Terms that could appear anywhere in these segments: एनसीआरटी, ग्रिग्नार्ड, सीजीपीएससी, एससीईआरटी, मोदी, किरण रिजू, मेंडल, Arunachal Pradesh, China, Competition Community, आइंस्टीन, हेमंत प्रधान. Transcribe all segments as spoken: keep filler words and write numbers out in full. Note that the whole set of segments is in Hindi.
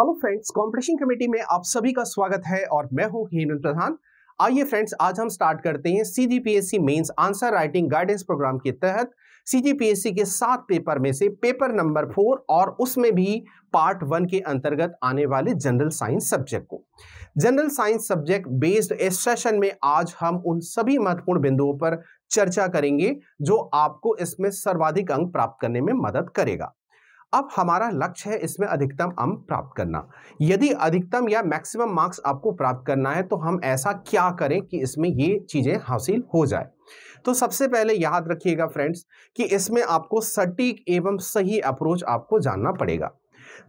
हेलो फ्रेंड्स, कॉम्पिटिशन कमेटी में आप सभी का स्वागत है और मैं हूं हेमंत प्रधान। आइए फ्रेंड्स, आज हम स्टार्ट करते हैं सीजीपीएससी mains answer writing guidance programme के तहत सीजीपीएससी के सात पेपर में से पेपर नंबर फोर और उसमें भी पार्ट वन के अंतर्गत आने वाले जनरल साइंस सब्जेक्ट को। जनरल साइंस सब्जेक्ट बेस्ड इस सेशन में आज हम उन सभी महत्वपूर्ण बिंदुओं पर चर्चा करेंगे जो आपको इसमें सर्वाधिक अंक प्राप्त करने में मदद करेगा। अब हमारा लक्ष्य है इसमें अधिकतम अंक प्राप्त करना। यदि अधिकतम या मैक्सिमम मार्क्स आपको प्राप्त करना है तो हम ऐसा क्या करें कि इसमें ये चीज़ें हासिल हो जाए। तो सबसे पहले याद रखिएगा फ्रेंड्स कि इसमें आपको सटीक एवं सही अप्रोच आपको जानना पड़ेगा।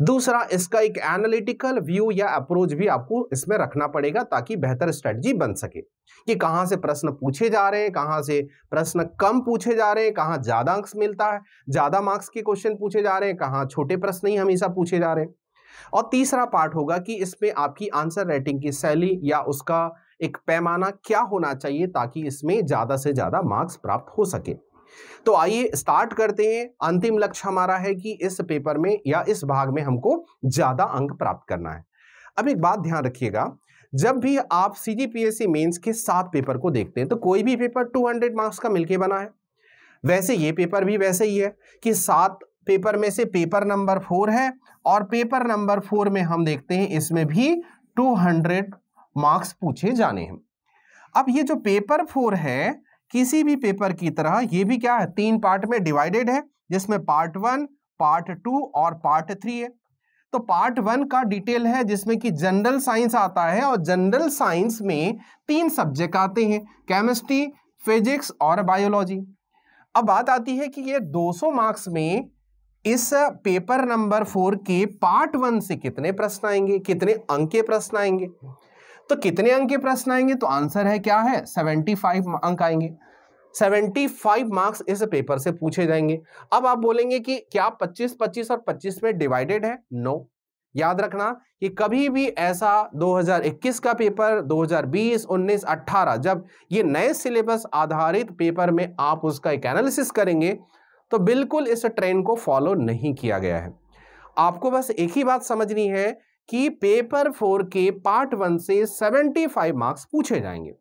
दूसरा, इसका एक एनालिटिकल व्यू या अप्रोच भी आपको इसमें रखना पड़ेगा ताकि बेहतर स्ट्रेटजी बन सके कि कहां से प्रश्न पूछे जा रहे हैं, कहां से प्रश्न कम पूछे जा रहे हैं, कहां ज्यादा अंक मिलता है, ज्यादा मार्क्स के क्वेश्चन पूछे जा रहे हैं, कहां छोटे प्रश्न ही हमेशा पूछे जा रहे हैं। और तीसरा पार्ट होगा कि इसमें आपकी आंसर राइटिंग की शैली या उसका एक पैमाना क्या होना चाहिए ताकि इसमें ज्यादा से ज्यादा मार्क्स प्राप्त हो सके। तो आइए स्टार्ट करते हैं। अंतिम लक्ष्य हमारा है कि इस पेपर में या इस भाग में हमको ज्यादा अंक प्राप्त करना है। अब एक बात ध्यान रखिएगा, जब भी आप सीजीपीएससी मेंस के सात पेपर को देखते हैं तो कोई भी पेपर दो सौ मार्क्स का मिलके बना है। वैसे ये पेपर भी वैसे ही है कि सात पेपर में से पेपर नंबर फोर है और पेपर नंबर फोर में हम देखते हैं इसमें भी दो सौ मार्क्स पूछे जाने हैं। अब ये जो पेपर फोर है, किसी भी पेपर की तरह ये भी क्या है, तीन पार्ट में डिवाइडेड है जिसमें पार्ट वन, पार्ट टू और पार्ट थ्री है। तो पार्ट वन का डिटेल है जिसमें कि जनरल साइंस आता है और जनरल साइंस में तीन सब्जेक्ट आते हैं, केमिस्ट्री, फिजिक्स और बायोलॉजी। अब बात आती है कि ये दो सौ मार्क्स में इस पेपर नंबर फोर के पार्ट वन से कितने प्रश्न आएंगे, कितने अंक के प्रश्न आएंगे। तो कितने अंक के प्रश्न आएंगे, तो आंसर है क्या है, पचहत्तर अंक आएंगे। पचहत्तर मार्क्स इस पेपर से पूछे जाएंगे। अब आप बोलेंगे कि क्या पच्चीस, पच्चीस और पच्चीस में डिवाइडेड है? नो। याद रखना कि कभी भी ऐसा दो हज़ार इक्कीस का पेपर, दो हज़ार बीस, उन्नीस, अठारह जब ये नए सिलेबस आधारित पेपर में आप उसका एक एनालिसिस करेंगे तो बिल्कुल इस ट्रेंड को फॉलो नहीं किया गया है। आपको बस एक ही बात समझनी है कि पेपर फोर के पार्ट वन से पचहत्तर मार्क्स पूछे जाएंगे।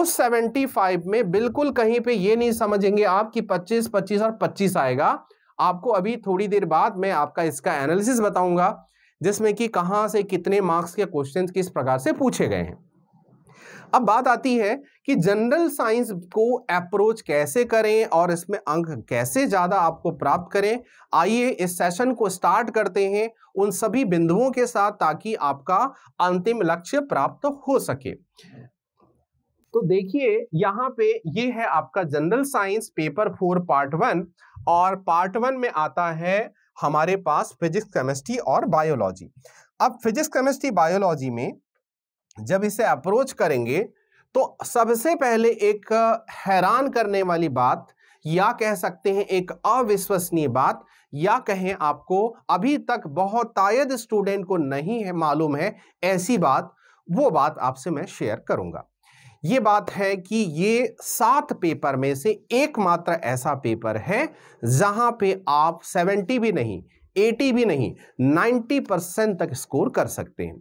उस पचहत्तर में बिल्कुल कहीं पे ये नहीं समझेंगे आप कि पच्चीस, पच्चीस और पच्चीस आएगा। आपको अभी थोड़ी देर बाद मैं आपका इसका एनालिसिस बताऊंगा जिसमें कि कहाँ से कितने मार्क्स के क्वेश्चंस किस प्रकार से पूछे गए हैं। अब बात आती है कि जनरल साइंस को अप्रोच कैसे करें और इसमें अंक कैसे ज़्यादा आपको प्राप्त करें। आइए इस सेशन को स्टार्ट करते हैं उन सभी बिंदुओं के साथ ताकि आपका अंतिम लक्ष्य प्राप्त हो सके। तो देखिए यहाँ पे ये है आपका general science paper four part one और पार्ट वन में आता है हमारे पास फिजिक्स, केमिस्ट्री और बायोलॉजी। अब फिजिक्स, केमिस्ट्री, बायोलॉजी में जब इसे अप्रोच करेंगे तो सबसे पहले एक हैरान करने वाली बात या कह सकते हैं एक अविश्वसनीय बात या कहें आपको अभी तक बहुत शायद स्टूडेंट को नहीं है मालूम है ऐसी बात, वो बात आपसे मैं शेयर करूंगा। ये बात है कि ये सात पेपर में से एकमात्र ऐसा पेपर है जहां पे आप सत्तर भी नहीं, अस्सी भी नहीं, नब्बे परसेंट तक स्कोर कर सकते हैं।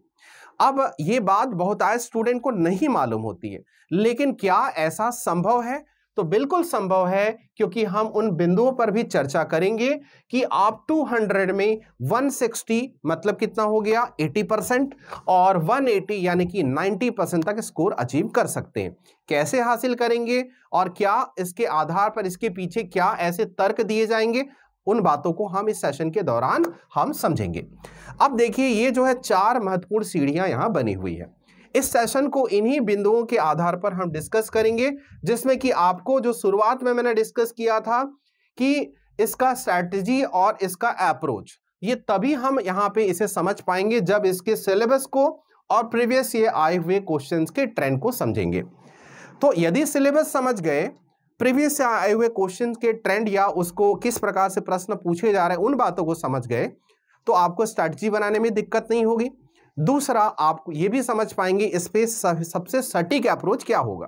अब ये बात बहुत आए स्टूडेंट को नहीं मालूम होती है, लेकिन क्या ऐसा संभव है? तो बिल्कुल संभव है, क्योंकि हम उन बिंदुओं पर भी चर्चा करेंगे कि आप दो सौ में एक सौ साठ मतलब कितना हो गया, अस्सी परसेंट और एक सौ अस्सी यानी कि नब्बे परसेंट तक स्कोर अचीव कर सकते हैं। कैसे हासिल करेंगे और क्या इसके आधार पर इसके पीछे क्या ऐसे तर्क दिए जाएंगे, उन बातों को हम इस सेशन के दौरान हम समझेंगे। अब देखिए ये जो है चार महत्वपूर्ण सीढ़ियां यहाँ बनी हुई है। इस सेशन को इन्हीं बिंदुओं के आधार पर हम डिस्कस करेंगे जिसमें कि आपको जो शुरुआत में मैंने डिस्कस किया था कि इसका स्ट्रैटेजी और इसका अप्रोच, ये तभी हम यहाँ पे इसे समझ पाएंगे जब इसके सिलेबस को और प्रीवियस ये आए हुए क्वेश्चन के ट्रेंड को समझेंगे। तो यदि सिलेबस समझ गए, प्रीवियस आए हुए क्वेश्चन के ट्रेंड या उसको किस प्रकार से प्रश्न पूछे जा रहे हैं उन बातों को समझ गए तो आपको स्ट्रैटेजी बनाने में दिक्कत नहीं होगी। दूसरा, आप ये भी समझ पाएंगे इस पे सबसे सटीक अप्रोच क्या होगा।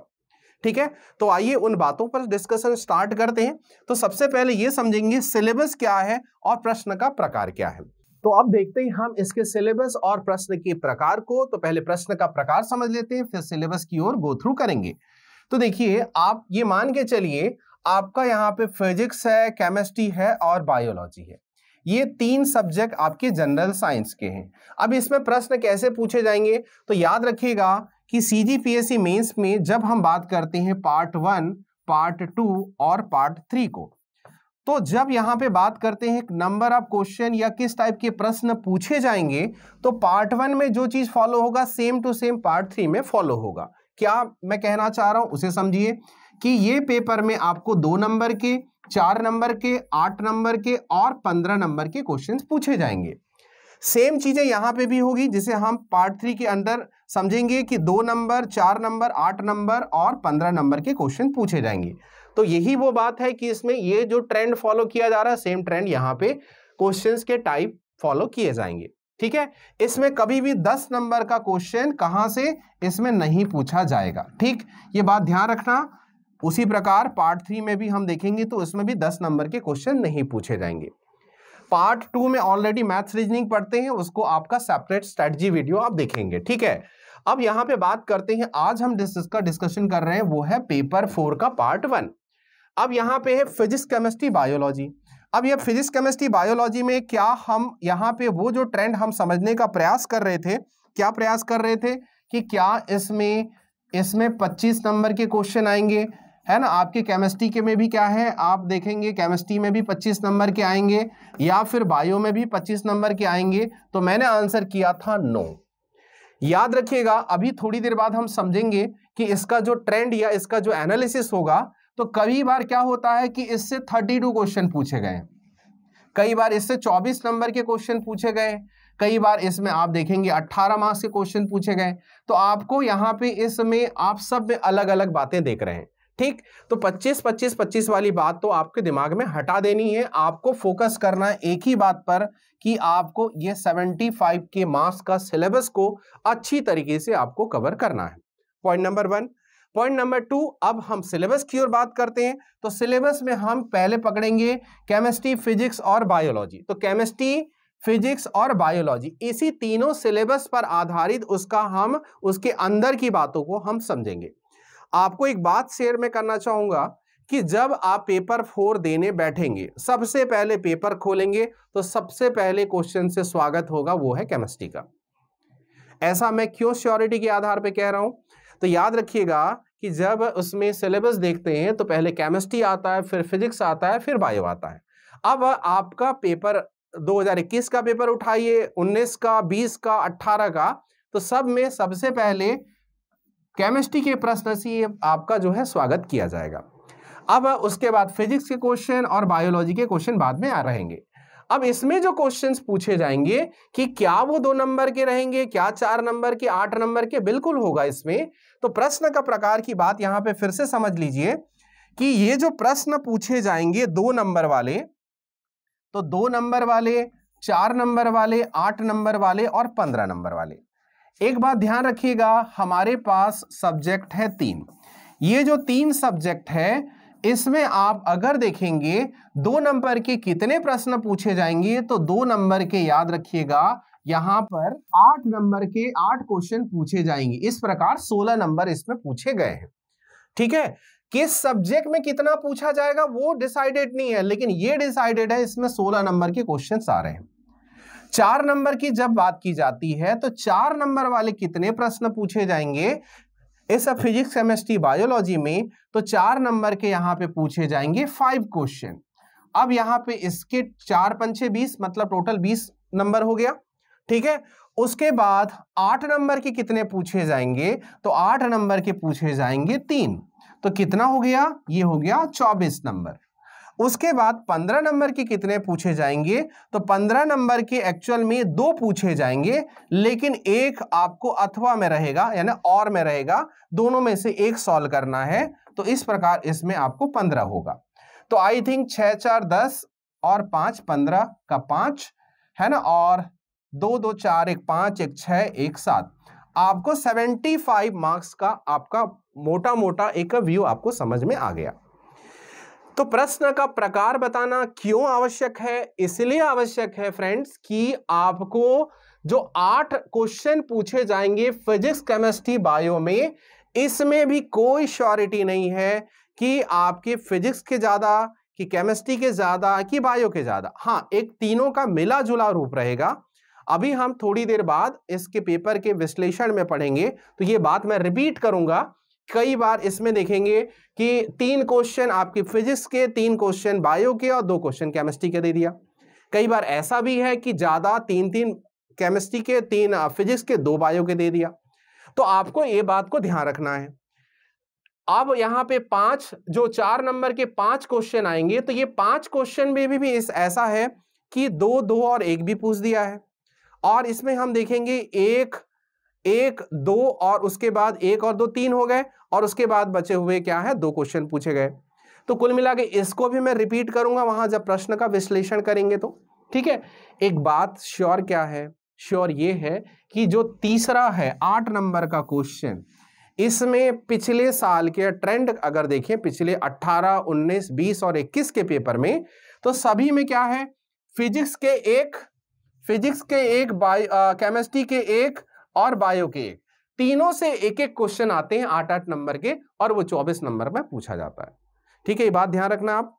ठीक है, तो आइए उन बातों पर डिस्कशन स्टार्ट करते हैं। तो सबसे पहले ये समझेंगे सिलेबस क्या है और प्रश्न का प्रकार क्या है। तो अब देखते हैं हम इसके सिलेबस और प्रश्न के प्रकार को। तो पहले प्रश्न का प्रकार समझ लेते हैं, फिर सिलेबस की ओर गो थ्रू करेंगे। तो देखिए, आप ये मान के चलिए आपका यहाँ पे फिजिक्स है, केमिस्ट्री है और बायोलॉजी है। ये तीन सब्जेक्ट आपके जनरल साइंस के हैं। अब इसमें प्रश्न कैसे पूछे जाएंगे, तो याद रखिएगा कि सीजीपीएससी मेंस में जब हम बात करते हैं पार्ट वन, पार्ट टू और पार्ट थ्री को, तो जब यहाँ पे बात करते हैं नंबर ऑफ क्वेश्चन या किस टाइप के प्रश्न पूछे जाएंगे, तो पार्ट वन में जो चीज़ फॉलो होगा same to same part three में फॉलो होगा। क्या मैं कहना चाह रहा हूँ उसे समझिए कि ये पेपर में आपको दो नंबर के, चार नंबर के, आठ नंबर के और पंद्रह नंबर के क्वेश्चंस पूछे जाएंगे। सेम चीज़ें यहाँ पे भी होगी जिसे हम पार्ट थ्री के अंदर समझेंगे कि दो नंबर, चार नंबर, आठ नंबर और पंद्रह नंबर के क्वेश्चन पूछे जाएंगे। तो यही वो बात है कि इसमें ये जो ट्रेंड फॉलो किया जा रहा है, सेम ट्रेंड यहाँ पे क्वेश्चंस के टाइप फॉलो किए जाएंगे। ठीक है, इसमें कभी भी दस नंबर का क्वेश्चन कहाँ से इसमें नहीं पूछा जाएगा। ठीक, ये बात ध्यान रखना। उसी प्रकार पार्ट थ्री में भी हम देखेंगे तो उसमें भी दस नंबर के क्वेश्चन नहीं पूछे जाएंगे। पार्ट टू में ऑलरेडी मैथ्स रीजनिंग पढ़ते हैं, उसको आपका सेपरेट स्ट्रेटजी वीडियो आप देखेंगे। ठीक है, अब यहाँ पे बात करते हैं, आज हम जिसका डिस्कशन कर रहे हैं वो है पेपर फोर का पार्ट वन। अब यहाँ पे है फिजिक्स, केमिस्ट्री, बायोलॉजी। अब यह फिजिक्स, केमिस्ट्री, बायोलॉजी में क्या हम यहाँ पे वो जो ट्रेंड हम समझने का प्रयास कर रहे थे, क्या प्रयास कर रहे थे कि क्या इसमें इसमें पच्चीस नंबर के क्वेश्चन आएंगे, है ना। आपके केमिस्ट्री के में भी क्या है, आप देखेंगे केमिस्ट्री में भी पच्चीस नंबर के आएंगे या फिर बायो में भी पच्चीस नंबर के आएंगे। तो मैंने आंसर किया था नो। याद रखिएगा, अभी थोड़ी देर बाद हम समझेंगे कि इसका जो ट्रेंड या इसका जो एनालिसिस होगा, तो कई बार क्या होता है कि इससे थर्टी टू क्वेश्चन पूछे गए, कई बार इससे चौबीस नंबर के क्वेश्चन पूछे गए, कई बार इसमें आप देखेंगे अट्ठारह मार्क्स के क्वेश्चन पूछे गए। तो आपको यहाँ पे इसमें आप सब में अलग अलग बातें देख रहे हैं। ठीक, तो पच्चीस पच्चीस पच्चीस वाली बात तो आपके दिमाग में हटा देनी है। आपको फोकस करना है एक ही बात पर कि आपको ये पचहत्तर के मार्क्स का सिलेबस को अच्छी तरीके से आपको कवर करना है। Point number one. Point number two, अब हम सिलेबस की ओर बात करते हैं। तो सिलेबस में हम पहले पकड़ेंगे केमिस्ट्री, फिजिक्स और बायोलॉजी। तो केमिस्ट्री, फिजिक्स और बायोलॉजी, इसी तीनों सिलेबस पर आधारित उसका हम उसके अंदर की बातों को हम समझेंगे। आपको एक बात शेयर में करना चाहूँगा कि जब आप पेपर फोर देने बैठेंगे, सबसे पहले पेपर खोलेंगे तो सबसे पहले क्वेश्चन से स्वागत होगा, वो है केमिस्ट्री का। ऐसा मैं क्यों श्योरिटी के आधार पे कह रहा हूँ, तो याद रखिएगा कि जब उसमें सिलेबस देखते हैं तो पहले केमिस्ट्री आता है, फिर फिजिक्स आता है, फिर बायो आता है। अब आपका पेपर दो हजार इक्कीस का पेपर उठाइए, उन्नीस का, बीस का, अट्ठारह का, तो सब में सबसे पहले केमिस्ट्री के प्रश्न से आपका जो है स्वागत किया जाएगा। अब उसके बाद फिजिक्स के क्वेश्चन और बायोलॉजी के क्वेश्चन बाद में आ रहेंगे। अब इसमें जो क्वेश्चंस पूछे जाएंगे कि क्या वो दो नंबर के रहेंगे, क्या चार नंबर के, आठ नंबर के, बिल्कुल होगा इसमें। तो प्रश्न का प्रकार की बात यहाँ पे फिर से समझ लीजिए कि ये जो प्रश्न पूछे जाएंगे दो नंबर वाले, तो दो नंबर वाले, चार नंबर वाले, आठ नंबर वाले और पंद्रह नंबर वाले। एक बात ध्यान रखिएगा, हमारे पास सब्जेक्ट है तीन। ये जो तीन सब्जेक्ट है, इसमें आप अगर देखेंगे दो नंबर के कितने प्रश्न पूछे जाएंगे, तो दो नंबर के याद रखिएगा यहाँ पर आठ नंबर के आठ क्वेश्चन पूछे जाएंगे। इस प्रकार सोलह नंबर इसमें पूछे गए हैं। ठीक है, किस सब्जेक्ट में कितना पूछा जाएगा वो डिसाइडेड नहीं है, लेकिन ये डिसाइडेड है इसमें सोलह नंबर के क्वेश्चन आ रहे हैं। चार नंबर की जब बात की जाती है तो चार नंबर वाले कितने प्रश्न पूछे जाएंगे इस फिजिक्स, केमिस्ट्री, बायोलॉजी में, तो चार नंबर के यहाँ पे पूछे जाएंगे फाइव क्वेश्चन। अब यहाँ पे इसके चार पंचे बीस, मतलब टोटल बीस नंबर हो गया। ठीक है, उसके बाद आठ नंबर के कितने पूछे जाएंगे, तो आठ नंबर के पूछे जाएंगे तीन, तो कितना हो गया, ये हो गया चौबीस नंबर। उसके बाद पंद्रह नंबर के कितने पूछे जाएंगे, तो पंद्रह नंबर के एक्चुअल में दो पूछे जाएंगे, लेकिन एक आपको अथवा में रहेगा, यानी और में रहेगा, दोनों में से एक सॉल्व करना है। तो इस प्रकार इसमें आपको पंद्रह होगा। तो आई थिंक छः चार दस और पाँच, पंद्रह का पाँच, है ना, और दो दो चार, एक पाँच, एक छः, एक सात, आपको सेवेंटी फाइव मार्क्स का आपका मोटा मोटा एक व्यू आपको समझ में आ गया। तो प्रश्न का प्रकार बताना क्यों आवश्यक है, इसलिए आवश्यक है फ्रेंड्स कि आपको जो आठ क्वेश्चन पूछे जाएंगे फिजिक्स केमिस्ट्री बायो में, इसमें भी कोई श्योरिटी नहीं है कि आपके फिजिक्स के ज्यादा कि केमिस्ट्री के ज्यादा कि बायो के ज्यादा। हाँ, एक तीनों का मिला जुला रूप रहेगा। अभी हम थोड़ी देर बाद इसके पेपर के विश्लेषण में पढ़ेंगे, तो ये बात मैं रिपीट करूंगा। कई बार इसमें देखेंगे कि तीन क्वेश्चन आपके फिजिक्स के, तीन क्वेश्चन बायो के और दो क्वेश्चन केमिस्ट्री के दे दिया। कई बार ऐसा भी है कि ज्यादा तीन तीन केमिस्ट्री के, तीन फिजिक्स के, दो बायो के दे दिया। तो आपको ये बात को ध्यान रखना है। अब यहाँ पे पांच जो चार नंबर के पांच क्वेश्चन आएंगे, तो ये पांच क्वेश्चन में भी, भी इस ऐसा है कि दो दो और एक भी पूछ दिया है, और इसमें हम देखेंगे एक एक दो और उसके बाद एक और दो, तीन हो गए, और उसके बाद बचे हुए क्या है, दो क्वेश्चन पूछे गए। तो कुल मिला के इसको भी मैं रिपीट करूंगा वहां जब प्रश्न का विश्लेषण करेंगे तो, ठीक है। एक बात श्योर क्या है, श्योर ये है कि जो तीसरा है आठ नंबर का क्वेश्चन, इसमें पिछले साल के ट्रेंड अगर देखें, पिछले अठारह, उन्नीस, बीस और इक्कीस के पेपर में, तो सभी में क्या है, फिजिक्स के एक, फिजिक्स के एक, केमिस्ट्री के एक और बायो के एक, तीनों से एक एक क्वेश्चन आते हैं आठ आठ नंबर के, और वो चौबीस नंबर में पूछा जाता है, ठीक है। ये बात ध्यान रखना आप।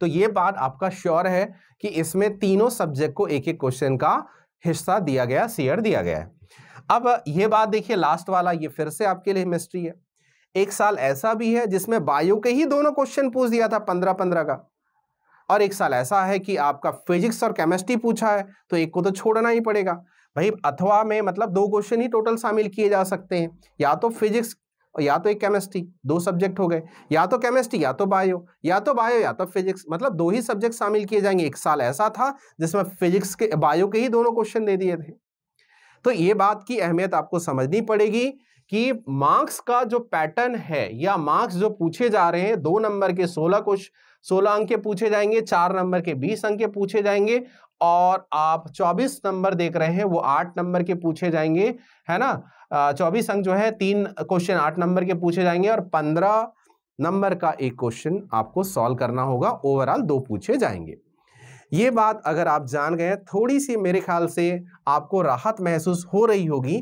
तो ये बात आपका श्योर है कि इसमें तीनों सब्जेक्ट को एक एक क्वेश्चन का हिस्सा दिया गया, शेयर दिया गया है। अब ये बात देखिए, लास्ट वाला ये फिर से आपके लिए मिस्ट्री है। एक साल ऐसा भी है जिसमें बायो के ही दोनों क्वेश्चन पूछ दिया था पंद्रह पंद्रह का, और एक साल ऐसा है कि आपका फिजिक्स और केमिस्ट्री पूछा है, तो एक को तो छोड़ना ही पड़ेगा भाई। अथवा में मतलब दो क्वेश्चन ही टोटल शामिल किए जा सकते हैं, या तो फिजिक्स और या तो एक केमिस्ट्री, दो सब्जेक्ट हो गए, या तो केमिस्ट्री या तो बायो, या तो बायो या तो फिजिक्स, मतलब दो ही सब्जेक्ट शामिल किए जाएंगे। एक साल ऐसा था जिसमें फिजिक्स के, बायो के ही दोनों क्वेश्चन दे दिए थे। तो ये बात की अहमियत आपको समझनी पड़ेगी कि मार्क्स का जो पैटर्न है, या मार्क्स जो पूछे जा रहे हैं, दो नंबर के सोलह क्वेश्चन, सोलह अंक के पूछे जाएंगे, चार नंबर के बीस अंक के पूछे जाएंगे, और आप चौबीस नंबर देख रहे हैं वो आठ नंबर के पूछे जाएंगे, है ना। चौबीस अंक जो है, तीन क्वेश्चन आठ नंबर के पूछे जाएंगे और पंद्रह नंबर का एक क्वेश्चन आपको सॉल्व करना होगा। ओवरऑल दो पूछे जाएंगे। ये बात अगर आप जान गए, थोड़ी सी मेरे ख्याल से आपको राहत महसूस हो रही होगी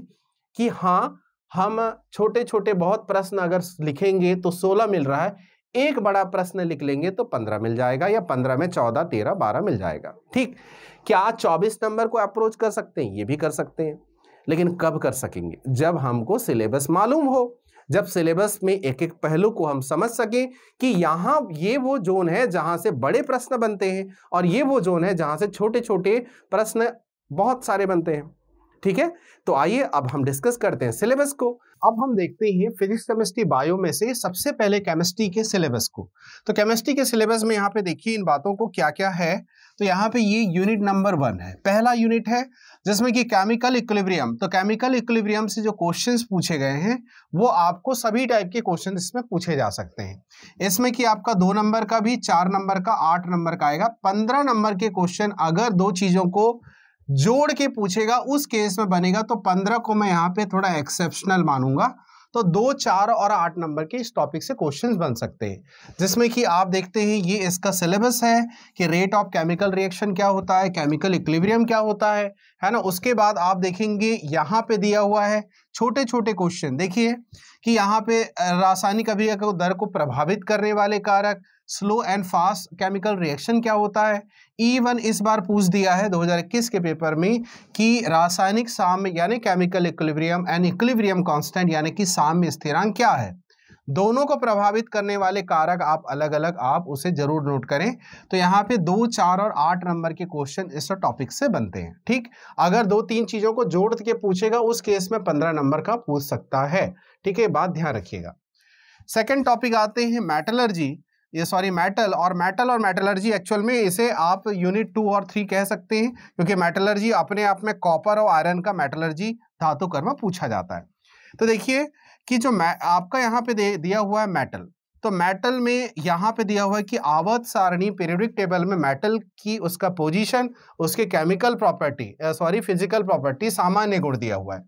कि हाँ, हम छोटे छोटे बहुत प्रश्न अगर लिखेंगे तो सोलह मिल रहा है, एक बड़ा प्रश्न लिख लेंगे तो पंद्रह मिल जाएगा, या पंद्रह में चौदह, तेरह, बारह मिल जाएगा, ठीक। क्या चौबीस नंबर को अप्रोच कर सकते हैं? ये भी कर सकते हैं, लेकिन कब कर सकेंगे? जब हमको सिलेबस मालूम हो, जब सिलेबस में एक एक पहलू को हम समझ सकें कि यहाँ ये वो जोन है जहाँ से बड़े प्रश्न बनते हैं, और ये वो जोन है जहाँ से छोटे छोटे प्रश्न बहुत सारे बनते हैं, ठीक है। तो आइए अब हम डिस्कस करते हैं सिलेबस को। अब हम देखते हैं फिजिक्स, केमिस्ट्री, बायो में से सबसे पहले केमिस्ट्री के सिलेबस को। तो केमिस्ट्री के सिलेबस में यहाँ पे देखिए इन बातों को क्या क्या है। तो यहाँ पे ये यूनिट नंबर वन है, पहला यूनिट है, जिसमें कि केमिकल इक्विलिब्रियम। तो केमिकल इक्विलिब्रियम से जो क्वेश्चंस पूछे गए हैं, वो आपको सभी टाइप के क्वेश्चन इसमें पूछे जा सकते हैं। इसमें कि आपका दो नंबर का भी, चार नंबर का, आठ नंबर का आएगा, पंद्रह नंबर के क्वेश्चन अगर दो चीजों को जोड़ के पूछेगा उस केस में बनेगा। तो पंद्रह को मैं यहाँ पे थोड़ा एक्सेप्शनल मानूंगा। तो दो, चार और आठ नंबर के इस टॉपिक से क्वेश्चंस बन सकते हैं, जिसमें कि आप देखते हैं ये इसका सिलेबस है कि रेट ऑफ केमिकल रिएक्शन क्या होता है, केमिकल इक्विलिब्रियम क्या होता है है ना। उसके बाद आप देखेंगे यहाँ पे दिया हुआ है छोटे छोटे क्वेश्चन। देखिए कि यहाँ पे रासायनिक अभिक्रिया की दर को प्रभावित करने वाले कारक, slow and fast chemical reaction क्या होता है। इवन इस बार पूछ दिया है दो हज़ार इक्कीस के पेपर में कि रासायनिक साम्य यानी chemical equilibrium and equilibrium constant यानी कि साम्य स्थिरांक क्या है, दोनों को प्रभावित करने वाले कारक आप अलग अलग आप उसे जरूर नोट करें। तो यहाँ पे दो, चार और आठ नंबर के क्वेश्चन इस टॉपिक से बनते हैं, ठीक। अगर दो तीन चीज़ों को जोड़ के पूछेगा उस केस में पंद्रह नंबर का पूछ सकता है, ठीक है। बात ध्यान रखिएगा। सेकेंड टॉपिक आते हैं मेटलर्जी, ये सॉरी मेटल और मेटल और मेटलर्जी। एक्चुअल में इसे आप यूनिट टू और थ्री कह सकते हैं, क्योंकि मेटलर्जी अपने आप में कॉपर और आयरन का मेटलर्जी धातु कर्म पूछा जाता है। तो देखिए कि जो आपका यहाँ पे दे दिया हुआ है मेटल, तो मेटल में यहाँ पे दिया हुआ है कि आवर्त सारणी पीरियोडिक टेबल में मेटल की उसका पोजीशन, उसके chemical property, sorry physical property, सामान्य गुण दिया हुआ है।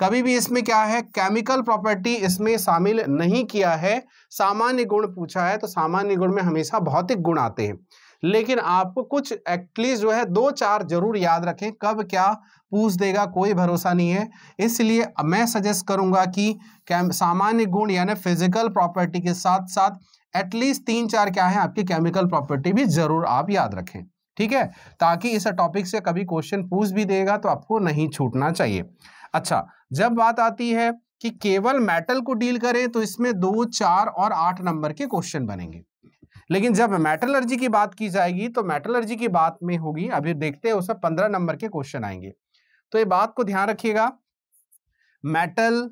कभी भी इसमें क्या है, केमिकल प्रॉपर्टी इसमें शामिल नहीं किया है। सामान्य गुण पूछा है तो सामान्य गुण में हमेशा भौतिक गुण आते हैं, लेकिन आपको कुछ एटलीस्ट जो है दो चार जरूर याद रखें, कब क्या पूछ देगा कोई भरोसा नहीं है। इसलिए मैं सजेस्ट करूंगा कि सामान्य गुण यानी फिजिकल प्रॉपर्टी के साथ साथ एटलीस्ट तीन चार क्या है आपकी केमिकल प्रॉपर्टी भी जरूर आप याद रखें, ठीक है, ताकि इस टॉपिक से कभी क्वेश्चन पूछ भी देगा तो आपको नहीं छूटना चाहिए। अच्छा, जब बात आती है कि केवल मेटल को डील करें तो इसमें दो चार और आठ नंबर के क्वेश्चन बनेंगे, लेकिन जब मेटलर्जी की बात की जाएगी तो मेटलर्जी की बात में होगी, अभी देखते हैं उसमें पंद्रह नंबर के क्वेश्चन आएंगे। तो ये बात को ध्यान रखिएगा, मेटल,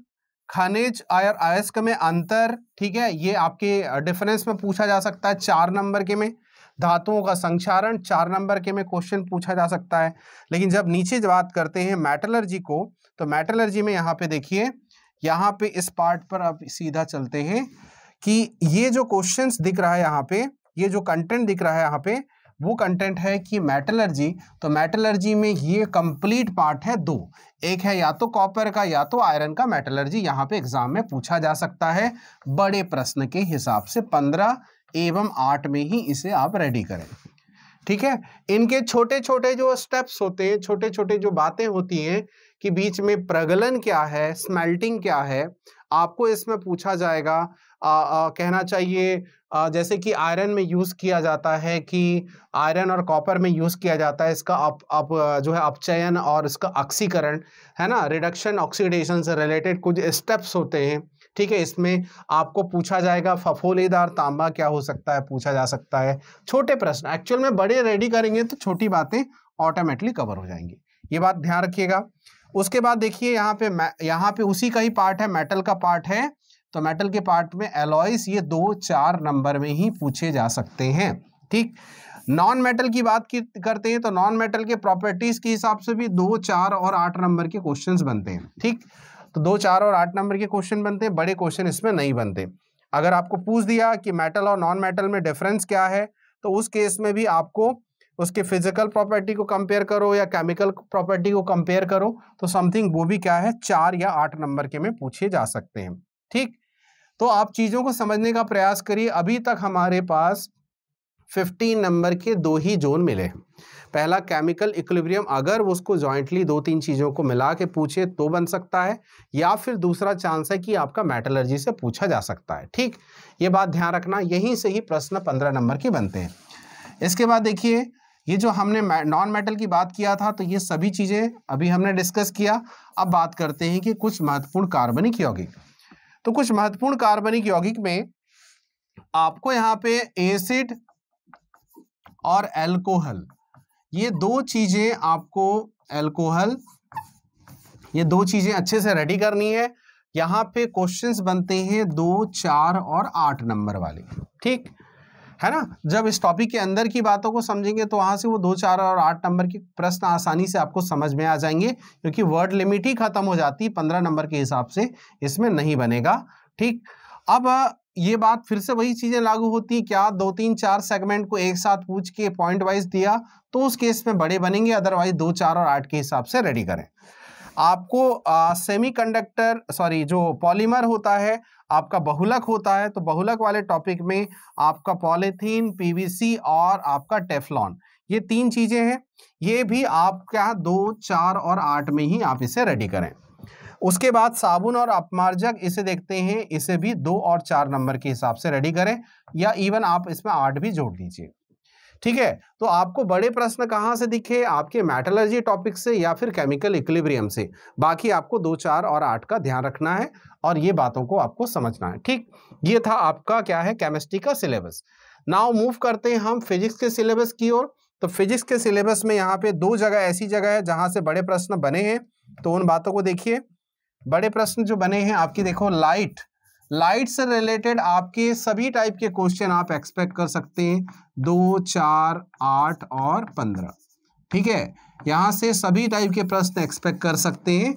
खनिज और अयस्क में अंतर, ठीक है, ये आपके डिफरेंस में पूछा जा सकता है चार नंबर के में। धातुओं का संक्षारण चार नंबर के में क्वेश्चन पूछा जा सकता है। लेकिन जब नीचे बात करते हैं मेटलर्जी को, तो मेटलर्जी में यहाँ पे देखिए, यहाँ पे इस पार्ट पर आप सीधा चलते हैं कि ये जो क्वेश्चंस दिख रहा है यहाँ पे, ये जो कंटेंट दिख रहा है यहाँ पे, वो कंटेंट है कि मेटलर्जी। तो मेटलर्जी में ये कंप्लीट पार्ट है दो, एक है या तो कॉपर का या तो आयरन का मेटलर्जी, यहाँ पे एग्जाम में पूछा जा सकता है बड़े प्रश्न के हिसाब से। पंद्रह एवं आठ में ही इसे आप रेडी करें, ठीक है। इनके छोटे छोटे जो स्टेप्स होते हैं, छोटे छोटे जो बातें होती हैं कि बीच में प्रगलन क्या है, स्मेल्टिंग क्या है, आपको इसमें पूछा जाएगा। आ, आ, कहना चाहिए आ, जैसे कि आयरन में यूज़ किया जाता है, कि आयरन और कॉपर में यूज़ किया जाता है इसका अप, अप जो है अपचयन और इसका ऑक्सीकरण, है ना, रिडक्शन ऑक्सीडेशन से रिलेटेड कुछ स्टेप्स होते हैं, ठीक है। इसमें आपको पूछा जाएगा फफोलेदार तांबा क्या हो सकता है, पूछा जा सकता है। छोटे प्रश्न, एक्चुअल में बड़े रेडी करेंगे तो छोटी बातें ऑटोमेटिकली कवर हो जाएंगी, ये बात ध्यान रखिएगा। उसके बाद देखिए यहाँ पे यहाँ पे उसी का ही पार्ट है, मेटल का पार्ट है। तो मेटल के पार्ट में एलॉयस, ये दो चार नंबर में ही पूछे जा सकते हैं, ठीक। नॉन मेटल की बात की करते हैं तो नॉन मेटल के प्रॉपर्टीज के हिसाब से भी दो चार और आठ नंबर के क्वेश्चंस बनते हैं, ठीक। तो दो चार और आठ नंबर के क्वेश्चन बनते हैं, बड़े क्वेश्चन इसमें नहीं बनते। अगर आपको पूछ दिया कि मेटल और नॉन मेटल में डिफरेंस क्या है, तो उस केस में भी आपको उसके फिजिकल प्रॉपर्टी को कंपेयर करो या केमिकल प्रॉपर्टी को कंपेयर करो, तो समथिंग वो भी क्या है, चार या आठ नंबर के में पूछे जा सकते हैं, ठीक। तो आप चीज़ों को समझने का प्रयास करिए। अभी तक हमारे पास पंद्रह नंबर के दो ही जोन मिले हैं। पहला केमिकल इक्विलिब्रियम, अगर उसको जॉइंटली दो तीन चीज़ों को मिला के पूछे तो बन सकता है, या फिर दूसरा चांस है कि आपका मेटलर्जी से पूछा जा सकता है, ठीक। ये बात ध्यान रखना, यहीं से ही प्रश्न पंद्रह नंबर के बनते हैं। इसके बाद देखिए, ये जो हमने नॉन मेटल की बात किया था, तो ये सभी चीज़ें अभी हमने डिस्कस किया। अब बात करते हैं कि कुछ महत्वपूर्ण कार्बनिक यौगिक। तो कुछ महत्वपूर्ण कार्बनिक यौगिक में आपको यहाँ पे एसिड और एल्कोहल, ये दो चीज़ें आपको, एल्कोहल, ये दो चीज़ें अच्छे से रेडी करनी है। यहाँ पे क्वेश्चंस बनते हैं दो चार और आठ नंबर वाले, ठीक है ना। जब इस टॉपिक के अंदर की बातों को समझेंगे तो वहाँ से वो दो चार और आठ नंबर के प्रश्न आसानी से आपको समझ में आ जाएंगे, क्योंकि वर्ड लिमिट ही खत्म हो जाती है, पंद्रह नंबर के हिसाब से इसमें नहीं बनेगा, ठीक। अब ये बात फिर से वही चीज़ें लागू होती, क्या दो तीन चार सेगमेंट को एक साथ पूछ के पॉइंट वाइज दिया तो उस केस में बड़े बनेंगे, अदरवाइज दो चार और आठ के हिसाब से रेडी करें। आपको सेमीकंडक्टर सॉरी जो पॉलीमर होता है, आपका बहुलक होता है, तो बहुलक वाले टॉपिक में आपका पॉलीथीन, पीवीसी और आपका टेफ्लॉन, ये तीन चीज़ें हैं। ये भी आप क्या दो चार और आठ में ही आप इसे रेडी करें। उसके बाद साबुन और अपमार्जक, इसे देखते हैं, इसे भी दो और चार नंबर के हिसाब से रेडी करें, या इवन आप इसमें आठ भी जोड़ दीजिए, ठीक है। तो आपको बड़े प्रश्न कहाँ से दिखे, आपके मेटलर्जी टॉपिक से या फिर केमिकल इक्विलिब्रियम से। बाकी आपको दो चार और आठ का ध्यान रखना है और ये बातों को आपको समझना है, ठीक। ये था आपका क्या है, केमिस्ट्री का सिलेबस। नाउ मूव करते हैं हम फिजिक्स के सिलेबस की ओर। तो फिजिक्स के सिलेबस में यहाँ पे दो जगह ऐसी जगह है जहाँ से बड़े प्रश्न बने हैं, तो उन बातों को देखिए। बड़े प्रश्न जो बने हैं आपकी, देखो लाइट, लाइट से रिलेटेड आपके सभी टाइप के क्वेश्चन आप एक्सपेक्ट कर सकते हैं, दो चार आठ और पंद्रह, ठीक है। यहाँ से सभी टाइप के प्रश्न एक्सपेक्ट कर सकते हैं,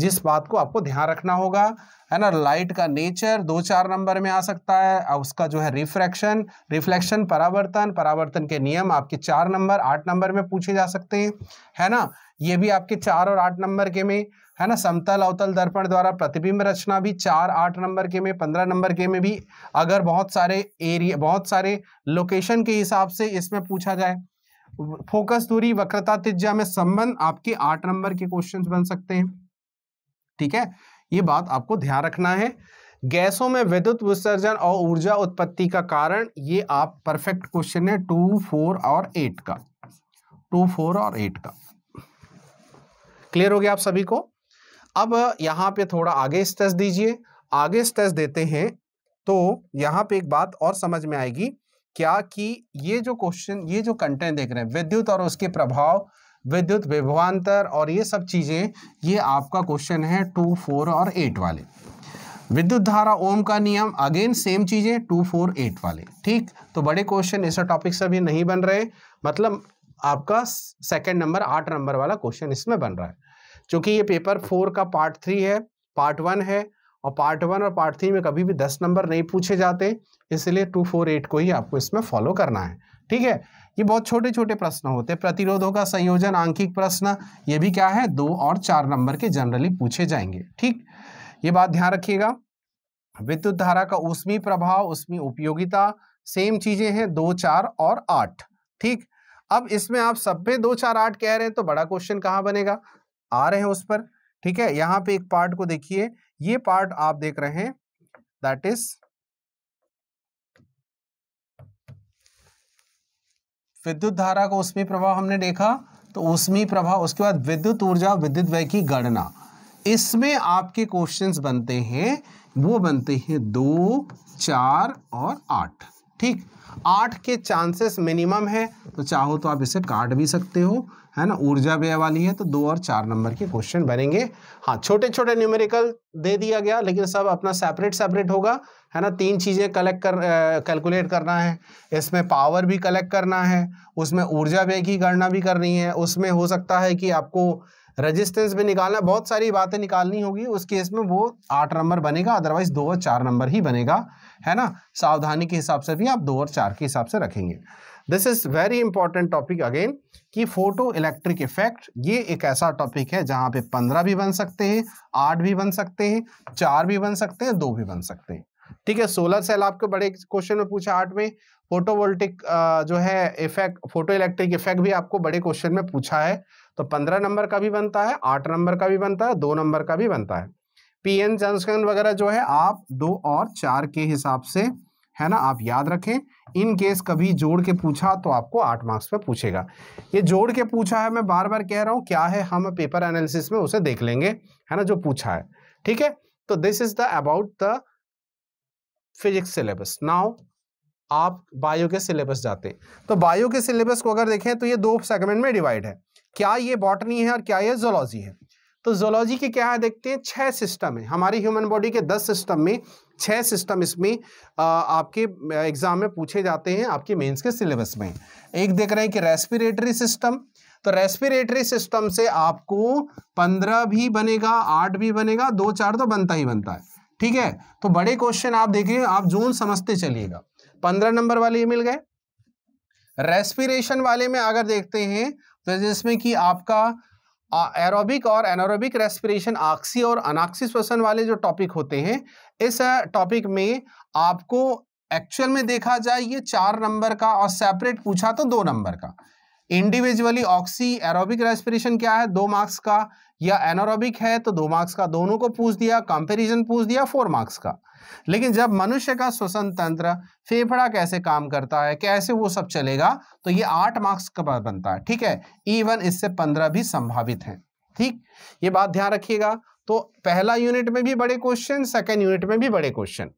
जिस बात को आपको ध्यान रखना होगा, है ना। लाइट का नेचर दो चार नंबर में आ सकता है, और उसका जो है रिफ्रैक्शन, रिफ्लेक्शन, परावर्तन, परावर्तन के नियम आपके चार नंबर आठ नंबर में पूछे जा सकते हैं, है ना। ये भी आपके चार और आठ नंबर के में। है ना, समतल अवतल दर्पण द्वारा प्रतिबिंब रचना भी चार आठ नंबर के में, पंद्रह नंबर के में भी अगर बहुत सारे एरिया, बहुत सारे लोकेशन के हिसाब से इसमें पूछा जाए। फोकस दूरी, वक्रता, त्रिज्या में संबंध आपके आठ नंबर के क्वेश्चंस बन सकते हैं। ठीक है, ये बात आपको ध्यान रखना है। गैसों में विद्युत विसर्जन और ऊर्जा उत्पत्ति का कारण, ये आप परफेक्ट क्वेश्चन है टू फोर और एट का, टू फोर और एट का। क्लियर हो गया आप सभी को। अब यहाँ पे थोड़ा आगे स्टेप्स दीजिए, आगे स्टेप्स देते हैं तो यहाँ पे एक बात और समझ में आएगी क्या कि ये जो क्वेश्चन, ये जो कंटेंट देख रहे हैं विद्युत और उसके प्रभाव, विद्युत विभवांतर और ये सब चीजें, ये आपका क्वेश्चन है टू फोर और एट वाले। विद्युत धारा, ओम का नियम, अगेन सेम चीजें टू फोर एट वाले। ठीक, तो बड़े क्वेश्चन इस टॉपिक से भी नहीं बन रहे, मतलब आपका सेकंड नंबर आठ नंबर वाला क्वेश्चन इसमें बन रहा है। क्योंकि ये पेपर फोर का पार्ट थ्री है, पार्ट वन है, और पार्ट वन और पार्ट थ्री में कभी भी दस नंबर नहीं पूछे जाते, इसलिए टू फोर एट को ही आपको इसमें फॉलो करना है। ठीक है, ये बहुत छोटे छोटे प्रश्न होते हैं। प्रतिरोधों का संयोजन, आंकिक प्रश्न, ये भी क्या है दो और चार नंबर के जनरली पूछे जाएंगे। ठीक, ये बात ध्यान रखिएगा। विद्युत धारा का ऊष्मीय प्रभाव, ऊष्मीय उपयोगिता, सेम चीजें हैं दो चार और आठ। ठीक, अब इसमें आप सब पे दो चार आठ कह रहे हैं तो बड़ा क्वेश्चन कहाँ बनेगा, आ रहे हैं उस पर। ठीक है, यहाँ पे एक पार्ट को देखिए, ये पार्ट आप देख रहे हैं दैट इज विद्युत धारा का ऊष्मीय प्रभाव हमने देखा, तो ऊष्मीय प्रभाव, उसके बाद विद्युत ऊर्जा, विद्युत व्यय की गणना, इसमें आपके क्वेश्चंस बनते हैं, वो बनते हैं दो चार और आठ। ठीक, आठ के चांसेस मिनिमम है, तो चाहो तो आप इसे काट भी सकते हो, है ना। ऊर्जा व्यय वाली है तो दो और चार नंबर के क्वेश्चन बनेंगे। हाँ, छोटे छोटे न्यूमेरिकल दे दिया गया, लेकिन सब अपना सेपरेट सेपरेट होगा, है ना। तीन चीज़ें कलेक्ट कर कैलकुलेट करना है, इसमें पावर भी कलेक्ट करना है, उसमें ऊर्जा व्यय की गणना भी करनी है, उसमें हो सकता है कि आपको रेजिस्टेंस भी निकालना, बहुत सारी बातें निकालनी होगी। उस केस में वो आठ नंबर बनेगा, अदरवाइज दो और चार नंबर ही बनेगा, है ना। सावधानी के हिसाब से भी आप दो और चार के हिसाब से रखेंगे। This is very important topic again कि फोटो इलेक्ट्रिक इफेक्ट, ये एक ऐसा टॉपिक है जहाँ पे पंद्रह भी बन सकते हैं, आठ भी बन सकते हैं, चार भी बन सकते हैं, दो भी बन सकते हैं। ठीक है, सोलर सेल आपके बड़े क्वेश्चन में पूछा आठ में, फोटोवोल्टिक जो है इफेक्ट, फोटो इलेक्ट्रिक इफेक्ट भी आपको बड़े क्वेश्चन में पूछा है, तो पंद्रह नंबर का भी बनता है, आठ नंबर का भी बनता है, दो नंबर का भी बनता है। पीएन जंक्शन वगैरह जो है आप दो और चार के हिसाब से, है ना, आप याद रखें। इन केस कभी जोड़ के पूछा तो आपको आठ मार्क्स पे पूछेगा। ये जोड़ के पूछा है, मैं बार बार कह रहा हूँ, क्या है हम पेपर एनालिसिस में उसे देख लेंगे, है ना, जो पूछा है। ठीक है, तो this is the about the physics syllabus. Now आप बायो के सिलेबस जाते हैं, तो बायो के सिलेबस को अगर देखें तो ये दो सेगमेंट में डिवाइड है, क्या ये बॉटनी है और क्या ये जोलॉजी है। तो जोलॉजी के क्या है देखते हैं, छह सिस्टम है हमारी ह्यूमन बॉडी के, दस सिस्टम में छह सिस्टम इसमें आपके एग्जाम में पूछे जाते हैं, आपके मेंस के सिलेबस में। एक देख रहे हैं कि रेस्पिरेटरी सिस्टम, तो रेस्पिरेटरी सिस्टम से आपको पंद्रह भी बनेगा, आठ भी बनेगा, दो चार तो बनता ही बनता है। ठीक है, तो बड़े क्वेश्चन आप देखिए, आप जोन समझते चलिएगा। पंद्रह नंबर वाले ये मिल गए। रेस्पिरेशन वाले में अगर देखते हैं तो जिसमें कि आपका एरोबिक और एनारोबिक रेस्पिरेशन, ऑक्सी और अनाक्सी श्वसन वाले जो टॉपिक होते हैं, इस टॉपिक में आपको एक्चुअल में देखा जाए ये चार नंबर का और सेपरेट पूछा तो दो नंबर का। इंडिविजुअली ऑक्सी एरोबिक रेस्पिरेशन क्या है दो मार्क्स का, या एनारोबिक है तो दो मार्क्स का, दोनों को पूछ दिया, कंपेरिजन पूछ दिया फोर मार्क्स का। लेकिन जब मनुष्य का श्वसन तंत्र, फेफड़ा कैसे काम करता है, कैसे वो सब चलेगा, तो ये आठ मार्क्स का बनता है। ठीक है, इवन इससे पंद्रह भी संभावित हैं। ठीक, ये बात ध्यान रखिएगा। तो पहला यूनिट में भी बड़े क्वेश्चन, सेकेंड यूनिट में भी बड़े क्वेश्चन।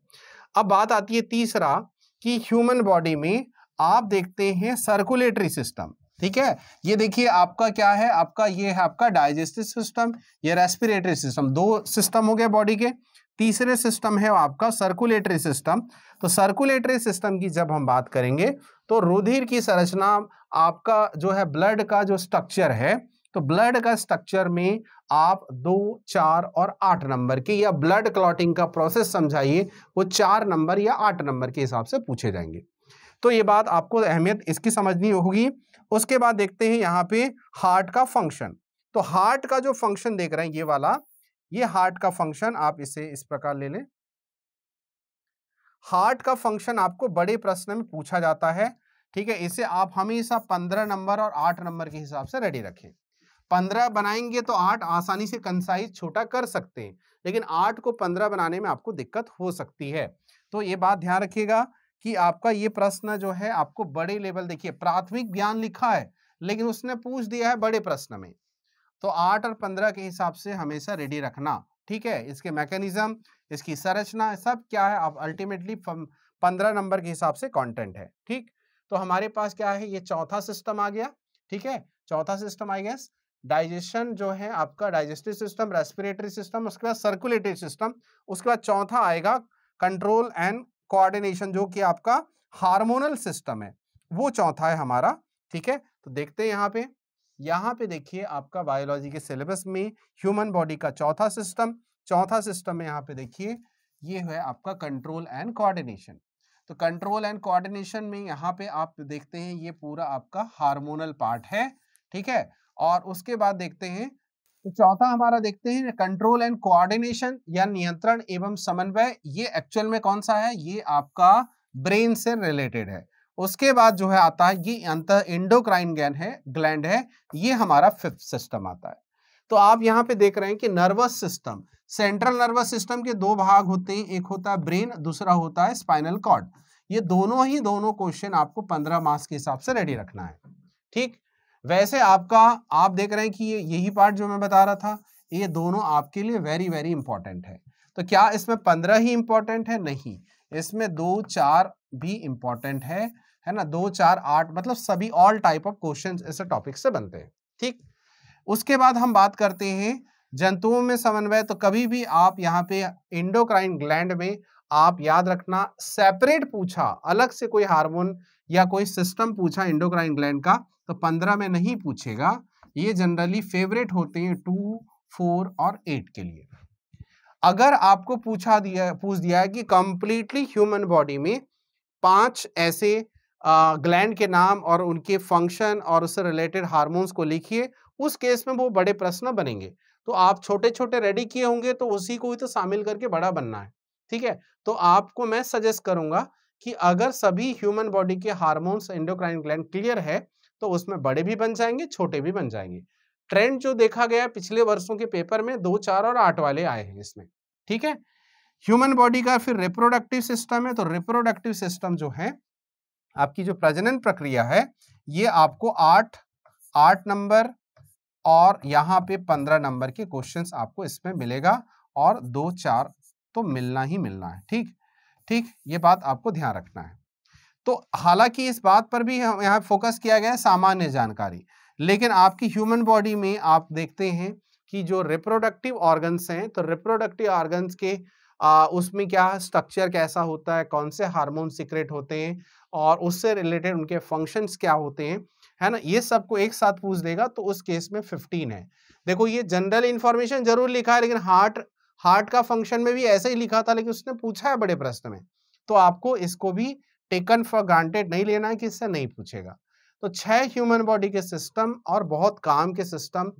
अब बात आती है तीसरा कि ह्यूमन बॉडी में आप देखते हैं सर्कुलेटरी सिस्टम। ठीक है, ये देखिए आपका क्या है, आपका ये है आपका डाइजेस्टिव सिस्टम, ये रेस्पिरेटरी सिस्टम, दो सिस्टम हो गए बॉडी के। तीसरे सिस्टम है आपका सर्कुलेटरी सिस्टम। तो सर्कुलेटरी सिस्टम की जब हम बात करेंगे तो रुधिर की संरचना, आपका जो है ब्लड का जो स्ट्रक्चर है, तो ब्लड का स्ट्रक्चर में आप दो चार और आठ नंबर के, या ब्लड क्लॉटिंग का प्रोसेस समझाइए, वो चार नंबर या आठ नंबर के हिसाब से पूछे जाएंगे। तो ये बात आपको अहमियत इसकी समझनी होगी। उसके बाद देखते हैं यहाँ पे हार्ट का फंक्शन। तो हार्ट का जो फंक्शन देख रहे हैं ये वाला, ये हार्ट का फंक्शन, आप इसे इस प्रकार ले लें। हार्ट का फंक्शन आपको बड़े प्रश्न में पूछा जाता है, ठीक है। इसे आप हमेशा पंद्रह नंबर और आठ नंबर के हिसाब से रेडी रखें। पंद्रह बनाएंगे तो आठ आसानी से कंसाइज छोटा कर सकते हैं, लेकिन आठ को पंद्रह बनाने में आपको दिक्कत हो सकती है। तो ये बात ध्यान रखिएगा कि आपका ये प्रश्न जो है आपको बड़े लेवल, देखिए प्राथमिक ज्ञान लिखा है लेकिन उसने पूछ दिया है बड़े प्रश्न में, तो आठ और पंद्रह के हिसाब से हमेशा रेडी रखना, ठीक है। इसके मैकेनिज्म, इसकी संरचना सब क्या है, आप अल्टीमेटली पंद्रह नंबर के हिसाब से कंटेंट है, ठीक। तो हमारे पास क्या है, ये चौथा सिस्टम आ गया, ठीक है। चौथा सिस्टम आई गेस डाइजेशन जो है आपका, डाइजेस्टिव सिस्टम, रेस्पिरेटरी सिस्टम, उसके बाद सर्कुलेटरी सिस्टम, उसके बाद चौथा आएगा कंट्रोल एंड कोऑर्डिनेशन जो कि आपका हार्मोनल सिस्टम है, वो चौथा है हमारा, ठीक है। तो देखते हैं यहाँ पे, यहाँ पे देखिए आपका बायोलॉजी के सिलेबस में ह्यूमन बॉडी का चौथा सिस्टम, चौथा सिस्टम में यहाँ पे देखिए ये है आपका कंट्रोल एंड कोऑर्डिनेशन। तो कंट्रोल एंड कोऑर्डिनेशन में यहाँ पे आप देखते हैं ये पूरा आपका हार्मोनल पार्ट है, ठीक है। और उसके बाद देखते हैं तो चौथा हमारा देखते हैं कंट्रोल एंड कोऑर्डिनेशन या नियंत्रण एवं समन्वय, ये एक्चुअल में कौन सा है, ये आपका ब्रेन से रिलेटेड है। उसके बाद जो है आता है ये अंतर एंडोक्राइन ग्लैंड है, ग्लैंड है ये हमारा फिफ्थ सिस्टम आता है। तो आप यहाँ पे देख रहे हैं कि nervous system, central nervous system के दो भाग होते हैं, एक होता है ब्रेन, दूसरा होता है स्पाइनल कॉर्ड। ये दोनों ही दोनों क्वेश्चन आपको पंद्रह मार्क्स के हिसाब से रेडी रखना है, ठीक। वैसे आपका आप देख रहे हैं कि ये यही पार्ट जो मैं बता रहा था, ये दोनों आपके लिए वेरी वेरी इंपॉर्टेंट है। तो क्या इसमें पंद्रह ही इंपॉर्टेंट है? नहीं, इसमें दो चार भी इंपॉर्टेंट है, है ना। दो चार आठ, मतलब सभी ऑल टाइप ऑफ क्वेश्चंस ऐसे टॉपिक से बनते हैं, ठीक। उसके बाद हम बात करते हैं जंतुओं में समन्वय। तो कभी भी आप यहाँ पे एंडोक्राइन ग्लैंड में आप याद रखना, सेपरेट पूछा, अलग से कोई हार्मोन या कोई सिस्टम पूछा एंडोक्राइन ग्लैंड का तो पंद्रह में नहीं पूछेगा। ये जनरली फेवरेट होते हैं टू, फोर और एट के लिए। अगर आपको पूछा दिया पूछ दिया है कि कंप्लीटली ह्यूमन बॉडी में पांच ऐसे ग्लैंड के नाम और उनके फंक्शन और उससे रिलेटेड हार्मोन्स को लिखिए, उस केस में वो बड़े प्रश्न बनेंगे। तो आप छोटे छोटे रेडी किए होंगे तो उसी को ही तो शामिल करके बड़ा बनना है, ठीक है। तो आपको मैं सजेस्ट करूंगा कि अगर सभी ह्यूमन बॉडी के हार्मोन्स एंडोक्राइन ग्लैंड क्लियर है तो उसमें बड़े भी बन जाएंगे, छोटे भी बन जाएंगे। ट्रेंड जो देखा गया पिछले वर्षों के पेपर में दो, चार और आठ वाले आए हैं इसमें, ठीक है। ह्यूमन बॉडी का फिर रिप्रोडक्टिव सिस्टम है। तो रिप्रोडक्टिव सिस्टम जो है आपकी जो प्रजनन प्रक्रिया है ये आपको आठ आठ नंबर और यहाँ पे पंद्रह नंबर के क्वेश्चंस आपको इसमें मिलेगा और दो चार तो मिलना ही मिलना है, ठीक ठीक। ये बात आपको ध्यान रखना है। तो हालांकि इस बात पर भी यहाँ फोकस किया गया है सामान्य जानकारी, लेकिन आपकी ह्यूमन बॉडी में आप देखते हैं कि जो रिप्रोडक्टिव ऑर्गन्स हैं तो रिप्रोडक्टिव ऑर्गन्स के आ, उसमें क्या स्ट्रक्चर कैसा होता है, कौन से हार्मोन सीक्रेट होते हैं और उससे रिलेटेड उनके फंक्शंस क्या होते हैं, है ना, ये सबको एक साथ पूछ देगा। तो उस केस में फिफ्टीन है। देखो ये जनरल इन्फॉर्मेशन जरूर लिखा है, लेकिन हार्ट हार्ट का फंक्शन में भी ऐसे ही लिखा था, लेकिन उसने पूछा है बड़े प्रश्न में। तो आपको इसको भी टेकन फॉर ग्रांटेड नहीं लेना है कि इससे नहीं पूछेगा। तो छह ह्यूमन बॉडी के सिस्टम और बहुत काम के सिस्टम,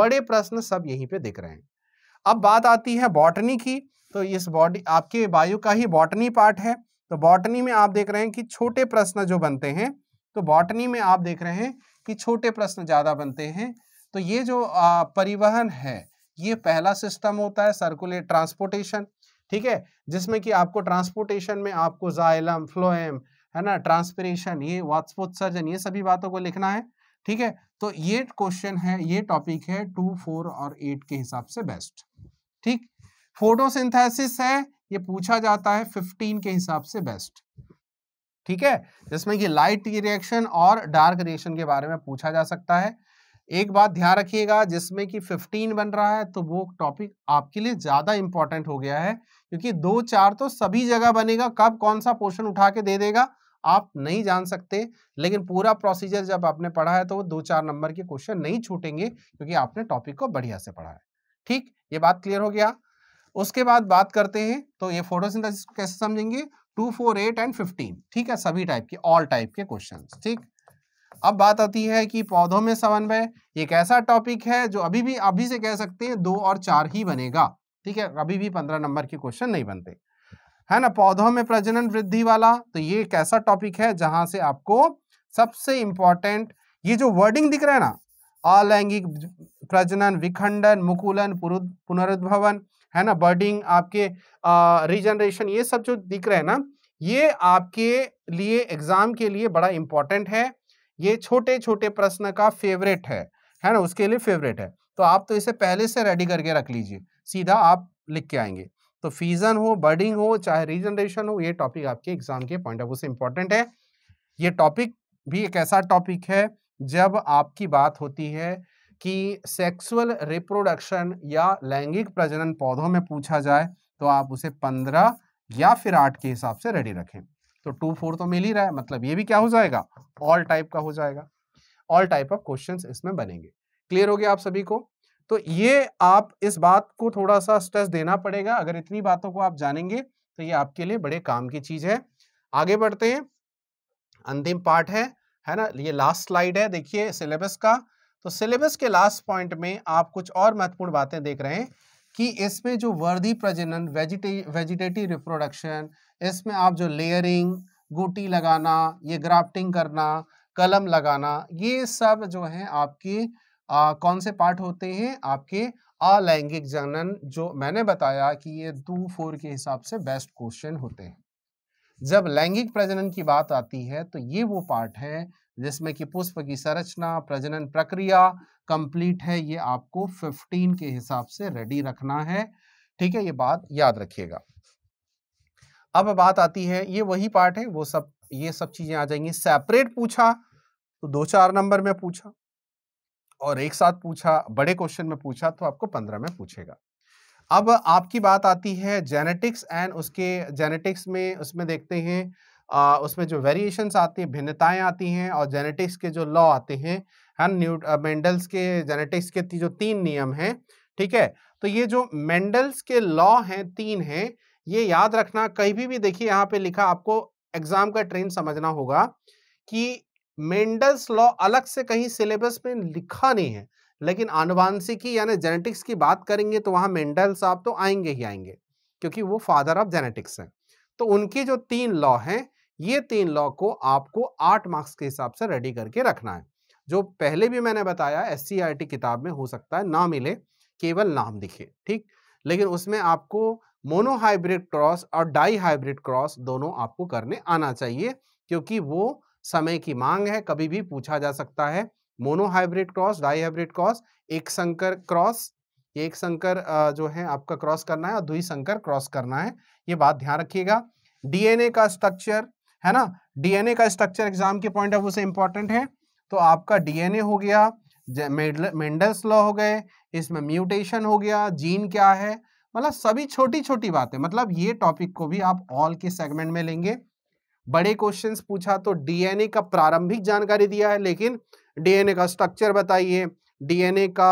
बड़े प्रश्न सब यहीं पे दिख रहे हैं। अब बात आती है बॉटनी की। तो इस बॉडी आपके बायो का ही बॉटनी पार्ट है। तो बॉटनी में आप देख रहे हैं कि छोटे प्रश्न जो बनते हैं, तो बॉटनी में आप देख रहे हैं कि छोटे प्रश्न ज़्यादा बनते हैं। तो ये जो आ, परिवहन है ये पहला सिस्टम होता है, सर्कुलेट ट्रांसपोर्टेशन, ठीक है, जिसमें कि आपको ट्रांसपोर्टेशन में आपको जाइलम, फ्लोएम, है ना, ट्रांसपिरेशन, ये वाष्पोत्सर्जन, ये सभी बातों को लिखना है, ठीक है। तो ये क्वेश्चन है, ये टॉपिक है टू, फोर और एट के हिसाब से बेस्ट, ठीक। फोटोसिंथेसिस है, ये पूछा जाता है फिफ्टीन के हिसाब से बेस्ट, ठीक है, जिसमें कि लाइट रिएक्शन और डार्क रिएक्शन के बारे में पूछा जा सकता है। एक बात ध्यान रखिएगा, जिसमें कि फिफ्टीन बन रहा है तो वो टॉपिक आपके लिए ज़्यादा इंपॉर्टेंट हो गया है, क्योंकि दो चार तो सभी जगह बनेगा, कब कौन सा पोर्शन उठा के दे देगा आप नहीं जान सकते, लेकिन पूरा प्रोसीजर जब आपने पढ़ा है तो वो दो चार नंबर के क्वेश्चन नहीं छूटेंगे, क्योंकि आपने टॉपिक को बढ़िया से पढ़ा है, ठीक। ये बात क्लियर हो गया। उसके बाद बात करते हैं तो ये फोटोसिंथेसिस को कैसे समझेंगे, two, four, eight and fifteen, ठीक है, सभी टाइप के, ऑल टाइप के क्वेश्चन, ठीक। अब बात आती है कि पौधों में समन्वय, एक ऐसा टॉपिक है जो अभी भी अभी से कह सकते हैं दो और चार ही बनेगा, ठीक है, अभी भी पंद्रह नंबर के क्वेश्चन नहीं बनते, है ना। पौधों में प्रजनन वृद्धि वाला, तो ये एक ऐसा टॉपिक है जहां से आपको सबसे इंपॉर्टेंट ये जो वर्डिंग दिख रहा है ना, अलैंगिक प्रजनन, विखंडन, मुकुलन, पुनरुद्भवन, है ना, बर्डिंग, आपके रिजनरेशन, ये सब जो दिख रहे हैं ना, ये आपके लिए एग्जाम के लिए बड़ा इंपॉर्टेंट है। ये छोटे छोटे प्रश्न का फेवरेट है, है ना, उसके लिए फेवरेट है। तो आप तो इसे पहले से रेडी करके रख लीजिए, सीधा आप लिख के आएंगे। तो फ्यूजन हो, बर्डिंग हो, चाहे रीजनरेशन हो, ये टॉपिक आपके एग्जाम के पॉइंट ऑफ व्यू से इंपॉर्टेंट है। ये टॉपिक भी एक ऐसा टॉपिक है जब आपकी बात होती है कि सेक्सुअल रिप्रोडक्शन या लैंगिक प्रजनन पौधों में पूछा जाए, तो आप उसे पंद्रह या फिर आठ के हिसाब से रेडी रखें। तो टू फोर तो मिल ही रहा है, मतलब ये भी क्या हो जाएगा, ऑल टाइप का हो जाएगा, ऑल टाइप ऑफ क्वेश्चंस इसमें बनेंगे। क्लियर हो गया आप सभी को? तो ये आप इस बात को थोड़ा सा स्ट्रेस देना पड़ेगा। अगर इतनी बातों को आप जानेंगे तो ये आपके लिए बड़े काम की चीज है। आगे बढ़ते हैं, अंतिम पार्ट है, है ना, ये लास्ट स्लाइड है, देखिए सिलेबस का। तो सिलेबस के लास्ट पॉइंट में आप कुछ और महत्वपूर्ण बातें देख रहे हैं कि इसमें जो वर्धी प्रजनन, वेजिटे वेजिटेटिव रिप्रोडक्शन, इसमें आप जो लेयरिंग, गोटी लगाना, ये ग्राफ्टिंग करना, कलम लगाना, ये सब जो है आपके आ, कौन से पार्ट होते हैं, आपके अलैंगिक जनन, जो मैंने बताया कि ये टू फोर के हिसाब से बेस्ट क्वेश्चन होते हैं। जब लैंगिक प्रजनन की बात आती है तो ये वो पार्ट है जिसमें कि पुष्प की संरचना, प्रजनन प्रक्रिया कंप्लीट है। ये आपको पंद्रह के हिसाब से रेडी रखना है, ठीक है, ये बात याद रखिएगा। अब बात आती है, ये वही पार्ट है, वो सब ये सब चीजें आ जाएंगी। सेपरेट पूछा तो दो चार नंबर में पूछा, और एक साथ पूछा बड़े क्वेश्चन में पूछा तो आपको पंद्रह में पूछेगा। अब आपकी बात आती है जेनेटिक्स एंड उसके जेनेटिक्स में, उसमें देखते हैं आ, उसमें जो वेरिएशंस आती है, भिन्नताएं आती हैं, और जेनेटिक्स के जो लॉ आते हैं, है न्यू मेंडल्स के जेनेटिक्स के जो तीन नियम हैं, ठीक है। तो ये जो मेंडल्स के लॉ हैं, तीन हैं, ये याद रखना। कहीं भी भी देखिए यहाँ पे लिखा, आपको एग्जाम का ट्रेंड समझना होगा कि मेंडल्स लॉ अलग से कहीं सिलेबस में लिखा नहीं है, लेकिन आनुवांशिकी यानी जेनेटिक्स की बात करेंगे तो वहाँ मेंडल साहब तो आएंगे ही आएंगे, क्योंकि वो फादर ऑफ जेनेटिक्स हैं। तो उनके जो तीन लॉ हैं, ये तीन लॉ को आपको आठ मार्क्स के हिसाब से रेडी करके रखना है। जो पहले भी मैंने बताया एससीईआरटी किताब में हो सकता है ना मिले, केवल नाम दिखे, ठीक, लेकिन उसमें आपको मोनोहाइब्रिड क्रॉस और डाई हाइब्रिड क्रॉस दोनों आपको करने आना चाहिए, क्योंकि वो समय की मांग है, कभी भी पूछा जा सकता है। Monohybrid cross, dihybrid cross, एक संकर क्रॉस, एक संकर जो है आपका क्रॉस करना है, और द्वि संकर क्रॉस करना है, ये बात ध्यान रखिएगा। डीएनए का स्ट्रक्चर, है ना, डीएनए का स्ट्रक्चर एग्जाम के पॉइंट ऑफ व्यू से इंपॉर्टेंट है। तो आपका डीएनए हो गया, मेंडल्स लॉ हो गए, इसमें म्यूटेशन हो गया, जीन क्या है, मतलब सभी छोटी छोटी बातें, मतलब ये टॉपिक को भी आप ऑल के सेगमेंट में लेंगे। बड़े क्वेश्चंस पूछा तो डीएनए का प्रारंभिक जानकारी दिया है, लेकिन डीएनए का स्ट्रक्चर बताइए, डीएनए का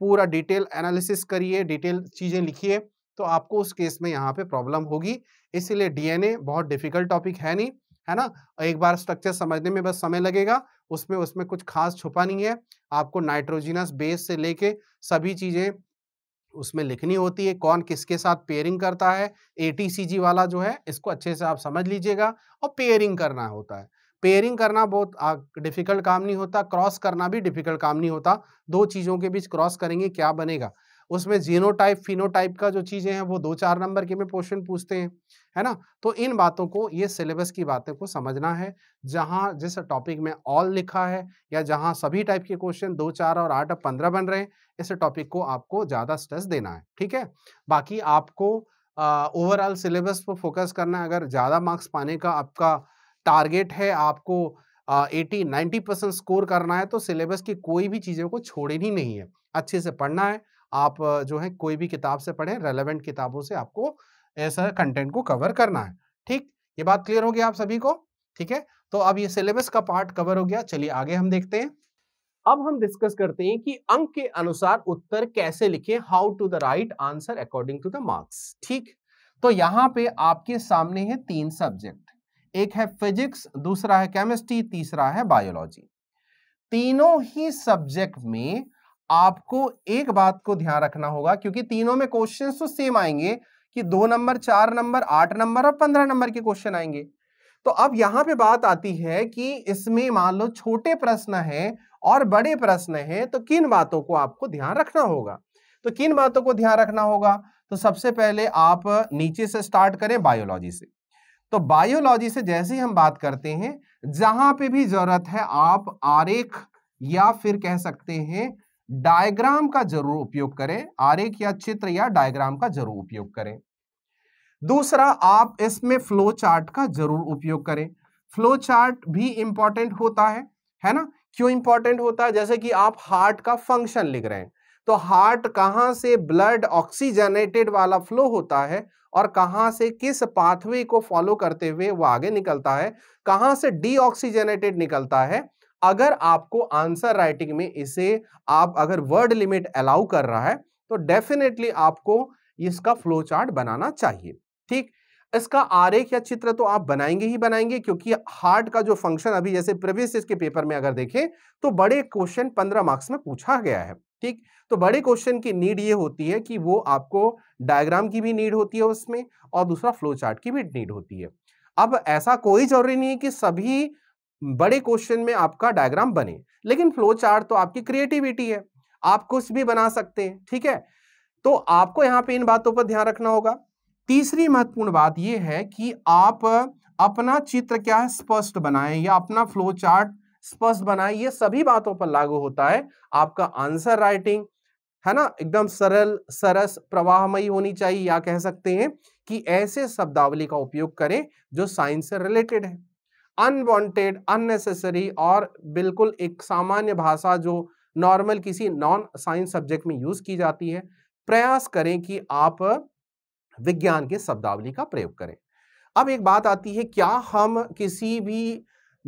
पूरा डिटेल एनालिसिस करिए, डिटेल चीज़ें लिखिए, तो आपको उस केस में यहाँ पे प्रॉब्लम होगी। इसीलिए डीएनए बहुत डिफिकल्ट टॉपिक है नहीं, है ना, एक बार स्ट्रक्चर समझने में बस समय लगेगा, उसमें उसमें कुछ खास छुपा नहीं है। आपको नाइट्रोजिनस बेस से लेके सभी चीज़ें उसमें लिखनी होती है, कौन किसके साथ पेयरिंग करता है। एटीसीजी वाला जो है इसको अच्छे से आप समझ लीजिएगा, और पेयरिंग करना होता है। पेयरिंग करना बहुत डिफिकल्ट काम नहीं होता, क्रॉस करना भी डिफिकल्ट काम नहीं होता। दो चीज़ों के बीच क्रॉस करेंगे क्या बनेगा, उसमें जीनोटाइप फिनोटाइप का जो चीज़ें हैं वो दो चार नंबर के में क्वेश्चन पूछते हैं, है ना। तो इन बातों को, ये सिलेबस की बातों को समझना है। जहाँ जिस टॉपिक में ऑल लिखा है या जहाँ सभी टाइप के क्वेश्चन दो चार और आठ और पंद्रह बन रहे हैं, इस टॉपिक को आपको ज़्यादा स्ट्रेस देना है, ठीक है। बाकी आपको ओवरऑल सिलेबस पर फोकस करना है। अगर ज़्यादा मार्क्स पाने का आपका टारगेट है, आपको अस्सी नब्बे परसेंट स्कोर करना है, तो सिलेबस की कोई भी चीज़ों को छोड़नी नहीं है, अच्छे से पढ़ना है। आप जो है कोई भी किताब से पढ़ें, रेलेवेंट किताबों से आपको ऐसा कंटेंट को कवर करना है, ठीक। ये बात क्लियर हो गई आप सभी को, ठीक है। तो अब ये सिलेबस का पार्ट कवर हो गया, चलिए आगे हम देखते हैं। अब हम डिस्कस करते हैं कि अंक के अनुसार उत्तर कैसे लिखें, how to the write answer according to the marks, ठीक। तो यहाँ पे आपके सामने है तीन सब्जेक्ट, एक है फिजिक्स, दूसरा है केमिस्ट्री, तीसरा है बायोलॉजी। तीनों ही सब्जेक्ट में आपको एक बात को ध्यान रखना होगा, क्योंकि तीनों में क्वेश्चंस तो सेम आएंगे कि दो नंबर, चार नंबर, आठ नंबर और पंद्रह नंबर के क्वेश्चन आएंगे। तो अब यहाँ पे बात आती है कि इसमें मान लो छोटे प्रश्न हैं और बड़े प्रश्न हैं, तो किन बातों को आपको ध्यान रखना होगा। तो किन बातों को ध्यान रखना होगा, तो सबसे पहले आप नीचे से स्टार्ट करें, बायोलॉजी से। तो बायोलॉजी से जैसे ही हम बात करते हैं, जहां पे भी जरूरत है आप आरेख या फिर कह सकते हैं डायग्राम का जरूर उपयोग करें, आरेख या चित्र या डायग्राम का जरूर उपयोग करें। दूसरा, आप इसमें फ्लो चार्ट का जरूर उपयोग करें। फ्लो चार्ट भी इंपॉर्टेंट होता है, है ना। क्यों इंपॉर्टेंट होता है, जैसे कि आप हार्ट का फंक्शन लिख रहे हैं, तो हार्ट कहाँ से ब्लड ऑक्सीजनेटेड वाला फ्लो होता है और कहाँ से किस पाथवे को फॉलो करते हुए वो आगे निकलता है, कहाँ से डीऑक्सीजनेटेड निकलता है। अगर आपको आंसर राइटिंग में इसे आप अगर वर्ड लिमिट अलाउ कर रहा है तो डेफिनेटली आपको इसका फ्लो चार्ट बनाना चाहिए। ठीक, इसका आरेख या चित्र तो आप बनाएंगे ही बनाएंगे, क्योंकि हार्ट का जो फंक्शन अभी जैसे प्रीवियस इसके पेपर में अगर देखें तो बड़े क्वेश्चन पंद्रह मार्क्स में पूछा गया है। ठीक, तो बड़े क्वेश्चन की नीड ये होती है कि वो आपको डायग्राम की भी नीड होती है उसमें, और दूसरा फ्लो चार्ट की भी नीड होती है। अब ऐसा कोई जरूरी नहीं है कि सभी बड़े क्वेश्चन में आपका डायग्राम बने, लेकिन फ्लो चार्ट तो आपकी क्रिएटिविटी है, आप कुछ भी बना सकते हैं। ठीक है, तो आपको यहाँ पे इन बातों पर ध्यान रखना होगा। तीसरी महत्वपूर्ण बात यह है कि आप अपना चित्र क्या है स्पष्ट बनाएं या अपना फ्लो चार्ट स्पष्ट बनाएं। ये सभी बातों पर लागू होता है। आपका आंसर राइटिंग है ना एकदम सरल, सरस, प्रवाहमयी होनी चाहिए, या कह सकते हैं कि ऐसे शब्दावली का उपयोग करें जो साइंस से रिलेटेड है। अनवांटेड, अननेसेसरी और बिल्कुल एक सामान्य भाषा जो नॉर्मल किसी नॉन साइंस सब्जेक्ट में यूज की जाती है, प्रयास करें कि आप विज्ञान के शब्दावली का प्रयोग करें। अब एक बात आती है, क्या हम किसी भी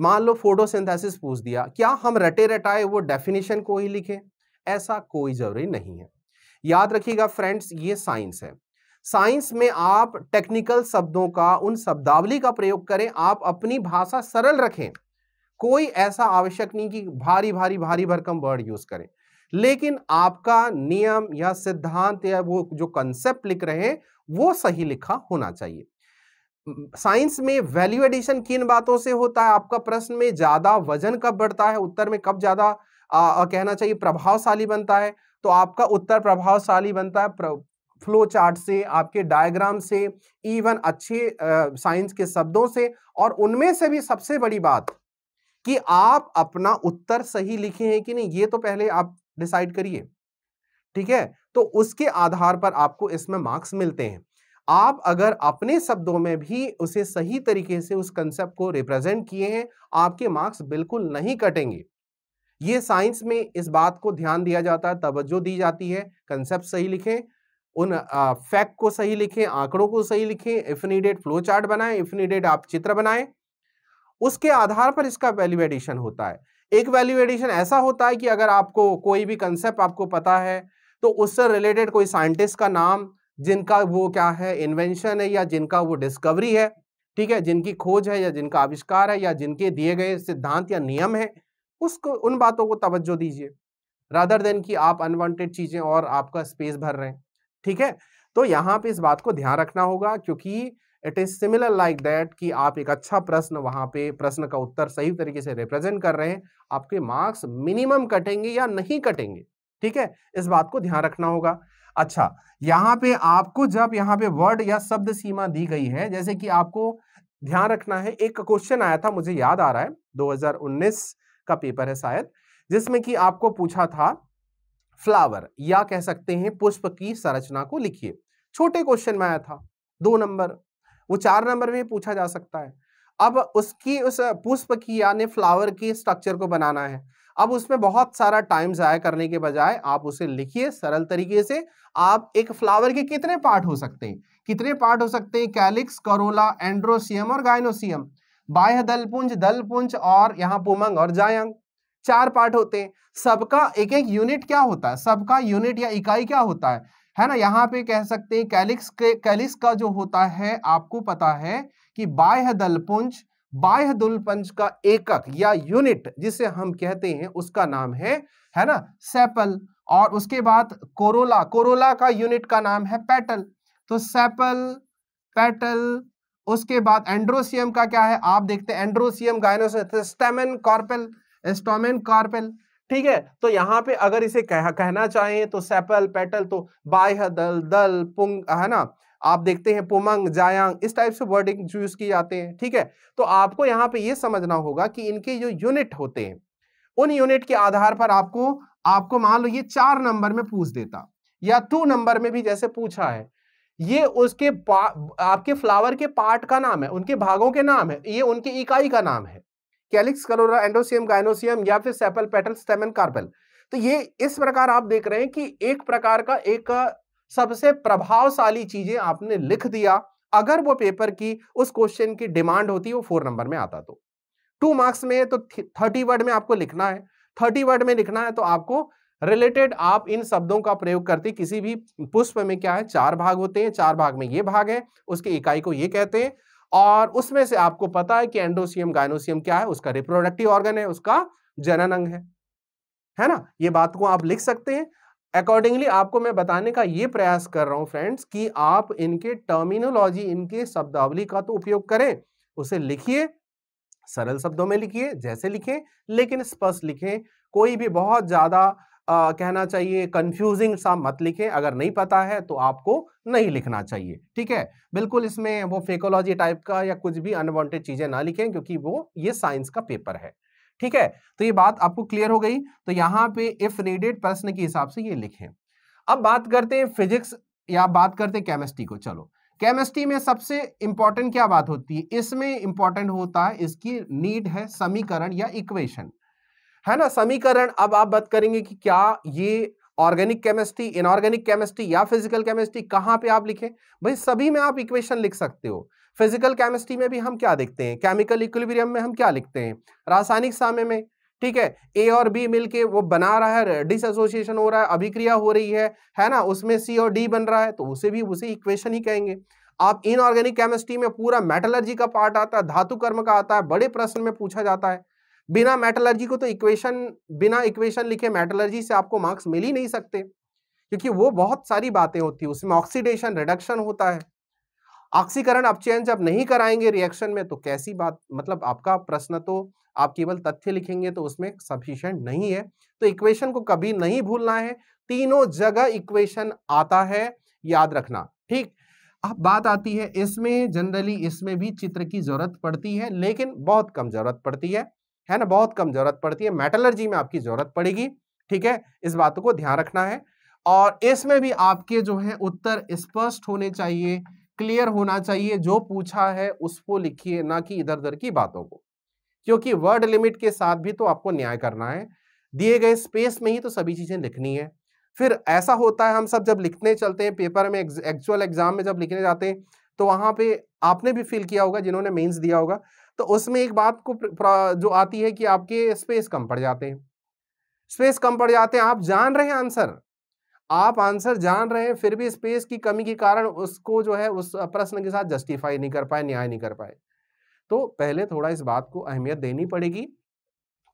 मान लो फोटोसिंथेसिस पूछ दिया, क्या हम रटे रटाए वो डेफिनेशन को ही लिखें? ऐसा कोई जरूरी नहीं है। याद रखिएगा फ्रेंड्स, ये साइंस है। साइंस में आप टेक्निकल शब्दों का, उन शब्दावली का प्रयोग करें। आप अपनी भाषा सरल रखें, कोई ऐसा आवश्यक नहीं कि भारी भारी भारी भरकम वर्ड यूज करें, लेकिन आपका नियम या सिद्धांत या वो जो कंसेप्ट लिख रहे हैं वो सही लिखा होना चाहिए। साइंस में वैल्यू एडिशन किन बातों से होता है, आपका प्रश्न में ज्यादा वजन कब बढ़ता है, उत्तर में कब ज्यादा कहना चाहिए प्रभावशाली बनता है, तो आपका उत्तर प्रभावशाली बनता है फ्लो चार्ट से, आपके डायग्राम से, इवन अच्छे साइंस के शब्दों से। और उनमें से भी सबसे बड़ी बात कि आप अपना उत्तर सही लिखे हैं कि नहीं, ये तो पहले आप डिसाइड करिए। ठीक है, तो उसके आधार पर आपको इसमें मार्क्स मिलते हैं। आप अगर अपने शब्दों में भी उसे सही तरीके से उस कंसेप्ट को रिप्रेजेंट किए हैं, आपके मार्क्स बिल्कुल नहीं कटेंगे। ये साइंस में इस बात को ध्यान दिया जाता है, तवज्जो दी जाती है। कंसेप्ट सही लिखें, उन फैक्ट को सही लिखें, आंकड़ों को सही लिखें, इफ नीडेड फ्लो चार्ट बनाएं, इफ नीडेड आप चित्र बनाएं। उसके आधार पर इसका वैल्यू एडिशन होता है। एक वैल्यू एडिशन ऐसा होता है कि अगर आपको कोई भी कंसेप्ट आपको पता है तो उससे रिलेटेड कोई साइंटिस्ट का नाम, जिनका वो क्या है इन्वेंशन है या जिनका वो डिस्कवरी है, ठीक है, जिनकी खोज है या जिनका आविष्कार है या जिनके दिए गए सिद्धांत या नियम है, उसको उन बातों को तवज्जो दीजिए, रादर देन कि आप अनवांटेड चीज़ें और आपका स्पेस भर रहे हैं। ठीक है, तो यहाँ पे इस बात को ध्यान रखना होगा, क्योंकि it is similar like that कि आप एक अच्छा प्रश्न वहाँ पे प्रश्न का उत्तर सही तरीके से रिप्रेजेंट कर रहे हैं, आपके मार्क्स मिनिमम कटेंगे या नहीं कटेंगे। ठीक है, इस बात को ध्यान रखना होगा। अच्छा, यहाँ पे आपको जब यहाँ पे वर्ड या शब्द सीमा दी गई है, जैसे कि आपको ध्यान रखना है, एक क्वेश्चन आया था, मुझे याद आ रहा है, दो हज़ार उन्नीस का पेपर है शायद, जिसमें कि आपको पूछा था फ्लावर या कह सकते हैं पुष्प की संरचना को लिखिए। छोटे क्वेश्चन में आया था, दो नंबर, वो चार नंबर में पूछा जा सकता है। अब उसकी उस पुष्प की यानी फ्लावर की स्ट्रक्चर को बनाना है। अब उसमें बहुत सारा टाइम ज़ाया करने के बजाय आप उसे लिखिए सरल तरीके से। आप एक फ्लावर के कितने पार्ट हो सकते हैं, कितने पार्ट हो सकते हैं, कैलिक्स, करोला, एंड्रोसियम और गायनोसियम, बाह्य दलपुंज, दलपुंज और यहाँ पुमंग और जायंग, चार पार्ट होते हैं। सबका एक एक यूनिट क्या होता है, सबका यूनिट या इकाई क्या होता है, है ना। यहाँ पे कह सकते हैं कैलिक्स, कैलिक्स का जो होता है आपको पता है कि बाह्य दलपुंज, बाह्य दुलपंच का एकक या यूनिट जिसे हम कहते हैं उसका नाम है है ना सेपल। और उसके बाद कोरोला, कोरोला का यूनिट का नाम है पेटल। तो सेपल, पेटल, उसके बाद एंड्रोसियम का क्या है आप देखते हैं एंड्रोसियम, गायनोसियम, स्टेमन कॉर्पेल, स्टोमेन कॉर्पेल, ठीक है। तो यहाँ पे अगर इसे कह, कहना चाहें तो सेपल, पेटल, तो बाह्य दल, दल, पुंग, है ना आप देखते हैं पुमंग, जायांग, इस टाइप से वर्डिंग यूज किए जाते हैं, ठीक है। तो आपको यहाँ पे ये समझना होगा कि इनके जो यूनिट होते हैं उन यूनिट के आधार पर आपको आपको मान लो ये चार नंबर में पूछ देता या टू नंबर में भी जैसे पूछा है, ये उसके आपके फ्लावर के पार्ट का नाम है, उनके भागों के नाम है, ये उनके इकाई का नाम है, कैलिक्स, कलोरा, एंडोसियम, गायनोसियम या फिर सेपल, पेटल, स्टेमन, कार्पेल। तो ये इस प्रकार आप देख रहे हैं कि एक प्रकार का एक सबसे प्रभावशाली चीजें आपने लिख दिया। अगर वो पेपर की उस क्वेश्चन की डिमांड होती वो फोर नंबर में आता तो टू मार्क्स में, तो थर्टी वर्ड में आपको लिखना है, थर्टी वर्ड में लिखना है तो आपको रिलेटेड आप इन शब्दों का प्रयोग करते। किसी भी पुष्प में क्या है चार भाग होते हैं, चार भाग में ये भाग है, उसकी इकाई को ये कहते हैं। और उसमें से आपको पता है कि एंडोसियम, गायनोसियम क्या है, उसका रिप्रोडक्टिव ऑर्गन है, उसका जनन अंग है, है ना। ये बात को आप लिख सकते हैं। अकॉर्डिंगली आपको मैं बताने का ये प्रयास कर रहा हूं फ्रेंड्स कि आप इनके टर्मिनोलॉजी, इनके शब्दावली का तो उपयोग करें, उसे लिखिए, सरल शब्दों में लिखिए, जैसे लिखें लेकिन स्पष्ट लिखें। कोई भी बहुत ज्यादा आ, कहना चाहिए कंफ्यूजिंग सा मत लिखें। अगर नहीं पता है तो आपको नहीं लिखना चाहिए, ठीक है। बिल्कुल इसमें वो फेकोलॉजी टाइप का या कुछ भी अनवांटेड चीजें ना लिखें क्योंकि वो ये साइंस का पेपर है, ठीक है। तो ये बात आपको क्लियर हो गई। तो यहाँ पे इफ नीडेड प्रश्न के हिसाब से ये लिखें। अब बात करते हैं फिजिक्स या बात करते हैं केमिस्ट्री को। चलो केमिस्ट्री में सबसे इंपॉर्टेंट क्या बात होती है, इसमें इंपॉर्टेंट होता है इसकी नीड है समीकरण या इक्वेशन, है ना समीकरण। अब आप बात करेंगे कि क्या ये ऑर्गेनिक केमिस्ट्री, इनऑर्गेनिक केमिस्ट्री या फिजिकल केमिस्ट्री कहाँ पे आप लिखें। भाई सभी में आप इक्वेशन लिख सकते हो। फिजिकल केमिस्ट्री में भी हम क्या देखते हैं, केमिकल इक्विलिब्रियम में हम क्या लिखते हैं, रासायनिक साम्य में, ठीक है। ए और बी मिलके वो बना रहा है, डिसोसिएशन हो रहा है, अभिक्रिया हो रही है, है ना, उसमें सी और डी बन रहा है, तो उसे भी उसे इक्वेशन ही कहेंगे। आप इनऑर्गेनिक केमिस्ट्री में पूरा मेटलर्जी का पार्ट आता है, धातु कर्म का आता है, बड़े प्रश्न में पूछा जाता है। बिना मेटलर्जी को तो इक्वेशन, बिना इक्वेशन लिखे मेटलर्जी से आपको मार्क्स मिल ही नहीं सकते क्योंकि वो बहुत सारी बातें होती है, उसमें ऑक्सीडेशन, रिडक्शन होता है, ऑक्सीकरण, अपचयन जब नहीं कराएंगे रिएक्शन में तो कैसी बात, मतलब आपका प्रश्न तो आप केवल तथ्य लिखेंगे तो उसमें सफिशिएंट नहीं है। तो इक्वेशन को कभी नहीं भूलना है, तीनों जगह इक्वेशन आता है, याद रखना, ठीक। अब बात आती है इसमें, जनरली इसमें भी चित्र की जरूरत पड़ती है लेकिन बहुत कम जरूरत पड़ती है, है ना, बहुत कम जरूरत पड़ती है। मेटलर्जी में आपकी जरूरत पड़ेगी, ठीक है, इस बात को ध्यान रखना है। और इसमें भी आपके जो है उत्तर स्पष्ट होने चाहिए, क्लियर होना चाहिए, जो पूछा है उसको लिखिए, ना कि इधर उधर की बातों को, क्योंकि वर्ड लिमिट के साथ भी तो आपको न्याय करना है। दिए गए स्पेस में ही तो सभी चीजें लिखनी है। फिर ऐसा होता है हम सब जब लिखने चलते हैं पेपर में, एक्चुअल एग्जाम में जब लिखने जाते हैं तो वहां पे आपने भी फील किया होगा जिन्होंने मेंस दिया होगा, तो उसमें एक बात को जो आती है कि आपके स्पेस कम पड़ जाते हैं, स्पेस कम पड़ जाते हैं। आप जान रहे हैं आंसर, आप आंसर जान रहे हैं, फिर भी स्पेस की कमी के कारण उसको जो है उस प्रश्न के साथ जस्टिफाई नहीं कर पाए, न्याय नहीं कर पाए। तो पहले थोड़ा इस बात को अहमियत देनी पड़ेगी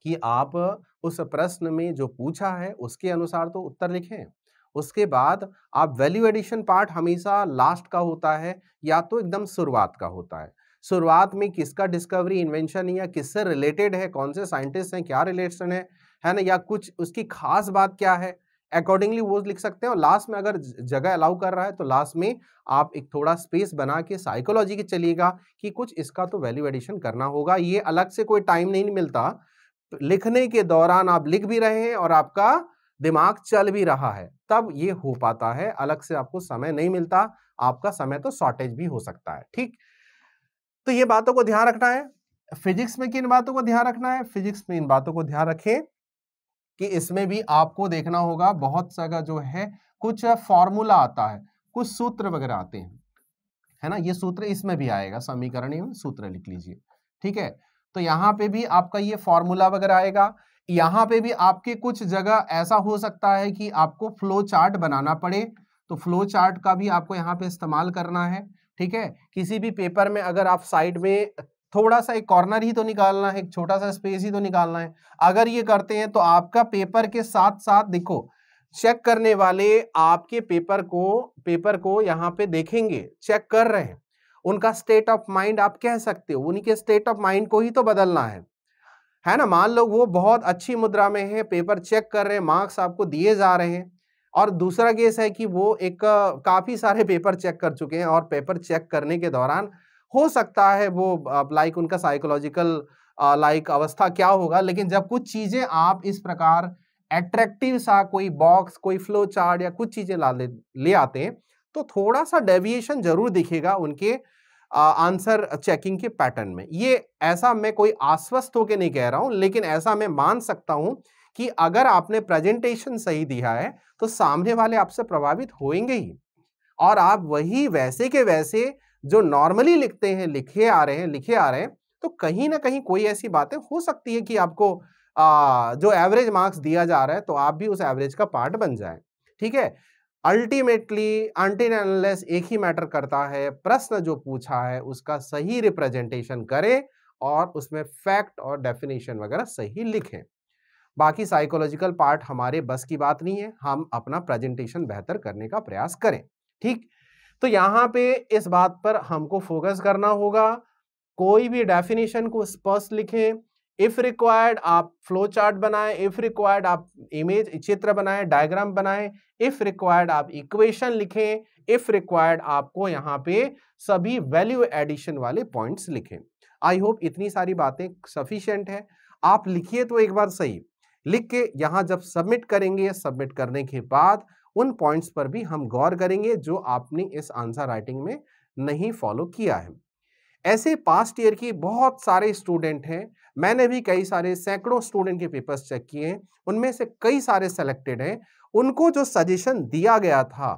कि आप उस प्रश्न में जो पूछा है उसके अनुसार तो उत्तर लिखें। उसके बाद आप वैल्यू एडिशन पार्ट हमेशा लास्ट का होता है या तो एकदम शुरुआत का होता है। शुरुआत में किसका डिस्कवरी, इन्वेंशन या किससे रिलेटेड है, कौन से साइंटिस्ट हैं, क्या रिलेशन है, है ना, या कुछ उसकी खास बात क्या है, अकॉर्डिंगली वो लिख सकते हैं। और लास्ट में अगर जगह अलाउ कर रहा है तो लास्ट में आप एक थोड़ा स्पेस बना के साइकोलॉजी के चलिएगा कि कुछ इसका तो वैल्यू एडिशन करना होगा। ये अलग से कोई टाइम नहीं मिलता, लिखने के दौरान आप लिख भी रहे हैं और आपका दिमाग चल भी रहा है, तब ये हो पाता है। अलग से आपको समय नहीं मिलता, आपका समय तो शॉर्टेज भी हो सकता है, ठीक। तो ये बातों को ध्यान रखना है। फिजिक्स में किन बातों को ध्यान रखना है, फिजिक्स में इन बातों को ध्यान रखें कि इसमें भी आपको देखना होगा बहुत जगह जो है कुछ फॉर्मूला आता है, कुछ सूत्र वगैरह आते हैं, है ना। ये सूत्र इसमें भी आएगा, समीकरण एवं सूत्र लिख लीजिए, ठीक है। तो यहाँ पे भी आपका ये फॉर्मूला वगैरह आएगा। यहाँ पे भी आपके कुछ जगह ऐसा हो सकता है कि आपको फ्लो चार्ट बनाना पड़े, तो फ्लो चार्ट का भी आपको यहाँ पे इस्तेमाल करना है, ठीक है। किसी भी पेपर में अगर आप साइड में थोड़ा सा एक कॉर्नर ही तो निकालना है, एक छोटा सा स्पेस ही तो निकालना है। अगर ये करते हैं तो आपका पेपर के साथ साथ देखो चेक करने वाले आपके पेपर को पेपर को यहाँ पे देखेंगे, चेक कर रहे हैं, उनका स्टेट ऑफ माइंड आप कह सकते हो, उनके स्टेट ऑफ माइंड को ही तो बदलना है, है ना। मान लो वो बहुत अच्छी मुद्रा में है, पेपर चेक कर रहे हैं, मार्क्स आपको दिए जा रहे हैं, और दूसरा केस है कि वो एक काफ़ी सारे पेपर चेक कर चुके हैं और पेपर चेक करने के दौरान हो सकता है वो लाइक उनका साइकोलॉजिकल लाइक अवस्था क्या होगा, लेकिन जब कुछ चीज़ें आप इस प्रकार एट्रैक्टिव सा कोई बॉक्स, कोई फ्लो चार्ट या कुछ चीज़ें ला ले, ले आते हैं तो थोड़ा सा डेविएशन जरूर दिखेगा उनके आंसर चेकिंग के पैटर्न में। ये ऐसा मैं कोई आश्वस्त होकर नहीं कह रहा हूँ, लेकिन ऐसा मैं मान सकता हूँ कि अगर आपने प्रेजेंटेशन सही दिया है तो सामने वाले आपसे प्रभावित होंगे ही, और आप वही वैसे के वैसे जो नॉर्मली लिखते हैं लिखे आ रहे हैं लिखे आ रहे हैं तो कहीं ना कहीं कोई ऐसी बातें हो सकती है कि आपको आ, जो एवरेज मार्क्स दिया जा रहा है तो आप भी उस एवरेज का पार्ट बन जाए। ठीक है, अल्टीमेटली अनटिल एंड अनलेस एक ही मैटर करता है, प्रश्न जो पूछा है उसका सही रिप्रेजेंटेशन करें और उसमें फैक्ट और डेफिनेशन वगैरह सही लिखें। बाकी साइकोलॉजिकल पार्ट हमारे बस की बात नहीं है, हम अपना प्रेजेंटेशन बेहतर करने का प्रयास करें। ठीक, तो यहाँ पे इस बात पर हमको फोकस करना होगा, कोई भी डेफिनेशन को स्पष्ट लिखें, इफ़ रिक्वायर्ड आप फ्लो चार्ट बनाएं, इफ़ रिक्वायर्ड आप इमेज चित्र बनाएं, डायग्राम बनाएं, इफ़ रिक्वायर्ड आप इक्वेशन लिखें, इफ़ रिक्वायर्ड आपको यहाँ पे सभी वैल्यू एडिशन वाले पॉइंट्स लिखें। आई होप इतनी सारी बातें सफिशिएंट है। आप लिखिए तो एक बार सही लिख के यहाँ जब सबमिट करेंगे, सबमिट करने के बाद उन पॉइंट्स पर भी हम गौर करेंगे जो आपने इस आंसर राइटिंग में नहीं फॉलो किया है। ऐसे पास्ट ईयर की बहुत सारे स्टूडेंट हैं, मैंने भी कई सारे सैकड़ों स्टूडेंट के पेपर्स चेक किए हैं, उनमें से कई सारे सेलेक्टेड हैं, उनको जो सजेशन दिया गया था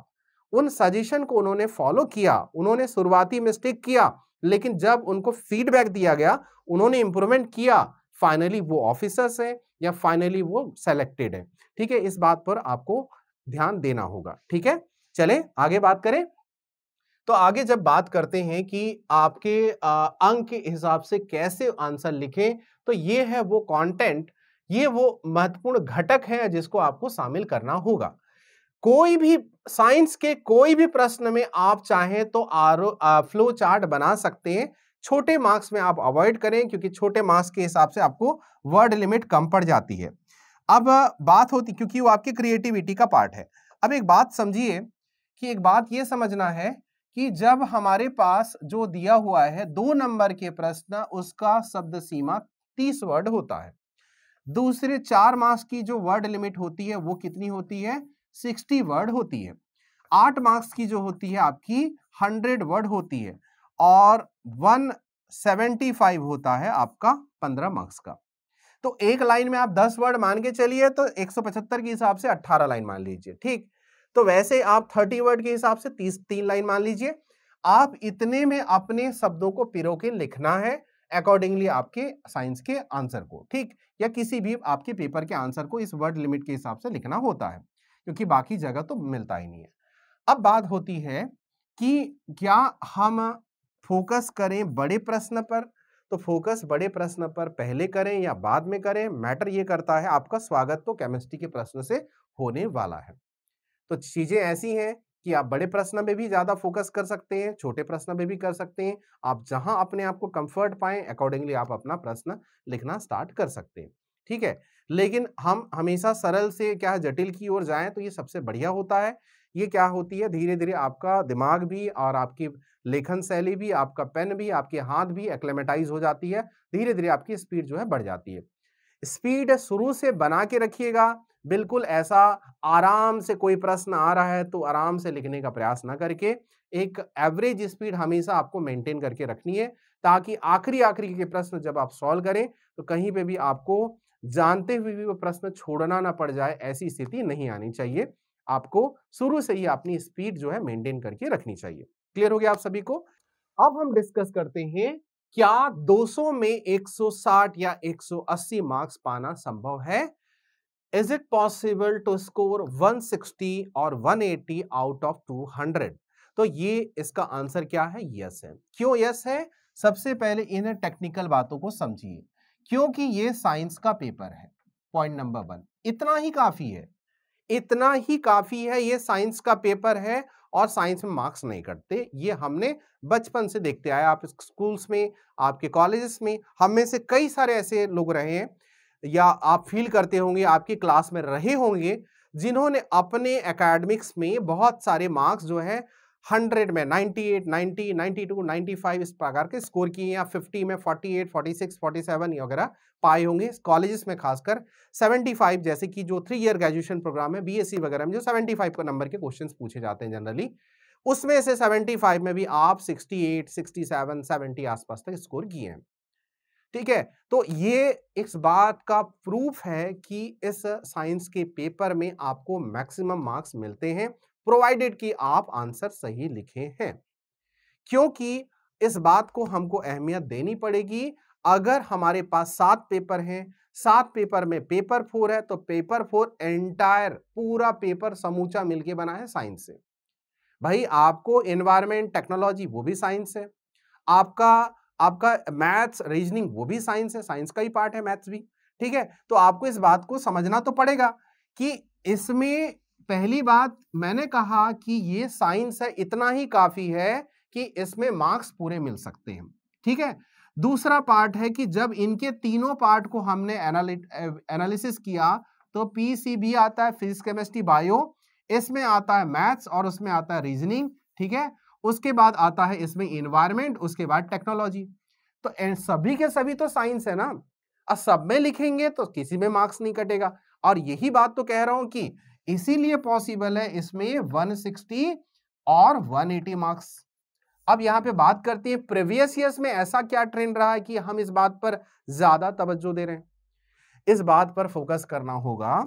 उन सजेशन को उन्होंने फॉलो किया, उन्होंने शुरुआती मिस्टेक किया, लेकिन जब उनको फीडबैक दिया गया उन्होंने इम्प्रूवमेंट किया, फाइनली वो ऑफिसर्स हैं या फाइनली वो सेलेक्टेड हैं। ठीक है, इस बात पर आपको ध्यान देना होगा। ठीक है, चले आगे बात करें। तो आगे जब बात करते हैं कि आपके आ, अंक के हिसाब से कैसे आंसर लिखें, तो ये है वो कंटेंट, ये वो महत्वपूर्ण घटक है जिसको आपको शामिल करना होगा। कोई भी साइंस के कोई भी प्रश्न में आप चाहें तो आरो आ, फ्लो चार्ट बना सकते हैं। छोटे मार्क्स में आप अवॉइड करें, क्योंकि छोटे मार्क्स के हिसाब से आपको वर्ड लिमिट कम पड़ जाती है। अब बात होती, क्योंकि वो आपकी क्रिएटिविटी का पार्ट है। अब एक बात समझिए कि एक बात ये समझना है कि जब हमारे पास जो दिया हुआ है दो नंबर के प्रश्न, उसका शब्द सीमा तीस वर्ड होता है। दूसरे चार मार्क्स की जो वर्ड लिमिट होती है वो कितनी होती है? सिक्सटी वर्ड होती है। आठ मार्क्स की जो होती है आपकी हंड्रेड वर्ड होती है, और वन सेवेंटी फाइव होता है आपका पंद्रह मार्क्स का। तो एक लाइन में आप दस वर्ड मान के चलिए, तो एक सौ पचहत्तर के हिसाब से अट्ठारह लाइन मान लीजिए। ठीक, तो वैसे आप तीस वर्ड के हिसाब से तीस तीन लाइन मान लीजिए। आप इतने में अपने शब्दों को पिरो के लिखना है अकॉर्डिंगली आपके साइंस के आंसर को, ठीक, या किसी भी आपके पेपर के आंसर को इस वर्ड लिमिट के हिसाब से लिखना होता है, क्योंकि बाकी जगह तो मिलता ही नहीं है। अब बात होती है कि क्या हम फोकस करें बड़े प्रश्न पर, तो फोकस बड़े प्रश्न पर पहले करें या बाद में करें, मैटर ये करता है। आपका स्वागत तो केमिस्ट्री के प्रश्न से होने वाला है। तो चीज़ें ऐसी हैं कि आप बड़े प्रश्न में भी ज़्यादा फोकस कर सकते हैं, छोटे प्रश्न में भी कर सकते हैं। आप जहां अपने आप को कंफर्ट पाएं, अकॉर्डिंगली आप अपना प्रश्न लिखना स्टार्ट कर सकते हैं। ठीक है, लेकिन हम हमेशा सरल से क्या जटिल की ओर जाएं तो ये सबसे बढ़िया होता है। ये क्या होती है, धीरे धीरे आपका दिमाग भी और आपकी लेखन शैली भी, आपका पेन भी, आपके हाथ भी एक्लेमेटाइज हो जाती है, धीरे धीरे आपकी स्पीड जो है बढ़ जाती है। स्पीड शुरू से बना के रखिएगा, बिल्कुल ऐसा आराम से कोई प्रश्न आ रहा है तो आराम से लिखने का प्रयास ना करके एक एवरेज स्पीड हमेशा आपको मेंटेन करके रखनी है, ताकि आखिरी आखिरी के प्रश्न जब आप सॉल्व करें तो कहीं पे भी आपको जानते हुए भी वो प्रश्न छोड़ना ना पड़ जाए, ऐसी स्थिति नहीं आनी चाहिए। आपको शुरू से ही अपनी स्पीड जो है मेंटेन करके रखनी चाहिए। क्लियर हो गया आप सभी को। अब हम डिस्कस करते हैं, क्या दो सौ में एक सौ साठ या एक सौ अस्सी मार्क्स पाना संभव है? Is it possible to score one sixty और one eighty out of two hundred? तो ये इसका आंसर क्या है? यस yes है। क्यों यस yes है? सबसे पहले इन टेक्निकल बातों को समझिए क्योंकि ये साइंस का पेपर है। पॉइंट नंबर वन, इतना ही काफी है, इतना ही काफी है। ये साइंस का पेपर है और साइंस में मार्क्स नहीं कटते, ये हमने बचपन से देखते आए। आप स्कूल्स में, आपके कॉलेजेस में, हम में से कई सारे ऐसे लोग रहे हैं या आप फील करते होंगे, आपकी क्लास में रहे होंगे, जिन्होंने अपने एकेडमिक्स में बहुत सारे मार्क्स जो है हंड्रेड में अट्ठानवे, नब्बे, बानवे, पचानवे इस प्रकार के स्कोर किए, या पचास में अड़तालीस, छियालीस, सैंतालीस वगैरह पाए होंगे। कॉलेजेस में खासकर पचहत्तर, जैसे कि जो थ्री ईयर ग्रेजुएशन प्रोग्राम है बीएससी वगैरह में जो पचहत्तर का नंबर के क्वेश्चंस पूछे जाते हैं जनरली, उसमें से पचहत्तर में भी आप अड़सठ, सड़सठ, सत्तर आसपास तक स्कोर किए हैं। ठीक है, तो ये इस बात का प्रूफ है कि इस साइंस के पेपर में आपको मैक्सिमम मार्क्स मिलते हैं प्रोवाइडेड कि आप आंसर सही लिखे हैं। क्योंकि इस बात को हमको अहमियत देनी पड़ेगी। अगर हमारे पास सात पेपर हैं, सात पेपर में पेपर फोर है, तो पेपर फोर एंटायर पूरा पेपर समूचा मिलके बना है साइंस से। भाई आपको एनवायरमेंट, टेक्नोलॉजी वो भी साइंस है, आपका आपका मैथ्स, रीजनिंग वो भी साइंस है, साइंस का ही पार्ट है मैथ्स भी। ठीक है, तो आपको इस बात को समझना तो पड़ेगा कि इसमें पहली बात मैंने कहा कि ये साइंस है, इतना ही काफी है कि इसमें मार्क्स पूरे मिल सकते हैं। ठीक है, दूसरा पार्ट है कि जब इनके तीनों पार्ट को हमने एनालिसिस किया तो पीसीबी आता है, फिजिक्स, केमिस्ट्री, बायो, इसमें आता है मैथ्स और उसमें आता है रीजनिंग। ठीक है, उसके बाद आता है इसमें एनवायरमेंट, उसके बाद टेक्नोलॉजी। तो सभी के सभी तो साइंस है ना, और सब में लिखेंगे तो किसी में मार्क्स नहीं कटेगा। और यही बात तो कह रहा हूं कि इसीलिए पॉसिबल है इसमें एक सौ साठ और एक सौ अस्सी मार्क्स। अब यहाँ पे बात करते हैं प्रीवियस ईयर्स में ऐसा क्या ट्रेंड रहा है कि हम इस बात पर ज्यादा तवज्जो दे रहे हैं। इस बात पर फोकस करना होगा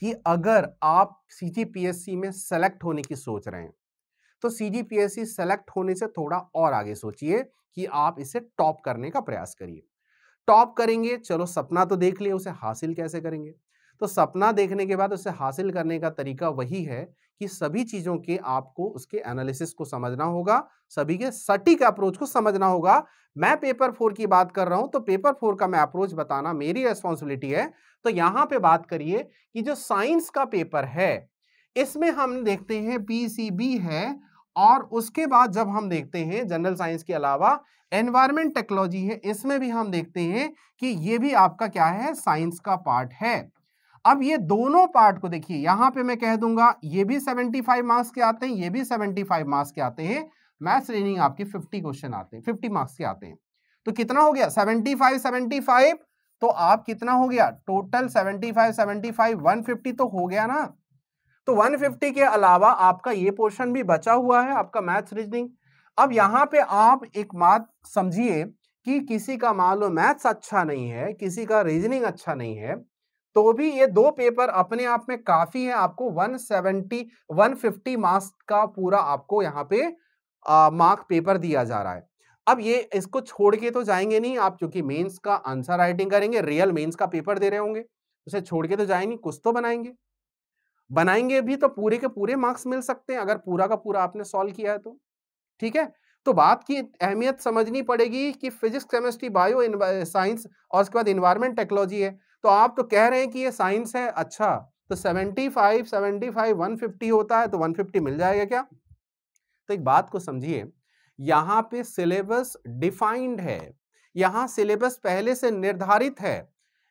कि अगर आप सीजीपीएससी में सेलेक्ट होने की सोच रहे हैं तो सीजीपीएससी सेलेक्ट होने से थोड़ा और आगे सोचिए कि आप इसे टॉप करने का प्रयास करिए। टॉप करेंगे, चलो सपना तो देख लिए, उसे हासिल कैसे करेंगे। तो सपना देखने के बाद उसे हासिल करने का तरीका वही है कि सभी चीज़ों के आपको उसके एनालिसिस को समझना होगा, सभी के सटीक अप्रोच को समझना होगा। मैं पेपर फोर की बात कर रहा हूं तो पेपर फोर का मैं अप्रोच बताना मेरी रेस्पॉन्सिबिलिटी है। तो यहाँ पे बात करिए कि जो साइंस का पेपर है इसमें हम देखते हैं पीसीबी है, और उसके बाद जब हम देखते हैं जनरल साइंस के अलावा एनवायरमेंट, टेक्नोलॉजी है, इसमें भी हम देखते हैं कि ये भी आपका क्या है, साइंस का पार्ट है। अब ये दोनों पार्ट को देखिए, यहाँ पे मैं कह दूंगा ये भी पचहत्तर मार्क्स के आते हैं, ये भी पचहत्तर मार्क्स के आते हैं। मैथ्स, रीजनिंग आपके पचास क्वेश्चन आते हैं, पचास मार्क्स के आते हैं। तो कितना हो गया, पचहत्तर पचहत्तर, तो आप कितना हो गया टोटल पचहत्तर पचहत्तर एक सौ पचास तो हो गया ना। तो एक सौ पचास के अलावा आपका ये पोर्शन भी बचा हुआ है, आपका मैथ्स, रीजनिंग। अब यहाँ पे आप एक बात समझिए कि किसी का मान लो मैथ्स अच्छा नहीं है, किसी का रीजनिंग अच्छा नहीं है, तो भी ये दो पेपर अपने आप में काफी है। आपको एक सौ सत्तर, एक सौ पचास मार्क्स का पूरा आपको यहाँ पे आ, मार्क पेपर दिया जा रहा है। अब ये इसको छोड़ के तो जाएंगे नहीं आप, क्योंकि मेंस का आंसर राइटिंग करेंगे, रियल मेंस का पेपर दे रहे होंगे, उसे छोड़ के तो जाएंगे, कुछ तो बनाएंगे, बनाएंगे भी तो पूरे के पूरे मार्क्स मिल सकते हैं अगर पूरा का पूरा आपने सॉल्व किया है तो। ठीक है, तो बात की अहमियत समझनी पड़ेगी कि फिजिक्स, केमिस्ट्री, बायो, साइंस और उसके बाद इन्वायरमेंट, टेक्नोलॉजी है। तो आप तो कह रहे हैं कि ये साइंस है, अच्छा तो पचहत्तर, पचहत्तर, एक सौ पचास होता है तो एक सौ पचास मिल जाएगा क्या। तो एक बात को समझिए, यहाँ पे सिलेबस डिफाइंड है, यहाँ सिलेबस पहले से निर्धारित है,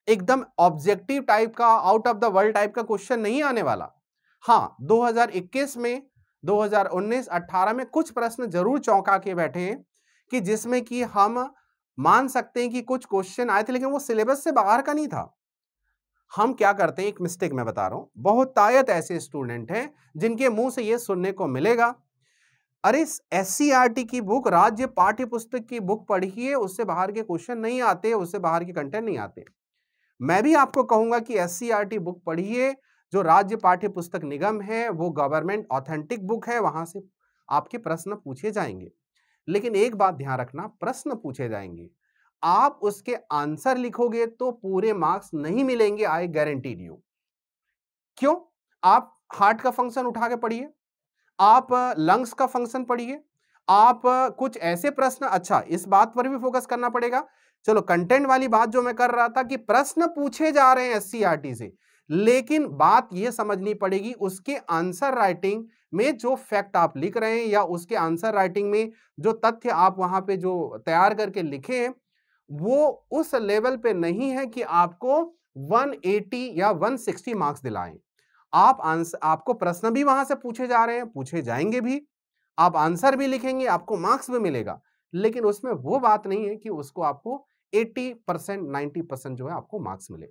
एकदम ऑब्जेक्टिव टाइप का, out of the world type का क्वेश्चन नहीं आने वाला। हाँ, दो हज़ार इक्कीस में, दो हज़ार उन्नीस अठारह में कुछ प्रश्न जरूर चौंका के बैठे हैं कि जिसमें कि हम मान सकते हैं कि कुछ क्वेश्चन आए थे, लेकिन वो सिलेबस से बाहर का नहीं था। हम क्या करते हैं, एक मिस्टेक मैं बता रहा हूँ, बहुतायत ऐसे स्टूडेंट हैं जिनके मुंह से ये सुनने को मिलेगा, अरे एससीईआरटी की बुक, राज्य पाठ्य पुस्तक की बुक पढ़िए, उससे बाहर के क्वेश्चन नहीं आते, उससे बाहर के कंटेंट नहीं आते। मैं भी आपको कहूँगा कि एससीईआरटी बुक पढ़िए, जो राज्य पाठ्य पुस्तक निगम है वो गवर्नमेंट ऑथेंटिक बुक है, वहाँ से आपके प्रश्न पूछे जाएंगे। लेकिन एक बात ध्यान रखना, प्रश्न पूछे जाएंगे, आप उसके आंसर लिखोगे तो पूरे मार्क्स नहीं मिलेंगे, आई गारंटीड यू। क्यों, आप हार्ट का फंक्शन उठा के पढ़िए, आप लंग्स का फंक्शन पढ़िए, आप कुछ ऐसे प्रश्न, अच्छा इस बात पर भी फोकस करना पड़ेगा। चलो कंटेंट वाली बात जो मैं कर रहा था कि प्रश्न पूछे जा रहे हैं एससीईआरटी से, लेकिन बात यह समझनी पड़ेगी उसके आंसर राइटिंग में जो फैक्ट आप लिख रहे हैं या उसके आंसर राइटिंग में जो तथ्य आप वहां पे जो तैयार करके लिखे हैं वो उस लेवल पे नहीं है कि आपको एक सौ अस्सी या एक सौ साठ मार्क्स दिलाएं। आप आंसर, आपको प्रश्न भी वहां से पूछे जा रहे हैं, पूछे जाएंगे भी, आप आंसर भी लिखेंगे, आपको मार्क्स भी मिलेगा, लेकिन उसमें वो बात नहीं है कि उसको आपको अस्सी परसेंट नब्बे परसेंट जो है आपको मार्क्स मिले।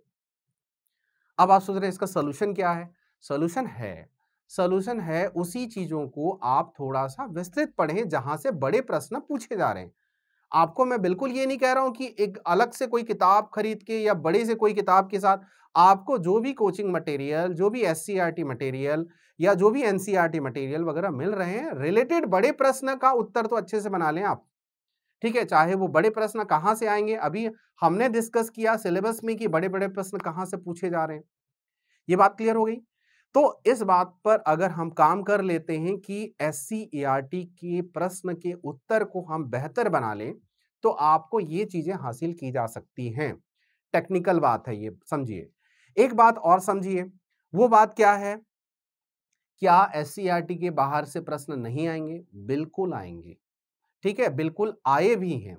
अब आप सोच रहे हैं इसका सलूशन क्या है? सलूशन है, सलूशन है उसी चीजों को आप थोड़ा सा विस्तृत पढ़ें जहां से बड़े प्रश्न पूछे जा रहे हैं। आपको मैं बिल्कुल ये नहीं कह रहा हूं कि एक अलग से कोई किताब खरीद के या बड़े से कोई किताब के साथ आपको जो भी कोचिंग मटेरियल, जो भी एससीईआरटी मटेरियल या जो भी एनसीआरटी मटेरियल वगैरह मिल रहे हैं रिलेटेड बड़े प्रश्न का उत्तर तो अच्छे से बना लें आप, ठीक है। चाहे वो बड़े प्रश्न कहाँ से आएंगे, अभी हमने डिस्कस किया सिलेबस में कि बड़े बड़े प्रश्न कहाँ से पूछे जा रहे हैं, ये बात क्लियर हो गई। तो इस बात पर अगर हम काम कर लेते हैं कि एससीईआरटी के प्रश्न के उत्तर को हम बेहतर बना लें तो आपको ये चीजें हासिल की जा सकती हैं। टेक्निकल बात है ये, समझिए। एक बात और समझिए, वो बात क्या है, क्या एससीईआरटी के बाहर से प्रश्न नहीं आएंगे? बिल्कुल आएंगे, ठीक है, बिल्कुल आए भी हैं।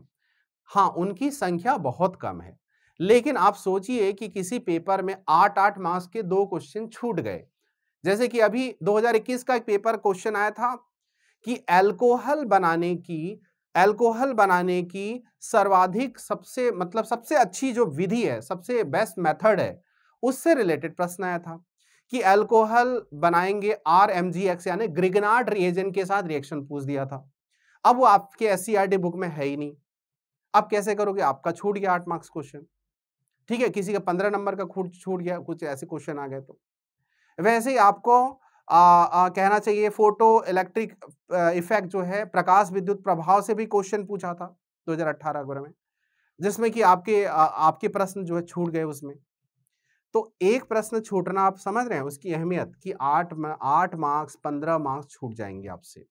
हाँ, उनकी संख्या बहुत कम है, लेकिन आप सोचिए कि किसी पेपर में आठ आठ मार्क्स के दो क्वेश्चन छूट गए। जैसे कि अभी दो हज़ार इक्कीस का एक पेपर क्वेश्चन आया था कि अल्कोहल बनाने की अल्कोहल बनाने की सर्वाधिक सबसे मतलब सबसे अच्छी जो विधि है, सबसे बेस्ट मेथड है, उससे रिलेटेड प्रश्न आया था कि अल्कोहल बनाएंगे आर एम जी एक्स यानी ग्रिग्नार्ड रिएजेंट के साथ रिएक्शन पूछ दिया था। अब वो आपके एससीईआरटी बुक में है ही नहीं, आप कैसे करोगे? आपका छूट गया आठ मार्क्स क्वेश्चन, ठीक है, किसी का पंद्रह नंबर का छूट गया, कुछ ऐसे क्वेश्चन आ गए। तो वैसे ही आपको आ, आ, कहना चाहिए फोटो इलेक्ट्रिक इफेक्ट जो है, प्रकाश विद्युत प्रभाव से भी क्वेश्चन पूछा था दो हज़ार अठारह अगस्त में, जिसमें कि आपके आ, आपके प्रश्न जो है छूट गए उसमें। तो एक प्रश्न छूटना, आप समझ रहे हैं उसकी अहमियत कि आठ आठ मार्क्स पंद्रह मार्क्स छूट जाएंगे आपसे,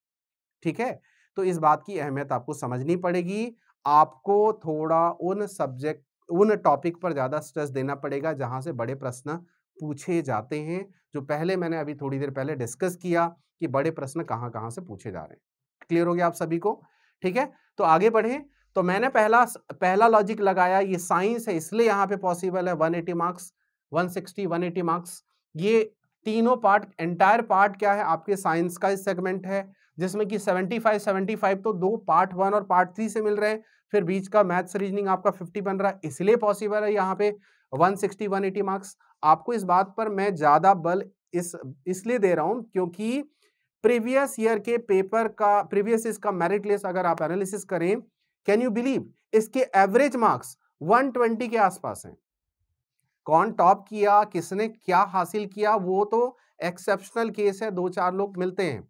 ठीक है। तो इस बात की अहमियत आपको समझनी पड़ेगी। आपको थोड़ा उन सब्जेक्ट उन टॉपिक पर ज़्यादा स्ट्रेस देना पड़ेगा जहाँ से बड़े प्रश्न पूछे जाते हैं, जो पहले मैंने अभी थोड़ी देर पहले डिस्कस किया कि बड़े प्रश्न कहाँ कहाँ से पूछे जा रहे हैं। क्लियर हो गया आप सभी को, ठीक है। तो आगे बढ़े, तो मैंने पहला पहला लॉजिक लगाया, ये साइंस है इसलिए यहाँ पे पॉसिबल है एक सौ अस्सी मार्क्स, एक सौ साठ, एक सौ अस्सी मार्क्स। ये तीनों पार्ट, एंटायर पार्ट क्या है आपके साइंस का सेगमेंट है, जिसमें कि पचहत्तर पचहत्तर तो दो पार्ट वन और पार्ट थ्री से मिल रहे हैं, फिर बीच का मैथ्स रीजनिंग आपका पचास बन रहा है, इसलिए पॉसिबल है यहाँ पे एक सौ साठ एक सौ अस्सी मार्क्स। आपको इस बात पर मैं ज़्यादा बल इस इसलिए दे रहा हूँ क्योंकि प्रीवियस ईयर के पेपर का प्रीवियस इसका मेरिट लिस्ट अगर आप एनालिसिस करें, कैन यू बिलीव इसके एवरेज मार्क्स एक सौ बीस के आसपास हैं। कौन टॉप किया, किसने क्या हासिल किया, वो तो एक्सेप्शनल केस है, दो चार लोग मिलते हैं,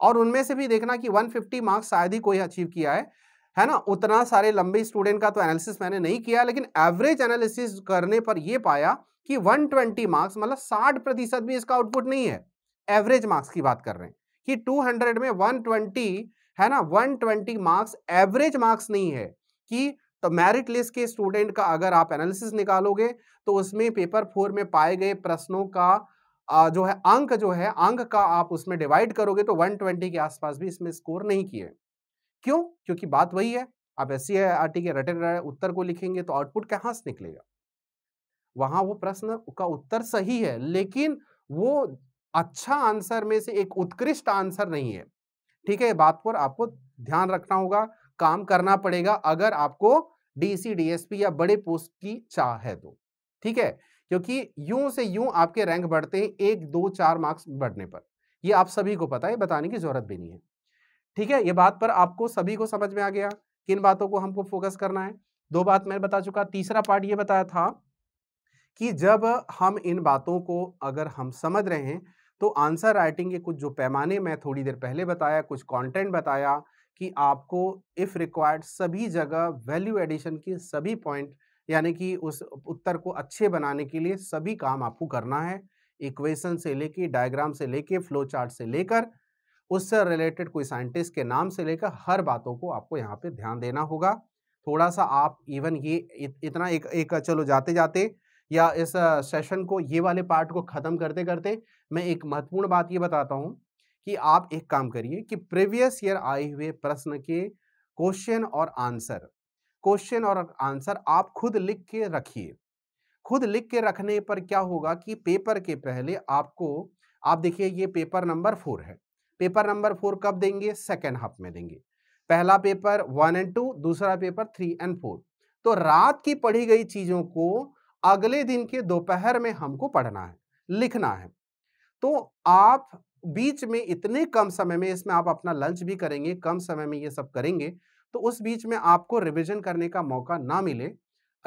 और उनमें से भी देखना कि एक सौ पचास मार्क्स शायद ही कोई अचीव किया है, है ना। उतना सारे लंबे स्टूडेंट का तो एनालिसिस मैंने नहीं किया, लेकिन एवरेज एनालिसिस करने पर यह पाया कि एक सौ बीस मार्क्स मतलब साठ प्रतिशत भी इसका आउटपुट नहीं है। एवरेज मार्क्स की बात कर रहे हैं कि दो सौ में एक सौ बीस है ना, एक सौ बीस मार्क्स एवरेज मार्क्स नहीं है। कि तो मेरिट लिस्ट के स्टूडेंट का अगर आप एनालिसिस निकालोगे तो उसमें पेपर फोर में पाए गए प्रश्नों का जो है अंक जो है अंक का आप उसमें डिवाइड करोगे तो एक सौ बीस के आसपास भी इसमें स्कोर नहीं किए। क्यों? क्योंकि बात वही है, आप एससीईआरटी के रटे रटे उत्तर को लिखेंगे तो आउटपुट कहाँ से निकलेगा? वहाँ वो प्रश्न का उत्तर सही है, लेकिन वो अच्छा आंसर में से एक उत्कृष्ट आंसर नहीं है, ठीक है। बात पर आपको ध्यान रखना होगा, काम करना पड़ेगा अगर आपको डीसी डीएसपी या बड़े पोस्ट की चाह है तो, ठीक है, क्योंकि यूं से यूं आपके रैंक बढ़ते हैं एक दो चार मार्क्स बढ़ने पर। ये आप सभी को पता है, बताने की जरूरत भी नहीं है, ठीक है। ये बात पर आपको सभी को समझ में आ गया किन बातों को हमको फोकस करना है। दो बात मैं बता चुका, तीसरा पार्ट ये बताया था कि जब हम इन बातों को अगर हम समझ रहे हैं तो आंसर राइटिंग के कुछ जो पैमाने मैं थोड़ी देर पहले बताया, कुछ कंटेंट बताया कि आपको इफ़ रिक्वायर्ड सभी जगह वैल्यू एडिशन की सभी पॉइंट यानी कि उस उत्तर को अच्छे बनाने के लिए सभी काम आपको करना है, इक्वेशन से लेके डायग्राम से लेके फ्लो चार्ट से लेकर उससे रिलेटेड कोई साइंटिस्ट के नाम से लेकर हर बातों को आपको यहाँ पे ध्यान देना होगा। थोड़ा सा आप इवन ये इत, इतना एक एक चलो जाते जाते या इस सेशन को ये वाले पार्ट को ख़त्म करते करते मैं एक महत्वपूर्ण बात ये बताता हूँ कि आप एक काम करिए कि प्रीवियस ईयर आए हुए प्रश्न के क्वेश्चन और आंसर क्वेश्चन और आंसर आप खुद लिख के रखिए। खुद लिख के रखने पर क्या होगा कि पेपर के पहले आपको आप देखिए ये पेपर नंबर फोर है। पेपर नंबर फोर कब देंगे? सेकेंड हाफ में देंगे। पहला पेपर वन एंड टू, दूसरा पेपर थ्री एंड फोर। तो रात की पढ़ी गई चीज़ों को अगले दिन के दोपहर में हमको पढ़ना है, लिखना है। तो आप बीच में इतने कम समय में, इसमें आप अपना लंच भी करेंगे, कम समय में ये सब करेंगे, तो उस बीच में आपको रिवीजन करने का मौका ना मिले,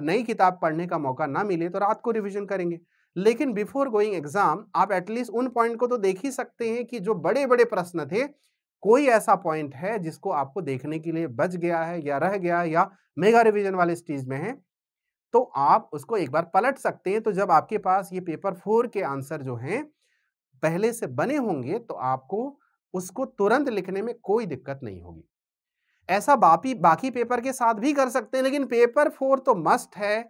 नई किताब पढ़ने का मौका ना मिले, तो रात को रिवीजन करेंगे। लेकिन बिफोर गोइंग एग्जाम आप एटलीस्ट उन पॉइंट को तो देख ही सकते हैं कि जो बड़े बड़े प्रश्न थे, कोई ऐसा पॉइंट है जिसको आपको देखने के लिए बच गया है या रह गया है या मेगा रिवीजन वाले स्टेज में है, तो आप उसको एक बार पलट सकते हैं। तो जब आपके पास ये पेपर फोर के आंसर जो हैं पहले से बने होंगे तो आपको उसको तुरंत लिखने में कोई दिक्कत नहीं होगी। ऐसा बाकी बाकी पेपर के साथ भी कर सकते हैं, लेकिन पेपर फोर तो मस्ट है,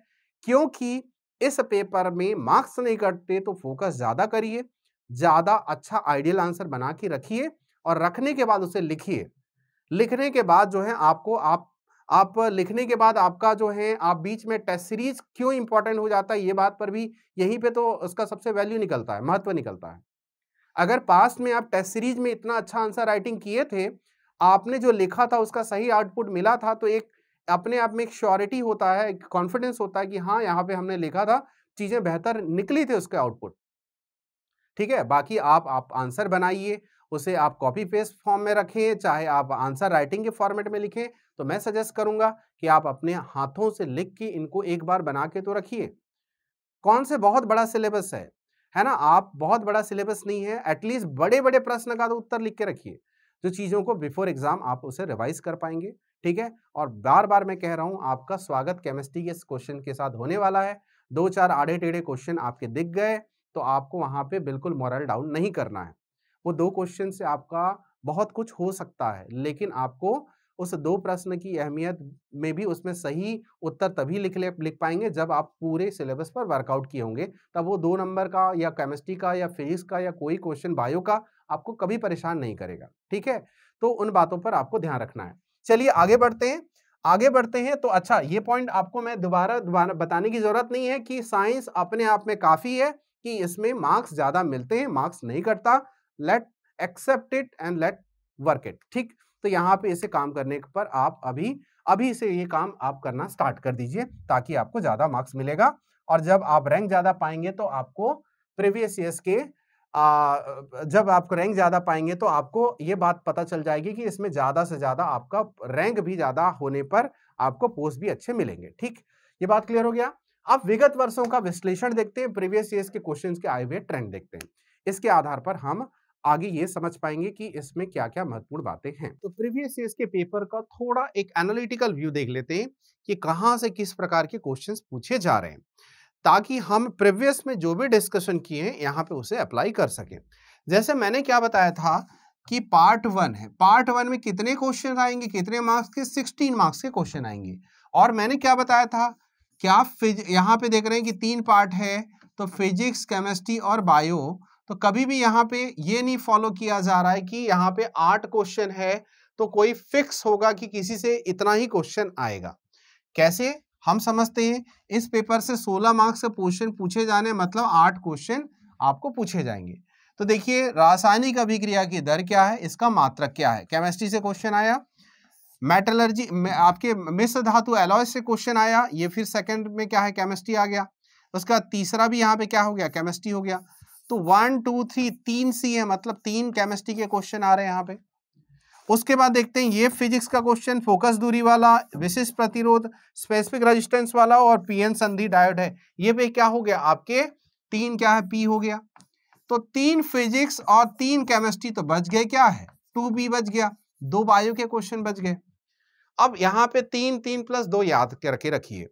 क्योंकि इस पेपर में मार्क्स नहीं कटते। तो फोकस ज़्यादा करिए, ज़्यादा अच्छा आइडियल आंसर बना के रखिए और रखने के बाद उसे लिखिए। लिखने के बाद जो है आपको आप आप लिखने के बाद आपका जो है आप बीच में टेस्ट सीरीज क्यों इंपॉर्टेंट हो जाता है, ये बात पर भी यहीं पे तो उसका सबसे वैल्यू निकलता है, महत्व निकलता है। अगर पास्ट में आप टेस्ट सीरीज में इतना अच्छा आंसर राइटिंग किए थे, आपने जो लिखा था उसका सही आउटपुट मिला था, तो एक अपने आप में एक श्योरिटी होता है, एक कॉन्फिडेंस होता है कि हाँ यहाँ पे हमने लिखा था, चीज़ें बेहतर निकली थी उसके आउटपुट। ठीक है, बाकी आप आप आंसर बनाइए, उसे आप कॉपी पेस्ट फॉर्म में रखें, चाहे आप आंसर राइटिंग के फॉर्मेट में लिखें। तो मैं सजेस्ट करूंगा कि आप अपने हाथों से लिख के इनको एक बार बना के तो रखिए। कौन से बहुत बड़ा सिलेबस है, है ना, आप बहुत बड़ा सिलेबस नहीं है, एटलीस्ट बड़े बड़े प्रश्न का तो उत्तर लिख के रखिए, जो चीज़ों को बिफोर एग्जाम आप उसे रिवाइज कर पाएंगे। ठीक है, और बार बार मैं कह रहा हूँ, आपका स्वागत केमिस्ट्री के क्वेश्चन के साथ होने वाला है। दो चार आधे टेढ़े क्वेश्चन आपके दिख गए तो आपको वहाँ पे बिल्कुल मोरल डाउन नहीं करना है। वो दो क्वेश्चन से आपका बहुत कुछ हो सकता है, लेकिन आपको उस दो प्रश्न की अहमियत में भी उसमें सही उत्तर तभी लिख ले लिख पाएंगे जब आप पूरे सिलेबस पर वर्कआउट किए होंगे। तब वो दो नंबर का या केमिस्ट्री का या फिजिक्स का या कोई क्वेश्चन बायो का आपको कभी परेशान नहीं करेगा। ठीक है, तो उन बातों पर आपको ध्यान रखना है। चलिए आगे बढ़ते हैं, आगे बढ़ते हैं। तो अच्छा, ये पॉइंट आपको मैं दोबारा दोबारा बताने की ज़रूरत नहीं है कि साइंस अपने आप में काफ़ी है कि इसमें मार्क्स ज़्यादा मिलते हैं, मार्क्स नहीं कटता। Let accept it and let work it. ठीक, तो यहाँ पे इसे काम करने पर आप अभी अभी से ये काम आप करना स्टार्ट कर दीजिए, ताकि आपको ज़्यादा मार्क्स मिलेगा। और जब आप रैंक ज़्यादा पाएंगे तो आपको प्रीवियस ईयर्स के आ, जब आपको रैंक ज़्यादा पाएंगे तो आपको ये बात पता चल जाएगी कि इसमें ज़्यादा से ज़्यादा आपका रैंक भी ज़्यादा होने पर आपको पोस्ट भी अच्छे मिलेंगे। ठीक, ये बात क्लियर हो गया। अब विगत वर्षों का विश्लेषण देखते हैं, प्रीवियस ईयर्स के क्वेश्चंस के आए हुए ट्रेंड देखते हैं। इसके आधार पर हम आगे ये समझ पाएंगे कि इसमें क्या क्या महत्वपूर्ण बातें हैं। तो प्रीवियस ईयर्स के पेपर का थोड़ा एक एनालिटिकल व्यू देख लेते हैं कि कहाँ से किस प्रकार के क्वेश्चंस पूछे जा रहे हैं, ताकि हम प्रीवियस में जो भी डिस्कशन किए हैं यहाँ पे उसे अप्लाई कर सकें। जैसे मैंने क्या बताया था कि पार्ट वन है, पार्ट वन में कितने क्वेश्चन आएंगे, कितने मार्क्स के, सिक्सटीन मार्क्स के क्वेश्चन आएंगे। और मैंने क्या बताया था, क्या यहाँ पे देख रहे हैं कि तीन पार्ट है, तो फिजिक्स, केमिस्ट्री और बायो। तो कभी भी यहाँ पे ये नहीं फॉलो किया जा रहा है कि यहाँ पे आठ क्वेश्चन है तो कोई फिक्स होगा कि किसी से इतना ही क्वेश्चन आएगा। कैसे हम समझते हैं, इस पेपर से सोलह मार्क्स के क्वेश्चन पूछे जाने, मतलब आठ क्वेश्चन आपको पूछे जाएंगे। तो देखिए, रासायनिक अभिक्रिया की दर क्या है, इसका मात्रक क्या है, केमिस्ट्री से क्वेश्चन आया। मेटलर्जी आपके मिश्र धातु एलॉय से क्वेश्चन आया, ये फिर सेकंड में क्या है, केमिस्ट्री आ गया। उसका तीसरा भी यहाँ पे क्या हो गया, केमिस्ट्री हो गया। तो वन टू थ्री तीन सी है, मतलब तीन केमिस्ट्री के क्वेश्चन आ रहे हैं यहाँ पे। उसके बाद देखते हैं, ये फिजिक्स का क्वेश्चन, फोकस दूरी वाला, विशिष्ट प्रतिरोध, स्पेसिफिक रेजिस्टेंस वाला और पीएन संधि डायोड है। ये पे क्या हो गया आपके, तीन क्या है, पी हो गया। तो तीन फिजिक्स और तीन केमिस्ट्री तो बच गए, क्या है, टू बी बच गया, दो बायो के क्वेश्चन बच गए। अब यहाँ पे तीन तीन प्लस दो याद करके रखिए।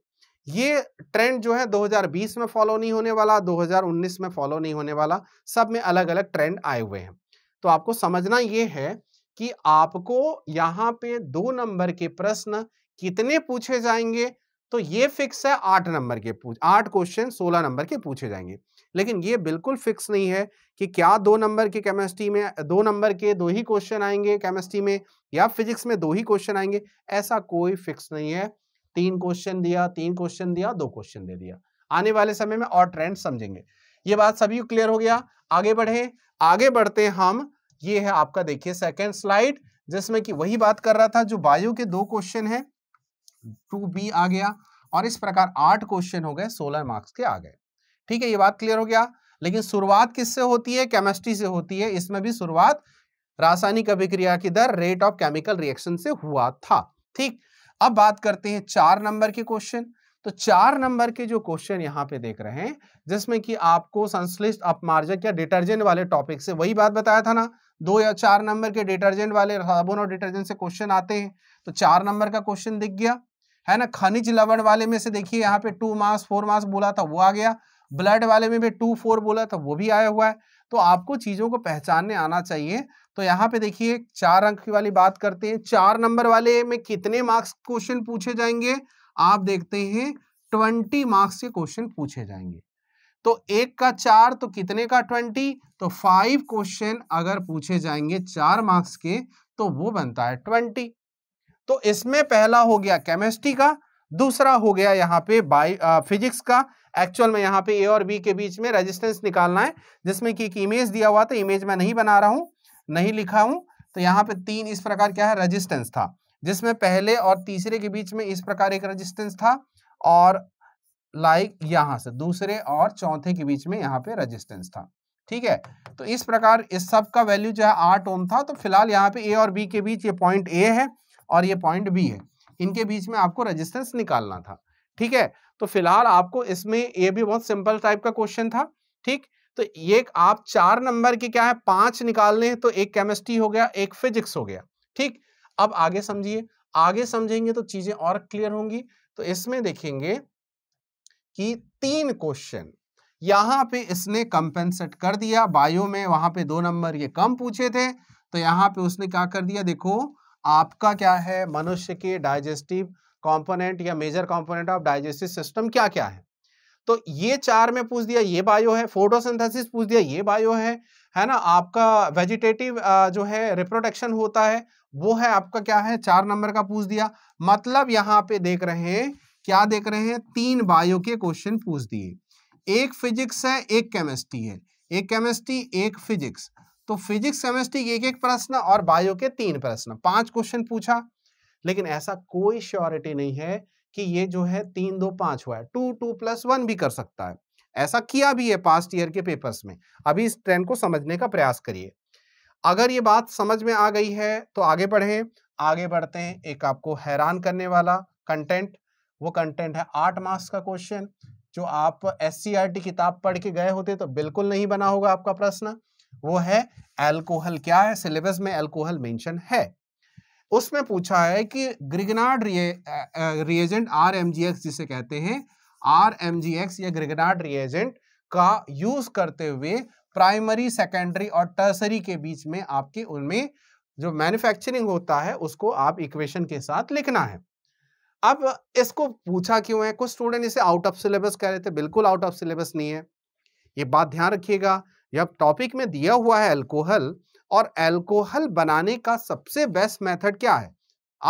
ये ट्रेंड जो है दो हज़ार बीस में फॉलो नहीं होने वाला, दो हज़ार उन्नीस में फॉलो नहीं होने वाला, सब में अलग अलग ट्रेंड आए हुए हैं। तो आपको समझना ये है कि आपको यहाँ पे दो नंबर के प्रश्न कितने पूछे जाएंगे, तो ये फिक्स है आठ नंबर के पूछ आठ क्वेश्चन सोलह नंबर के पूछे जाएंगे, लेकिन ये बिल्कुल फिक्स नहीं है कि क्या दो नंबर के केमिस्ट्री में दो नंबर के दो ही क्वेश्चन आएंगे केमिस्ट्री में या फिजिक्स में दो ही क्वेश्चन आएंगे, ऐसा कोई फिक्स नहीं है। तीन क्वेश्चन दिया, तीन क्वेश्चन दिया, दो क्वेश्चन दे दिया। आने वाले समय में और ट्रेंड समझेंगे। ये बात सभी को क्लियर हो गया। आगे बढ़े, आगे बढ़ते हम, ये है आपका देखिए सेकेंड स्लाइड, जिसमें कि वही बात कर रहा था जो बायो के दो क्वेश्चन है, टू बी आ गया, और इस प्रकार आठ क्वेश्चन हो गए सोलह मार्क्स के आ गए। ठीक है, ये बात क्लियर हो गया। लेकिन शुरुआत किससे होती है? केमिस्ट्री से होती है। इसमें भी शुरुआत रासायनिक अभिक्रिया की दर, रेट ऑफ केमिकल रिएक्शन से हुआ था। ठीक, अब बात करते हैं चार नंबर के क्वेश्चन। तो चार नंबर के जो क्वेश्चन यहाँ पे देख रहे हैं, जिसमें कि आपको संश्लिष्ट अपमार्जक या डिटर्जेंट वाले टॉपिक से, वही बात बताया था ना, दो या चार नंबर के डिटर्जेंट वाले, साबुन और डिटर्जेंट से क्वेश्चन आते हैं, तो चार नंबर का क्वेश्चन दिख गया है ना। खनिज लवण वाले में से देखिए यहाँ पे टू मास फोर मास बोला था, वो आ गया। ब्लड वाले में भी टू फोर बोला था, वो भी आया हुआ है। तो आपको चीजों को पहचानने आना चाहिए। तो यहाँ पे देखिए चार अंक की वाली बात करते हैं। चार नंबर वाले में कितने मार्क्स क्वेश्चन पूछे जाएंगे? आप देखते हैं ट्वेंटी मार्क्स के क्वेश्चन पूछे जाएंगे। तो एक का चार तो कितने का ट्वेंटी, तो फाइव क्वेश्चन अगर पूछे जाएंगे चार मार्क्स के, तो वो बनता है ट्वेंटी। तो इसमें पहला हो गया केमिस्ट्री का, दूसरा हो गया यहाँ पे बायो फिजिक्स का। एक्चुअल में यहाँ पे ए और बी के बीच में रेजिस्टेंस निकालना है, जिसमें कि एक इमेज दिया हुआ था। इमेज मैं नहीं बना रहा हूँ, नहीं लिखा हूँ। तो यहाँ पे तीन इस प्रकार क्या है रेजिस्टेंस था, जिसमें पहले और तीसरे के बीच में इस प्रकार एक रेजिस्टेंस था, और लाइक यहाँ से दूसरे और चौथे के बीच में यहाँ पे रेजिस्टेंस था। ठीक है, तो इस प्रकार इस सब का वैल्यू जो है आठ ओम था। तो फिलहाल यहाँ पे ए और बी के बीच ये पॉइंट ए है और ये पॉइंट बी है, इनके बीच में आपको रेजिस्टेंस निकालना था। ठीक है, तो फिलहाल आपको इसमें ये भी बहुत सिंपल टाइप का क्वेश्चन था। ठीक, तो ये आप चार नंबर के क्या है पांच निकालने हैं। तो एक केमिस्ट्री हो गया, एक फिजिक्स हो गया। ठीक, अब आगे समझिए, आगे समझेंगे तो चीजें और क्लियर होंगी। तो इसमें देखेंगे कि तीन क्वेश्चन यहाँ पे इसने कंपेंसेट कर दिया। बायो में वहां पे दो नंबर ये कम पूछे थे, तो यहाँ पे उसने क्या कर दिया, देखो आपका क्या है मनुष्य के डाइजेस्टिव कंपोनेंट या major component of digestive system क्या क्या है। तो ये चार में पूछ दिया, ये बायो है। फोटोसिंथेसिस पूछ दिया, ये बायो है, है ना। आपका वेजिटेटिव जो है रिप्रोडक्शन होता है, वो है आपका क्या है चार नंबर का पूछ दिया। मतलब यहाँ पे देख रहे हैं क्या देख रहे हैं, तीन बायो के क्वेश्चन पूछ दिए। एक फिजिक्स है, एक केमिस्ट्री है, एक केमिस्ट्री एक फिजिक्स। तो फिजिक्स केमिस्ट्री एक एक प्रश्न और बायो के तीन प्रश्न, पांच क्वेश्चन पूछा। लेकिन ऐसा कोई श्योरिटी नहीं है कि ये जो है तीन दो पांच हुआ है, टू टू प्लस वन भी कर सकता है। ऐसा किया भी है पास्ट ईयर के पेपर्स में। अभी इस ट्रेंड को समझने का प्रयास करिए। अगर ये बात समझ में आ गई है तो आगे बढ़े। आगे बढ़ते हैं, एक आपको हैरान करने वाला कंटेंट, वो कंटेंट है आठ मार्क्स का क्वेश्चन। जो आप एससीईआरटी किताब पढ़ के गए होते तो बिल्कुल नहीं बना होगा आपका प्रश्न। वो है अल्कोहल क्या है, सिलेबस में अल्कोहल मेंशन है। उसमें पूछा है कि ग्रिग्नार्ड रिएजेंट आरएमजीएक्स जिसे कहते हैं, आरएमजीएक्स या ग्रिग्नार्ड रिएजेंट का यूज करते हुए प्राइमरी, सेकेंडरी और टर्सरी के बीच में आपके उनमें जो मैन्युफैक्चरिंग होता है उसको आप इक्वेशन के साथ लिखना है। अब इसको पूछा क्यों है? कुछ स्टूडेंट इसे आउट ऑफ सिलेबस कह रहे थे, बिल्कुल आउट ऑफ सिलेबस नहीं है। ये बात ध्यान रखिएगा, जब टॉपिक में दिया हुआ है अल्कोहल, और अल्कोहल बनाने का सबसे बेस्ट मेथड क्या है,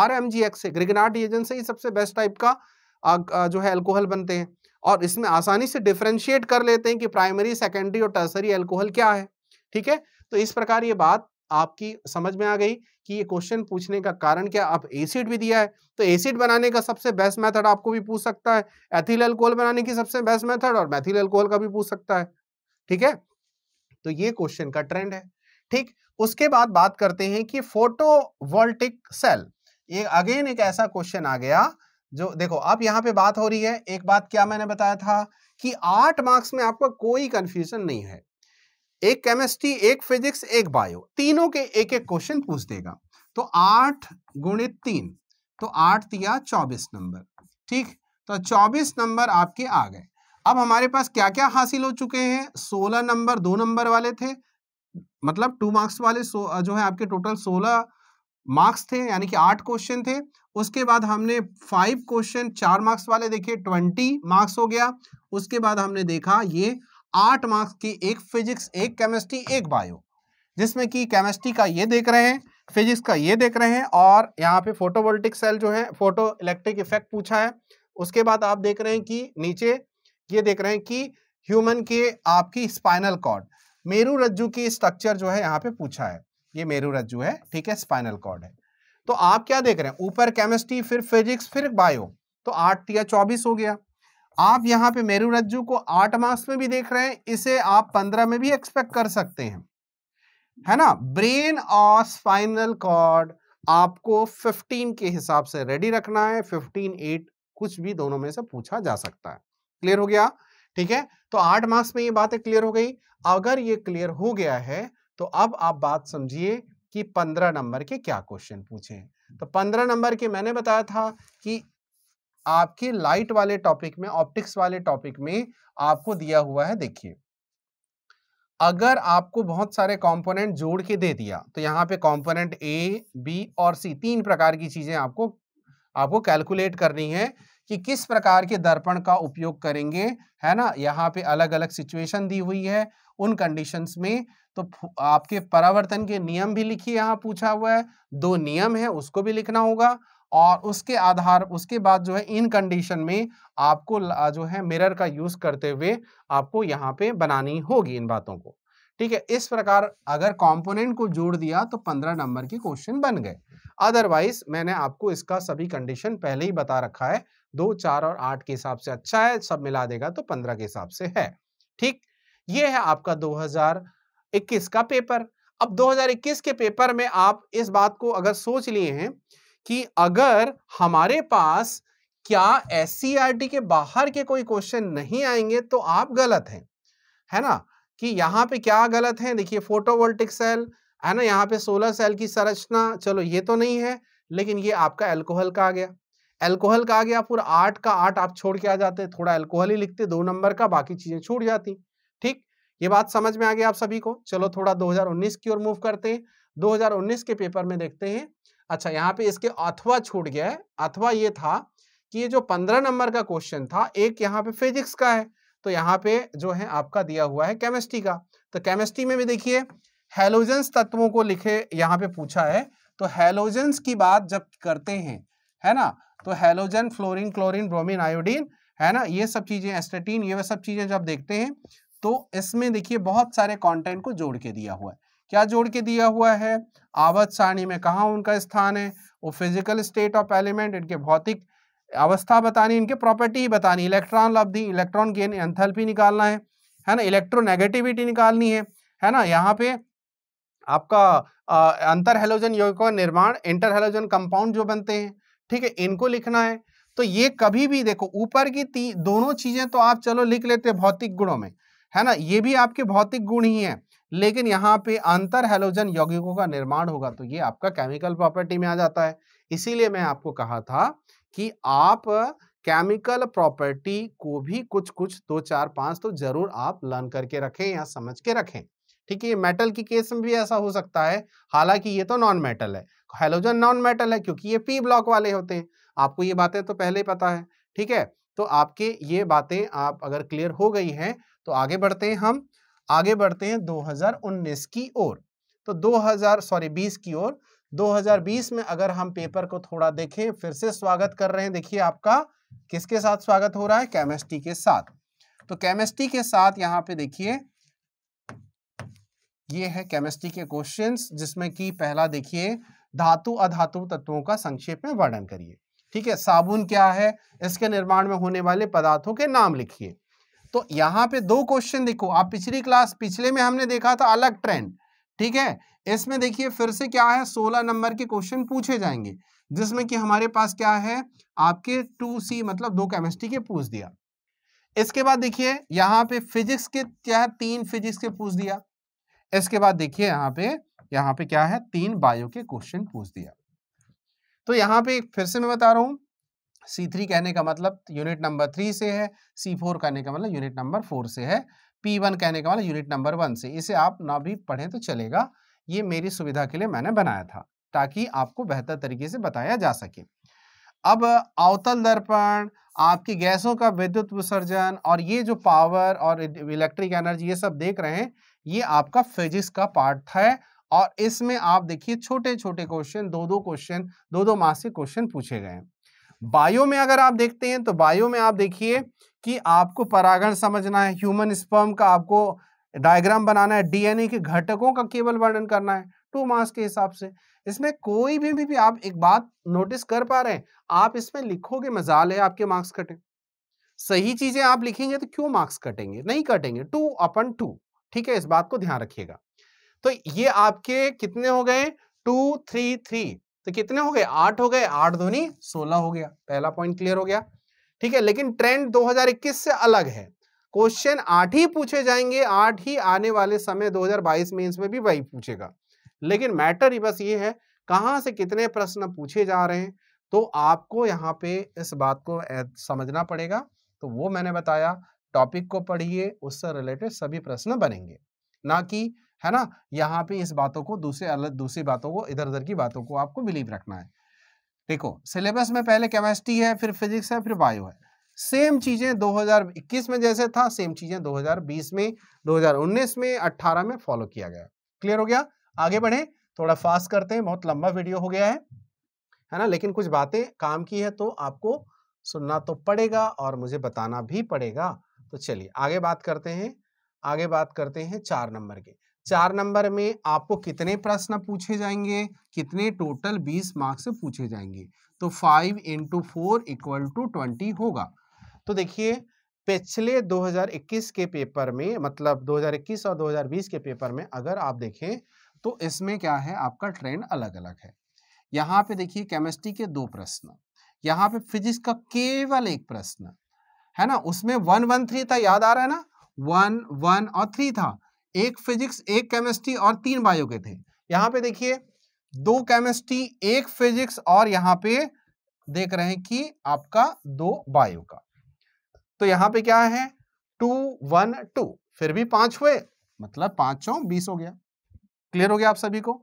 आरएमजीएक्स से, ग्रिग्नार्ड रिएजेंट से ही सबसे बेस्ट टाइप का जो है अल्कोहल बनते हैं। और इसमें आसानी से डिफरेंशिएट कर लेते हैं कि प्राइमरी, सेकेंडरी और टर्सरी अल्कोहल क्या है। ठीक है, तो इस प्रकार ये बात आपकी समझ में आ गई कि ये क्वेश्चन पूछने का कारण क्या। अब एसिड भी दिया है, तो एसिड बनाने का सबसे बेस्ट मेथड आपको भी पूछ सकता है, एथिल अल्कोहल बनाने की सबसे बेस्ट मेथड और मेथिल अल्कोहल का भी पूछ सकता है। ठीक है, तो ये क्वेश्चन का ट्रेंड है। ठीक, उसके बाद बात करते हैं कि फोटोवोल्टिक सेल। ये अगेन एक ऐसा क्वेश्चन आ गया जो देखो, अब यहाँ पे बात हो रही है। एक बात क्या मैंने बताया था कि आठ मार्क्स में आपका कोई कंफ्यूजन नहीं है। एक केमिस्ट्री, एक फिजिक्स, एक बायो, तीनों के एक एक क्वेश्चन पूछ देगा। तो आठ गुणित तीन, तो आठ दिया चौबीस नंबर। ठीक, तो चौबीस नंबर आपके आ गए। अब हमारे पास क्या क्या हासिल हो चुके हैं, सोलह नंबर दो नंबर वाले थे, मतलब टू मार्क्स वाले जो है आपके टोटल सोलह मार्क्स थे, यानी कि आठ क्वेश्चन थे। उसके बाद हमने फाइव क्वेश्चन चार मार्क्स वाले देखे, ट्वेंटी मार्क्स हो गया। उसके बाद हमने देखा ये आठ मार्क्स की एक फिजिक्स, एक केमिस्ट्री, एक बायो, जिसमें कि केमिस्ट्री का ये देख रहे हैं, फिजिक्स का ये देख रहे हैं, और यहाँ पे फोटोवोल्टिक सेल जो है फोटो इलेक्ट्रिक इफेक्ट पूछा है। उसके बाद आप देख रहे हैं कि नीचे ये देख रहे हैं कि ह्यूमन के आपकी स्पाइनल कॉर्ड, मेरू रज्जु की स्ट्रक्चर जो है यहाँ पे पूछा है, ये मेरू रज्जु है, ठीक है, स्पाइनल कॉर्ड है। तो आप क्या देख रहे हैं, ऊपर केमिस्ट्री, फिर फिजिक्स, फिर बायो, तो आठ या चौबीस हो गया। आप यहाँ पे मेरू रज्जु को आठ मार्क्स में भी देख रहे हैं, इसे आप पंद्रह में भी एक्सपेक्ट कर सकते हैं, है ना। ब्रेन और स्पाइनल कॉर्ड आपको पंद्रह के हिसाब से रेडी रखना है, पंद्रह, आठ कुछ भी दोनों में से पूछा जा सकता है। क्लियर हो गया, ठीक है। तो आठ मार्क्स में ये बातें क्लियर हो गई। अगर ये क्लियर हो गया है तो अब आप बात समझिए कि पंद्रह नंबर के क्या क्वेश्चन पूछे। तो पंद्रह नंबर के मैंने बताया था कि आपके लाइट वाले टॉपिक में, ऑप्टिक्स वाले टॉपिक में आपको दिया हुआ है। देखिए, अगर आपको बहुत सारे कंपोनेंट जोड़ के दे दिया तो यहाँ पे कंपोनेंट ए, बी और सी, तीन प्रकार की चीजें आपको आपको कैलकुलेट करनी है कि किस प्रकार के दर्पण का उपयोग करेंगे, है ना। यहाँ पे अलग अलग सिचुएशन दी हुई है, उन कंडीशंस में तो आपके परावर्तन के नियम भी लिखिए, यहाँ पूछा हुआ है, दो नियम है उसको भी लिखना होगा, और उसके आधार उसके बाद जो है इन कंडीशन में आपको जो है मिरर का यूज करते हुए आपको यहाँ पे बनानी होगी इन बातों को, ठीक है। इस प्रकार अगर कंपोनेंट को जोड़ दिया तो पंद्रह नंबर के क्वेश्चन बन गए। अदरवाइज मैंने आपको इसका सभी कंडीशन पहले ही बता रखा है, दो, चार और आठ के हिसाब से अच्छा है, सब मिला देगा तो पंद्रह के हिसाब से है, ठीक। ये है आपका दो हजार इक्कीस का पेपर। अब दो हजार इक्कीस के पेपर में आप इस बात को अगर सोच लिए हैं कि अगर हमारे पास क्या एससीईआरटी के बाहर के कोई क्वेश्चन नहीं आएंगे तो आप गलत हैं, है ना। कि यहाँ पे क्या गलत है, देखिए फोटोवोल्टिक सेल है ना, यहाँ पे सोलर सेल की संरचना, चलो ये तो नहीं है, लेकिन ये आपका एल्कोहल का आ गया, एल्कोहल का आ गया। पूरा आठ का आठ आप छोड़ के आ जाते, थोड़ा एल्कोहल ही लिखते दो नंबर का, बाकी चीजें छूट जाती, ठीक। ये बात समझ में आ गई आप सभी को। चलो थोड़ा दो हजार उन्नीस की ओर मूव करते हैं। दो हजार उन्नीस के पेपर में देखते हैं, अच्छा यहाँ पे इसके अथवा छूट गया है। अथवा ये था कि ये जो पंद्रह नंबर का क्वेश्चन था, एक यहाँ पे फिजिक्स का है, तो यहाँ पे जो है आपका दिया हुआ है केमिस्ट्री का। तो केमिस्ट्री में भी देखिए हैलोजेंस तत्वों को लिखे, यहाँ पे पूछा है। तो हैलोजेंस की बात जब करते हैं, है ना, तो halogen, fluorine, chlorine, bromine, iodine, है ना, ये सब चीजें, एस्टेटीन, ये वह सब चीजें जब देखते हैं तो इसमें देखिए बहुत सारे कॉन्टेंट को जोड़ के दिया हुआ है। क्या जोड़ के दिया हुआ है, आवर्त सारणी में कहाँ उनका स्थान है, वो फिजिकल स्टेट ऑफ एलिमेंट, इनके भौतिक अवस्था बतानी, इनके प्रॉपर्टी बतानी, इलेक्ट्रॉन लब्धि, इलेक्ट्रॉन गेन, एंथैल्पी निकालना है, है ना, इलेक्ट्रोनेगेटिविटी निकालनी है, है ना। यहाँ पे आपका आ, अंतर हेलोजन यौगिकों का निर्माण, इंटर हेलोजन कंपाउंड जो बनते हैं, ठीक है, इनको लिखना है। तो ये कभी भी देखो ऊपर की ती, दोनों चीजें तो आप चलो लिख लेते हैं भौतिक गुणों में, है ना, ये भी आपके भौतिक गुण ही है, लेकिन यहाँ पे अंतर हेलोजन यौगिकों का निर्माण होगा तो ये आपका केमिकल प्रॉपर्टी में आ जाता है। इसीलिए मैं आपको कहा था कि आप केमिकल प्रॉपर्टी को भी कुछ कुछ दो चार पांच तो जरूर आप लर्न करके रखें या समझ के रखें, ठीक है। मेटल की केस में भी ऐसा हो सकता है, हालांकि ये तो नॉन मेटल है, हेलोजन नॉन मेटल है क्योंकि ये पी ब्लॉक वाले होते हैं, आपको ये बातें तो पहले ही पता है, ठीक है। तो आपके ये बातें आप अगर क्लियर हो गई हैं तो आगे बढ़ते हैं, हम आगे बढ़ते हैं दो हजार उन्नीस की ओर। तो दो हजार सॉरी बीस की ओर। दो हजार बीस में अगर हम पेपर को थोड़ा देखें, फिर से स्वागत कर रहे हैं, देखिए आपका किसके साथ स्वागत हो रहा है, केमिस्ट्री के साथ। तो केमिस्ट्री के साथ यहाँ पे देखिए ये है केमिस्ट्री के क्वेश्चंस, जिसमें कि पहला देखिए धातु अधातु तत्वों का संक्षेप में वर्णन करिए, ठीक है। साबुन क्या है, इसके निर्माण में होने वाले पदार्थों के नाम लिखिए। तो यहाँ पे दो क्वेश्चन देखो, आप पिछली क्लास पिछले में हमने देखा था अलग ट्रेंड, ठीक है। इसमें देखिए फिर से क्या है, सोलह नंबर के क्वेश्चन पूछे जाएंगे, जिसमें कि हमारे पास क्या है आपके टू सी, मतलब दो केमिस्ट्री के पूछ दिया। इसके बाद देखिए यहाँ पे फिजिक्स के क्या है, तीन फिजिक्स के पूछ दिया। इसके बाद देखिए यहाँ पे यहाँ पे क्या है, तीन बायो के क्वेश्चन पूछ दिया। तो यहाँ पे फिर से मैं बता रहा हूँ, सी थ्री कहने का मतलब यूनिट नंबर थ्री से है, सी फोर कहने का मतलब यूनिट नंबर फोर से है, पी वन कहने का मतलब यूनिट नंबर वन से। इसे आप ना भी पढ़ें तो चलेगा, ये मेरी सुविधा के लिए मैंने बनाया था ताकि आपको बेहतर तरीके से बताया जा सके। अब अवतल दर्पण, आपकी गैसों का विद्युत विसर्जन और ये जो पावर और इलेक्ट्रिक एनर्जी ये सब देख रहे हैं, ये आपका फिजिक्स का पार्ट था। और इसमें आप देखिए छोटे छोटे क्वेश्चन, दो दो क्वेश्चन, दो दो मार्क्स के क्वेश्चन पूछे गए हैं। बायो में अगर आप देखते हैं तो बायो में आप देखिए कि आपको परागण समझना है, ह्यूमन स्पर्म का आपको डायग्राम बनाना है, डीएनए के घटकों का केवल वर्णन करना है टू मार्क्स के हिसाब से। इसमें कोई भी, भी भी आप एक बात नोटिस कर पा रहे हैं, आप इसमें लिखोगे मजाल है आपके मार्क्स कटे। सही चीजें आप लिखेंगे तो क्यों मार्क्स कटेंगे, नहीं कटेंगे, टू अपन टू, ठीक है, इस बात को ध्यान रखिएगा। तो ये आपके कितने हो गए, टू थ्री थ्री, तो कितने हो गए, आठ हो गए, आठ दूनी सोलह हो गया, पहला पॉइंट क्लियर हो गया, ठीक है। लेकिन ट्रेंड दो हज़ार इक्कीस से अलग है, क्वेश्चन आठ ही पूछे जाएंगे, आठ ही आने वाले समय दो हज़ार बाईस मेंस में भी वही पूछेगा। लेकिन मैटर बस ये है कहाँ से कितने प्रश्न पूछे जा रहे हैं, तो आपको यहाँ पे इस बात को समझना पड़ेगा। तो वो मैंने बताया, टॉपिक को पढ़िए, उससे रिलेटेड सभी प्रश्न बनेंगे, ना कि है ना यहाँ पे इस बातों को दूसरे अलग दूसरी बातों को इधर उधर की बातों को आपको बिलीव रखना है। देखो सिलेबस में पहले केमिस्ट्री है, फिर फिजिक्स है, फिर बायो है। सेम चीजें दो हज़ार इक्कीस में जैसे था, सेम चीजें दो हज़ार बीस में, दो हज़ार उन्नीस में, अट्ठारह में फॉलो किया गया। क्लियर हो गया, आगे बढ़े, थोड़ा फास्ट करते हैं, बहुत लंबा वीडियो हो गया है है ना। लेकिन कुछ बातें काम की है तो आपको सुनना तो पड़ेगा और मुझे बताना भी पड़ेगा। तो चलिए आगे बात करते हैं, आगे बात करते हैं चार नंबर के। चार नंबर में आपको कितने प्रश्न पूछे जाएंगे, कितने टोटल बीस मार्क्स से पूछे जाएंगे, तो five into four equal to twenty होगा। तो देखिए पिछले दो हज़ार इक्कीस के पेपर में, मतलब दो हज़ार इक्कीस और दो हज़ार बीस के पेपर में अगर आप देखें तो इसमें क्या है, आपका ट्रेंड अलग अलग है। यहाँ पे देखिए केमिस्ट्री के दो प्रश्न, यहाँ पे फिजिक्स का केवल एक प्रश्न है ना, उसमें वन वन थ्री था, याद आ रहा है ना, वन वन और थ्री था, एक फिजिक्स एक केमिस्ट्री और तीन बायो के थे। यहाँ पे देखिए दो केमिस्ट्री एक फिजिक्स और यहाँ पे देख रहे हैं कि आपका दो बायो का। तो यहाँ पे क्या है, टू वन टू, फिर भी पांच हुए, मतलब पांचों बीस हो गया। क्लियर हो गया आप सभी को,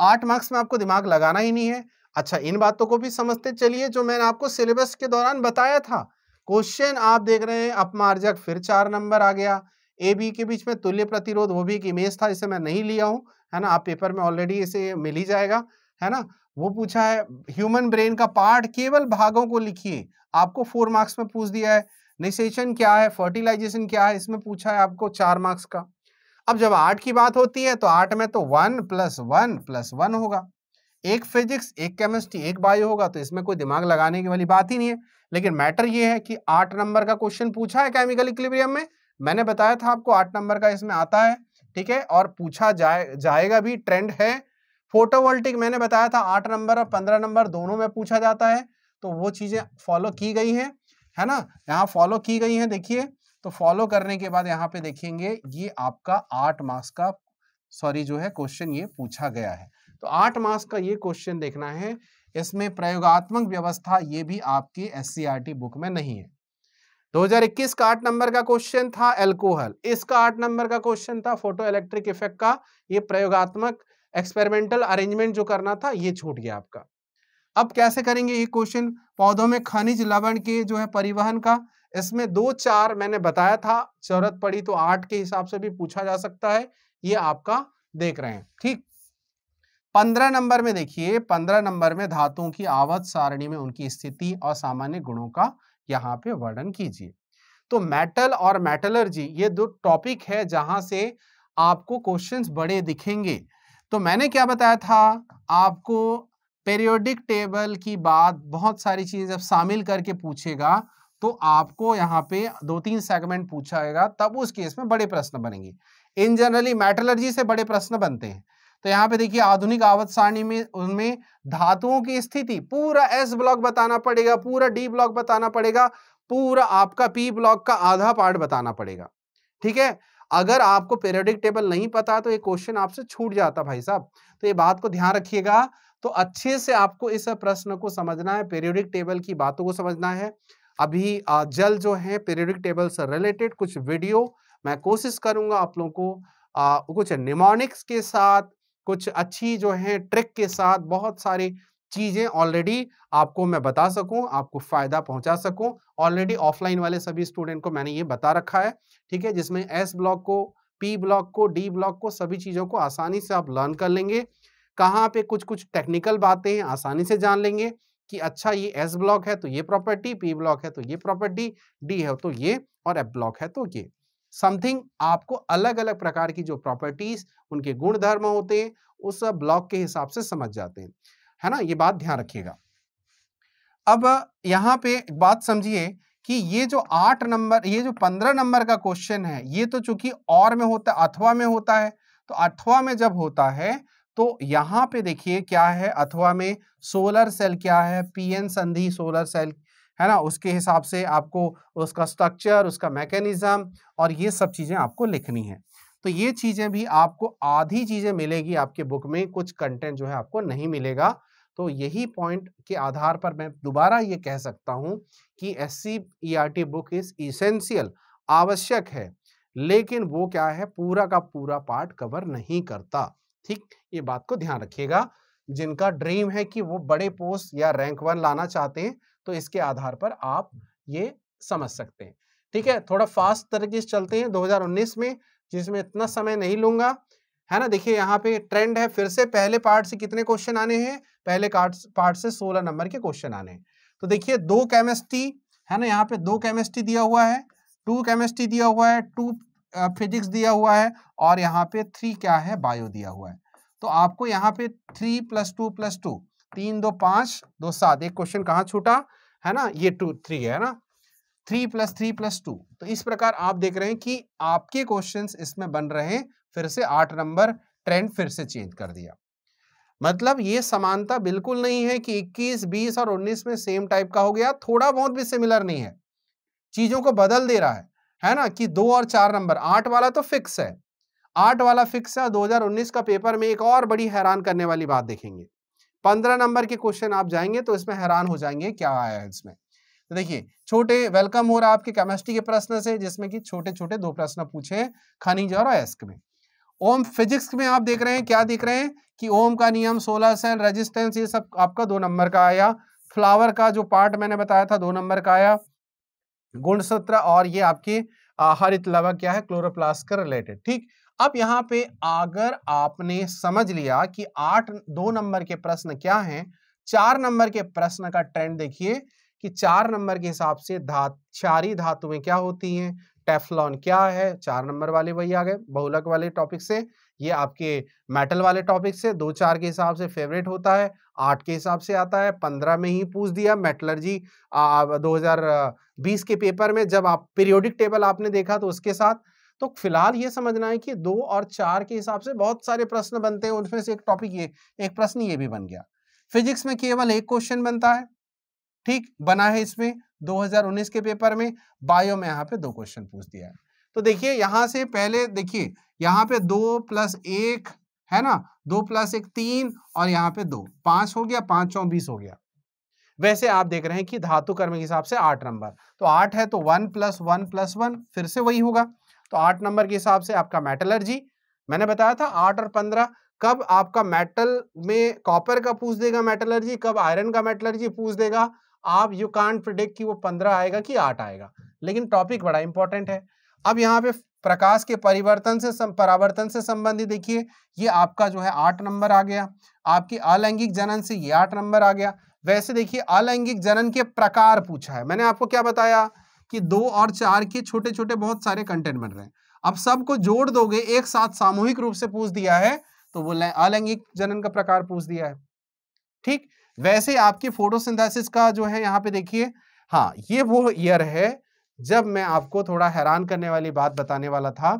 आठ मार्क्स में आपको दिमाग लगाना ही नहीं है। अच्छा इन बातों को भी समझते चलिए जो मैंने आपको सिलेबस के दौरान बताया था। क्वेश्चन आप देख रहे हैं, अपमार्जक फिर चार नंबर आ गया, ए बी के बीच में तुल्य प्रतिरोध, वो भी एक इमेज था जिसे मैं नहीं लिया हूँ है ना, आप पेपर में ऑलरेडी इसे मिल ही जाएगा है ना। वो पूछा है ह्यूमन ब्रेन का पार्ट केवल भागों को लिखिए, आपको फोर मार्क्स में पूछ दिया है। निषेचन क्या है, फर्टिलाइजेशन क्या है, इसमें पूछा है आपको चार मार्क्स का। अब जब आठ की बात होती है तो आठ में तो one plus one plus one होगा, एक फिजिक्स एक केमिस्ट्री एक बायो होगा, तो इसमें कोई दिमाग लगाने की वाली बात ही नहीं है। लेकिन मैटर ये है कि आठ नंबर का क्वेश्चन पूछा है केमिकल इक्विलिब्रियम में, मैंने बताया था आपको आठ नंबर का इसमें आता है, ठीक है, और पूछा जाए जाएगा भी, ट्रेंड है। फोटोवोल्टिक मैंने बताया था आठ नंबर और पंद्रह नंबर दोनों में पूछा जाता है, तो वो चीजें फॉलो की गई हैं है ना, यहाँ फॉलो की गई हैं। देखिए तो फॉलो करने के बाद यहाँ पे देखेंगे ये आपका आठ मार्क्स का सॉरी जो है क्वेश्चन ये पूछा गया है, तो आठ मार्क्स का ये क्वेश्चन देखना है। इसमें प्रयोगात्मक व्यवस्था ये भी आपकी एससीईआरटी बुक में नहीं है। दो हज़ार इक्कीस का आठ नंबर का क्वेश्चन था एल्कोहल, इसका आठ नंबर का क्वेश्चन था फोटो इलेक्ट्रिक इफेक्ट का, ये प्रयोगात्मक एक्सपेरिमेंटल अरेंजमेंट जो करना था ये छूट गया आपका। अब कैसे करेंगे ये क्वेश्चन, पौधों में खनिज लवण के जो है परिवहन का, इसमें दो चार मैंने बताया था, जरूरत पड़ी तो आठ के हिसाब से भी पूछा जा सकता है, ये आपका देख रहे हैं ठीक। पंद्रह नंबर में देखिए, पंद्रह नंबर में धातुओं की आवर्त सारणी में उनकी स्थिति और सामान्य गुणों का यहाँ पे वर्णन कीजिए। तो मेटल और मेटलर्जी ये दो टॉपिक है जहां से आपको क्वेश्चंस बड़े दिखेंगे। तो मैंने क्या बताया था आपको, पीरियोडिक टेबल की बात बहुत सारी चीज जब शामिल करके पूछेगा तो आपको यहाँ पे दो तीन सेगमेंट पूछा जाएगा, तब उस केस में बड़े प्रश्न बनेंगे। इन जनरली मेटलर्जी से बड़े प्रश्न बनते हैं। तो यहाँ पे देखिए आधुनिक आवर्त सारणी में उनमें धातुओं की स्थिति, पूरा एस ब्लॉक बताना पड़ेगा, पूरा डी ब्लॉक बताना पड़ेगा, पूरा आपका पी ब्लॉक का आधा पार्ट बताना पड़ेगा, ठीक है। अगर आपको पीरियोडिक टेबल नहीं पता तो ये क्वेश्चन आपसे छूट जाता भाई साहब, तो ये बात को ध्यान रखिएगा। तो अच्छे से आपको इस प्रश्न को समझना है, पीरियोडिक टेबल की बातों को समझना है। अभी जल जो है पीरियोडिक टेबल से रिलेटेड कुछ वीडियो मैं कोशिश करूंगा आप लोगों को आ, कुछ निमोनिक्स के साथ, कुछ अच्छी जो है ट्रिक के साथ बहुत सारी चीजें ऑलरेडी आपको मैं बता सकूं, आपको फायदा पहुंचा सकूं। ऑलरेडी ऑफलाइन वाले सभी स्टूडेंट को मैंने ये बता रखा है, ठीक है, जिसमें एस ब्लॉक को, पी ब्लॉक को, डी ब्लॉक को, सभी चीजों को आसानी से आप लर्न कर लेंगे। कहाँ पे कुछ कुछ टेक्निकल बातें हैं आसानी से जान लेंगे कि अच्छा ये एस ब्लॉक है तो ये प्रॉपर्टी, पी ब्लॉक है तो ये प्रॉपर्टी, डी है तो ये, और एफ ब्लॉक है तो ये। समथिंग आपको अलग अलग प्रकार की जो प्रॉपर्टीज, उनके गुण धर्म होते हैं, उस ब्लॉक के हिसाब से समझ जाते हैं, है ना। ये बात ध्यान रखिएगा। अब यहाँ पे बात समझिए कि ये जो आठ नंबर, ये जो पंद्रह नंबर का क्वेश्चन है, ये तो चूंकि और में होता है, अथवा में होता है, तो अथवा में जब होता है तो यहाँ पे देखिए क्या है, अथवा में सोलर सेल क्या है, पीएन संधि सोलर सेल, है ना, उसके हिसाब से आपको उसका स्ट्रक्चर, उसका मैकेनिज्म और ये सब चीजें आपको लिखनी है। तो ये चीजें भी आपको आधी चीजें मिलेगी आपके बुक में, कुछ कंटेंट जो है आपको नहीं मिलेगा। तो यही पॉइंट के आधार पर मैं दोबारा ये कह सकता हूँ कि एससीईआरटी बुक इज इसेंशियल, आवश्यक है, लेकिन वो क्या है, पूरा का पूरा पार्ट कवर नहीं करता, ठीक। ये बात को ध्यान रखिएगा। जिनका ड्रीम है कि वो बड़े पोस्ट या रैंक वन लाना चाहते हैं तो इसके आधार पर आप ये समझ सकते हैं, ठीक है। थोड़ा फास्ट तरीके से चलते हैं दो हज़ार उन्नीस में, जिसमें इतना समय नहीं लूंगा, है ना। देखिए यहाँ पे ट्रेंड है फिर से, पहले पार्ट से कितने क्वेश्चन आने हैं, पहले पार्ट से सोलह नंबर के क्वेश्चन आने हैं। तो देखिए दो केमिस्ट्री है ना, यहाँ पे दो केमिस्ट्री दिया हुआ है, टू केमिस्ट्री दिया हुआ है, टू फिजिक्स दिया हुआ है, और यहाँ पे थ्री क्या है, बायो दिया हुआ है। तो आपको यहाँ पे three plus two plus two, तीन दो पांच, दो सात, एक क्वेश्चन कहाँ छूटा, है ना, ये टू थ्री है ना, three plus three plus two. तो इस प्रकार आप देख रहे हैं कि आपके क्वेश्चंस इसमें बन रहे हैं। फिर से आठ नंबर ट्रेंड फिर से चेंज कर दिया, मतलब ये समानता बिल्कुल नहीं है कि इक्कीस, बीस और उन्नीस में सेम टाइप का हो गया, थोड़ा बहुत भी सिमिलर नहीं है, चीजों को बदल दे रहा है, है ना, कि दो और चार नंबर, आठ वाला तो फिक्स है, आठ वाला फिक्स है। दो हजार उन्नीस का पेपर में एक और बड़ी हैरान करने वाली बात देखेंगे, पंद्रह नंबर के क्वेश्चन आप जाएंगे तो इसमें हैरान हो जाएंगे क्या आया है इसमें। तो देखिए छोटे वेलकम हो रहा है आपके केमिस्ट्री के प्रश्न से, जिसमें कि छोटे छोटे दो प्रश्न पूछे, खनिज और अयस्क में। ओम फिजिक्स में आप देख रहे हैं क्या देख रहे हैं कि ओम का नियम, सोलर सेल, रेजिस्टेंस, ये सब आपका दो नंबर का आया। फ्लावर का जो पार्ट मैंने बताया था दो नंबर का आया, गुणसूत्र और ये आपके हरित लवक क्या है, क्लोरोप्लास्ट के रिलेटेड, ठीक। अब यहाँ पे अगर आपने समझ लिया कि आठ दो नंबर के प्रश्न क्या है, चार नंबर के प्रश्न का ट्रेंड देखिए कि चार नंबर के हिसाब से धात क्षारी धातुएं क्या होती हैं, टेफ्लॉन क्या है, चार नंबर वाले वही आ गए, बहुलक वाले टॉपिक से, ये आपके मेटल वाले टॉपिक से, दो चार के हिसाब से फेवरेट होता है, आठ के हिसाब से आता है। पंद्रह में ही पूछ दिया मेटलर्जी दो हज़ार बीस के पेपर में, जब आप पीरियोडिक टेबल आपने देखा तो उसके साथ। तो फिलहाल ये समझना है कि दो और चार के हिसाब से बहुत सारे प्रश्न बनते हैं, उनमें से एक टॉपिक ये, एक प्रश्न ये भी बन गया। फिजिक्स में केवल एक क्वेश्चन बनता है, ठीक, बना है इसमें दो हज़ार उन्नीस के पेपर में। बायो में यहाँ पे दो क्वेश्चन पूछ दिया है। तो देखिए यहाँ से पहले देखिए यहाँ पे दो प्लस एक है ना, दो प्लस एक तीन, और यहाँ पे दो, पांच हो गया, पांच चौबीस हो गया। वैसे आप देख रहे हैं कि धातु कर्म के हिसाब से आठ नंबर, तो आठ है तो one plus one plus one फिर से वही होगा। तो आठ नंबर के हिसाब से आपका मेटलर्जी, मैंने बताया था आठ और पंद्रह, कब आपका मेटल में कॉपर का पूछ देगा मेटलर्जी, कब आयरन का मेटलर्जी पूछ देगा। आप यू कांट प्रिडिक्ट कि वो पंद्रह आएगा कि आठ आएगा, लेकिन टॉपिक बड़ा इंपॉर्टेंट है। अब यहाँ पे प्रकाश के परिवर्तन से परावर्तन से संबंधित देखिए ये आपका जो है आठ नंबर आ गया, आपकी अलैंगिक जनन से ये आठ नंबर आ गया। वैसे देखिए अलैंगिक जनन के प्रकार पूछा है, मैंने आपको क्या बताया कि दो और चार के छोटे छोटे बहुत सारे कंटेंट बन रहे हैं, अब सबको जोड़ दोगे एक साथ सामूहिक रूप से पूछ दिया है, तो वो अलैंगिक जनन का प्रकार पूछ दिया है, ठीक। वैसे आपकी फोटोसिंथेसिस का जो है यहाँ पे देखिए, हाँ ये वो ईयर है जब मैं आपको थोड़ा हैरान करने वाली बात बताने वाला था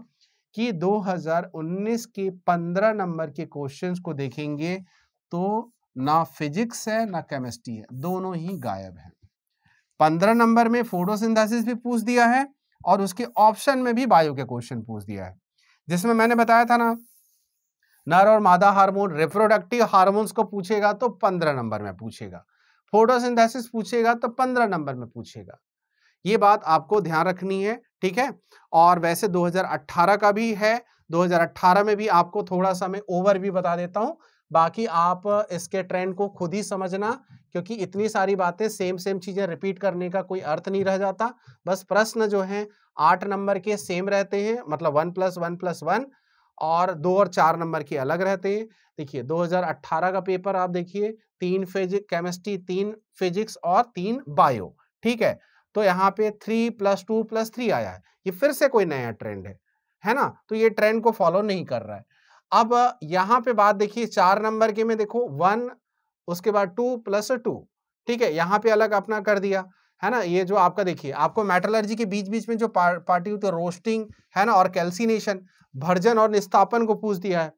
कि दो हज़ार उन्नीस के पंद्रह नंबर के क्वेश्चंस को देखेंगे तो ना फिजिक्स है ना केमिस्ट्री है, दोनों ही गायब है। पंद्रह नंबर में फोटोसिंथेसिस भी पूछ दिया है और उसके ऑप्शन में भी बायो के क्वेश्चन पूछ दिया है, जिसमें मैंने बताया था ना नर और मादा हार्मोन, रिप्रोडक्टिव हार्मोन्स को पूछेगा तो पंद्रह नंबर में पूछेगा, फोटोसिंथेसिस पूछेगा तो पंद्रह नंबर में पूछेगा। ये बात आपको ध्यान रखनी है, ठीक है। और वैसे दो हज़ार अठारह का भी है, दो हज़ार अठारह में भी आपको थोड़ा सा मैं ओवरव्यू बता देता हूं, बाकी आप इसके ट्रेंड को खुद ही समझना, क्योंकि इतनी सारी बातें सेम सेम चीजें रिपीट करने का कोई अर्थ नहीं रह जाता। बस प्रश्न जो है आठ नंबर के सेम रहते हैं, मतलब one plus one plus one, और दो और चार नंबर के अलग रहते हैं। देखिए दो हज़ार अठारह का पेपर आप देखिए, तीन फिजिक्स केमिस्ट्री, तीन फिजिक्स और तीन बायो, ठीक है। तो यहाँ पे three plus two plus three आया है, ये फिर से कोई नया ट्रेंड है, है ना। तो ये ट्रेंड को फॉलो नहीं कर रहा है। अब यहाँ पे बात देखिए, चार नंबर के में देखो वन, उसके बाद टू प्लस टू, ठीक है, यहाँ पे अलग अपना कर दिया, है ना। ये जो आपका देखिए, आपको मेटलर्जी के बीच बीच में जो पार, पार्टी होती है, रोस्टिंग है ना, और कैल्सिनेशन, भर्जन और निस्तापन को पूछ दिया है।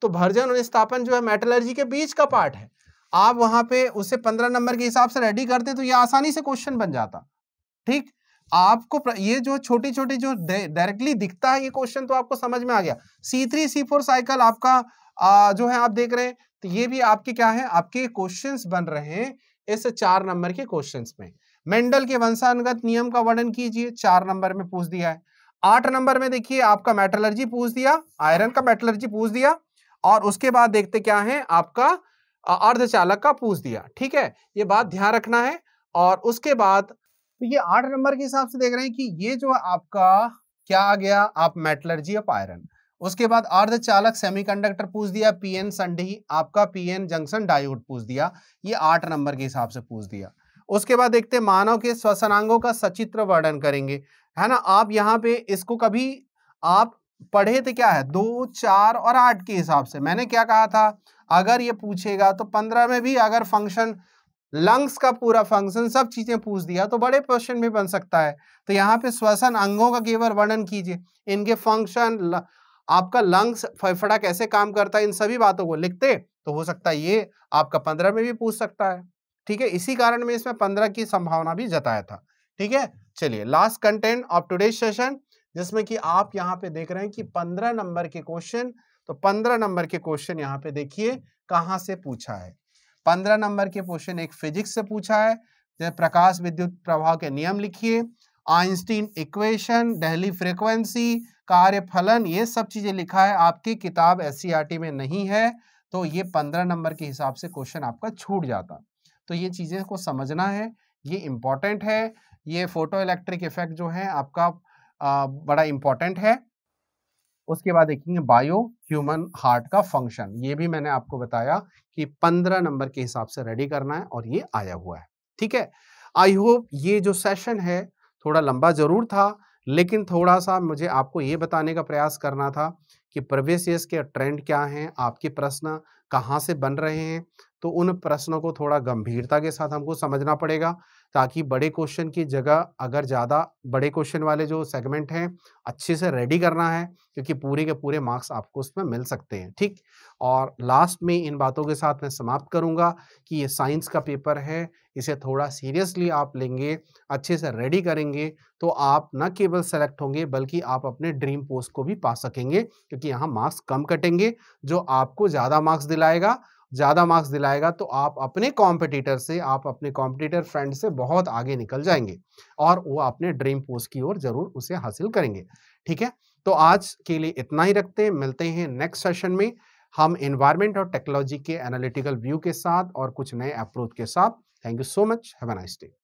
तो भर्जन और निस्तापन जो है मेटलर्जी के बीच का पार्ट है, आप वहां पे उसे पंद्रह नंबर के हिसाब से रेडी करते तो ये आसानी से क्वेश्चन बन जाता, ठीक। आपको ये जो छोटी छोटी जो डायरेक्टली दिखता है ये क्वेश्चन तो आपको समझ में आ गया। C three C four cycle आपका आ, जो है आप देख रहे हैं, तो ये भी आपके क्या है, आपके क्वेश्चन बन रहे हैं इस चार नंबर के क्वेश्चन में। मेंडल के वंशानुगत नियम का वर्णन कीजिए, चार नंबर में पूछ दिया है। आठ नंबर में देखिए आपका मेटलर्जी पूछ दिया, आयरन का मेटलर्जी पूछ दिया, और उसके बाद देखते क्या है आपका अर्धचालक का पूछ दिया, ठीक है। ये बात ध्यान रखना है। और उसके बाद तो ये आठ नंबर के हिसाब से देख रहे हैं कि ये जो आपका क्या आ गया, आप मेटलर्जी ऑफ आयरन, उसके बाद अर्धचालक सेमीकंडक्टर पूछ दिया, पीएन संधि आपका, पीएन जंक्शन डायोड पूछ दिया, ये आठ नंबर के हिसाब से पूछ दिया। उसके बाद देखते मानव के श्वसनांगों का सचित्र वर्णन करेंगे, है ना। आप यहाँ पे इसको कभी आप पढ़े थे क्या है, दो चार और आठ के हिसाब से। मैंने क्या कहा था, अगर ये पूछेगा तो पंद्रह में भी अगर फंक्शन लंग्स का पूरा फंक्शन सब चीजें पूछ दिया तो बड़े क्वेश्चन भी बन सकता है। तो यहाँ पे श्वसन अंगों का केवल वर्णन कीजिए, इनके फंक्शन, आपका लंग्स फेफड़ा कैसे काम करता है, इन सभी बातों को लिखते तो हो सकता है ये आपका पंद्रह में भी पूछ सकता है, ठीक है। इसी कारण में इसमें पंद्रह की संभावना भी जताया था, ठीक है। चलिए last content of today session, जिसमें कि आप यहाँ पे देख रहे हैं कि पंद्रह नंबर के क्वेश्चन, तो पंद्रह नंबर के क्वेश्चन यहाँ पे देखिए कहाँ से पूछा है। पंद्रह नंबर के क्वेश्चन एक फिजिक्स से पूछा है, जैसे प्रकाश विद्युत प्रवाह के नियम लिखिए, आइंस्टीन इक्वेशन, डेहली फ्रिक्वेंसी, कार्य फलन, ये सब चीजें लिखा है, आपकी किताब एससीईआरटी में नहीं है, तो ये पंद्रह नंबर के हिसाब से क्वेश्चन आपका छूट जाता। तो ये चीजें को समझना है, ये इम्पोर्टेंट है। ये फोटो इलेक्ट्रिक इफेक्ट जो है आपका आ, बड़ा इम्पोर्टेंट है। उसके बाद देखेंगे बायो, ह्यूमन हार्ट का फंक्शन, ये भी मैंने आपको बताया कि पंद्रह नंबर के हिसाब से रेडी करना है, और ये आया हुआ है, ठीक है। आई होप ये जो सेशन है थोड़ा लंबा जरूर था, लेकिन थोड़ा सा मुझे आपको ये बताने का प्रयास करना था कि प्रीवियस ईयर्स के ट्रेंड क्या हैं, आपके प्रश्न कहाँ से बन रहे हैं, तो उन प्रश्नों को थोड़ा गंभीरता के साथ हमको समझना पड़ेगा, ताकि बड़े क्वेश्चन की जगह अगर ज़्यादा बड़े क्वेश्चन वाले जो सेगमेंट हैं अच्छे से रेडी करना है, क्योंकि पूरे के पूरे मार्क्स आपको उसमें मिल सकते हैं, ठीक। और लास्ट में इन बातों के साथ मैं समाप्त करूंगा कि ये साइंस का पेपर है, इसे थोड़ा सीरियसली आप लेंगे, अच्छे से रेडी करेंगे, तो आप न केवल सेलेक्ट होंगे बल्कि आप अपने ड्रीम पोस्ट को भी पा सकेंगे, क्योंकि यहाँ मार्क्स कम कटेंगे, जो आपको ज़्यादा मार्क्स दिलाएगा ज़्यादा मार्क्स दिलाएगा तो आप अपने कॉम्पिटिटर से, आप अपने कॉम्पिटिटर फ्रेंड से बहुत आगे निकल जाएंगे, और वो अपने ड्रीम पोस्ट की ओर ज़रूर उसे हासिल करेंगे, ठीक है। तो आज के लिए इतना ही रखते हैं, मिलते हैं नेक्स्ट सेशन में, हम एनवायरनमेंट और टेक्नोलॉजी के एनालिटिकल व्यू के साथ और कुछ नए अप्रोच के साथ। Thank you so much, have a nice day.